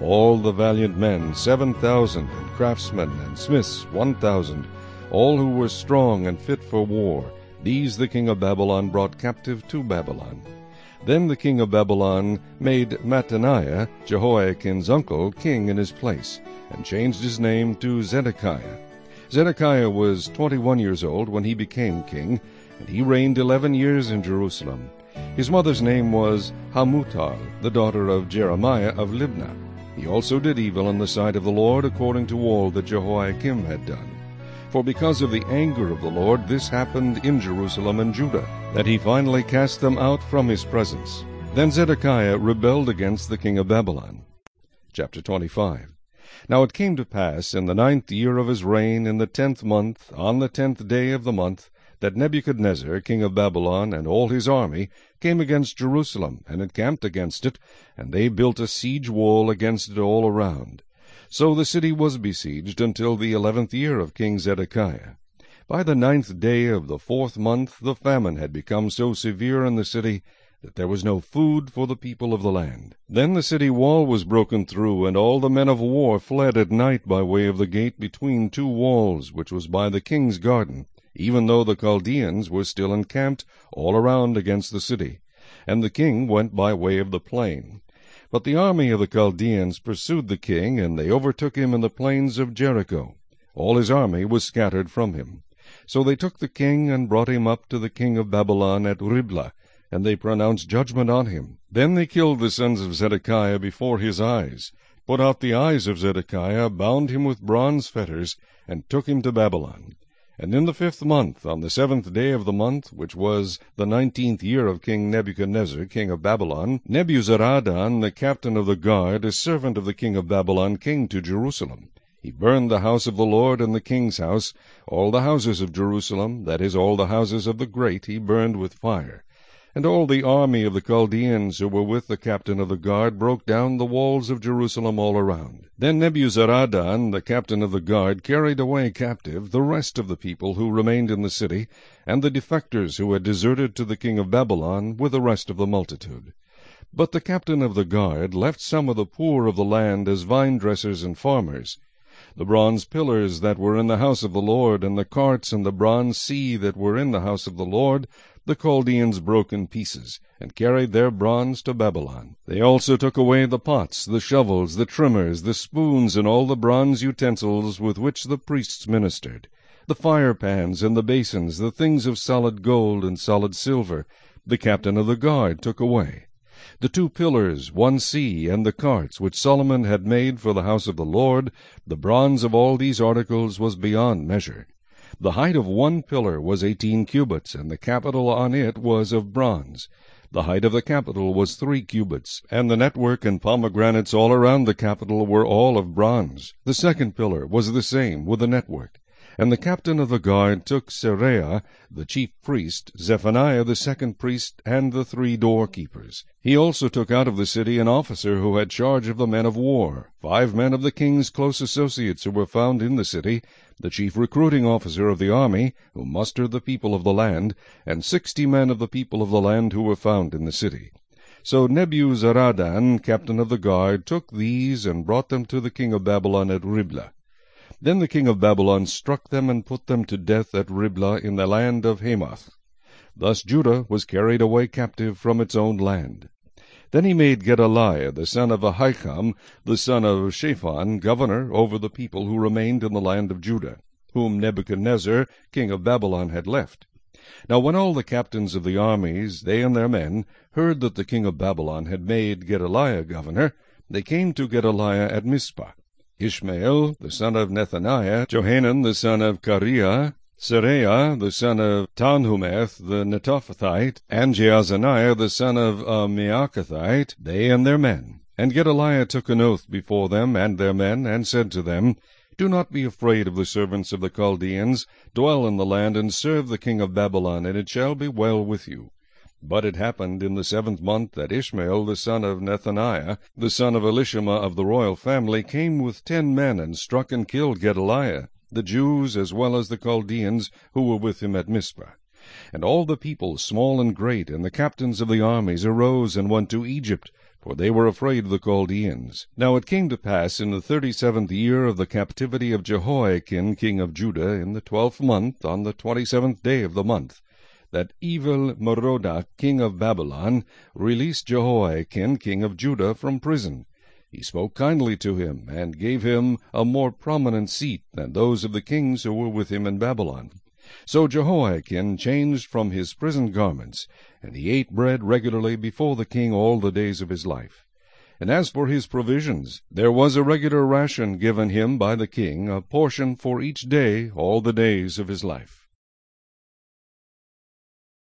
All the valiant men, seven thousand, and craftsmen and smiths, one thousand, all who were strong and fit for war, these the king of Babylon brought captive to Babylon. Then the king of Babylon made Mattaniah, Jehoiakim's uncle, king in his place, and changed his name to Zedekiah. Zedekiah was twenty-one years old when he became king, and he reigned eleven years in Jerusalem. His mother's name was Hamutal, the daughter of Jeremiah of Libnah. He also did evil in the sight of the Lord, according to all that Jehoiakim had done. For because of the anger of the Lord this happened in Jerusalem and Judah, that he finally cast them out from his presence. Then Zedekiah rebelled against the king of Babylon. Chapter twenty-five. Now it came to pass, in the ninth year of his reign, in the tenth month, on the tenth day of the month, that Nebuchadnezzar, king of Babylon, and all his army, came against Jerusalem, and encamped against it, and they built a siege wall against it all around. So the city was besieged until the eleventh year of King Zedekiah. By the ninth day of the fourth month the famine had become so severe in the city that there was no food for the people of the land. Then the city wall was broken through, and all the men of war fled at night by way of the gate between two walls, which was by the king's garden, even though the Chaldeans were still encamped all around against the city. And the king went by way of the plain. But the army of the Chaldeans pursued the king, and they overtook him in the plains of Jericho. All his army was scattered from him. So they took the king and brought him up to the king of Babylon at Riblah, and they pronounced judgment on him. Then they killed the sons of Zedekiah before his eyes, put out the eyes of Zedekiah, bound him with bronze fetters, and took him to Babylon. And in the fifth month, on the seventh day of the month, which was the nineteenth year of King Nebuchadnezzar, king of Babylon, Nebuzaradan, the captain of the guard, a servant of the king of Babylon, came to Jerusalem. He burned the house of the Lord and the king's house, all the houses of Jerusalem, that is, all the houses of the great, he burned with fire. And all the army of the Chaldeans who were with the captain of the guard broke down the walls of Jerusalem all around. Then Nebuzaradan, the captain of the guard, carried away captive the rest of the people who remained in the city, and the defectors who had deserted to the king of Babylon with the rest of the multitude. But the captain of the guard left some of the poor of the land as vine-dressers and farmers. The bronze pillars that were in the house of the Lord, and the carts and the bronze sea that were in the house of the Lord, the Chaldeans broke in pieces, and carried their bronze to Babylon. They also took away the pots, the shovels, the trimmers, the spoons, and all the bronze utensils with which the priests ministered, the fire-pans and the basins, the things of solid gold and solid silver, the captain of the guard took away. The two pillars, one sea, and the carts which Solomon had made for the house of the Lord, the bronze of all these articles was beyond measure. The height of one pillar was eighteen cubits, and the capital on it was of bronze. The height of the capital was three cubits, and the network and pomegranates all around the capital were all of bronze. The second pillar was the same with the network. And the captain of the guard took Seraiah, the chief priest, Zephaniah the second priest, and the three doorkeepers. He also took out of the city an officer who had charge of the men of war, five men of the king's close associates who were found in the city, the chief recruiting officer of the army, who mustered the people of the land, and sixty men of the people of the land who were found in the city. So Nebuzaradan, captain of the guard, took these and brought them to the king of Babylon at Riblah. Then the king of Babylon struck them and put them to death at Riblah in the land of Hamath. Thus Judah was carried away captive from its own land. Then he made Gedaliah, the son of Ahikam, the son of Shaphan, governor over the people who remained in the land of Judah, whom Nebuchadnezzar, king of Babylon, had left. Now when all the captains of the armies, they and their men, heard that the king of Babylon had made Gedaliah governor, they came to Gedaliah at Mizpah. Ishmael, the son of Nethaniah, Johanan, the son of Kareah, Seraiah the son of Tanhumeth the Netophathite, and Jaazaniah the son of a Maacathite, they and their men. And Gedaliah took an oath before them and their men, and said to them, Do not be afraid of the servants of the Chaldeans. Dwell in the land, and serve the king of Babylon, and it shall be well with you. But it happened in the seventh month that Ishmael the son of Nethaniah, the son of Elishama of the royal family, came with ten men, and struck and killed Gedaliah, the Jews as well as the Chaldeans, who were with him at Mizpah. And all the people, small and great, and the captains of the armies, arose and went to Egypt, for they were afraid of the Chaldeans. Now it came to pass in the thirty-seventh year of the captivity of Jehoiakim king of Judah, in the twelfth month, on the twenty-seventh day of the month, that evil Merodach king of Babylon released Jehoiakim king of Judah from prison. He spoke kindly to him, and gave him a more prominent seat than those of the kings who were with him in Babylon. So Jehoiakim changed from his prison garments, and he ate bread regularly before the king all the days of his life. And as for his provisions, there was a regular ration given him by the king, a portion for each day all the days of his life.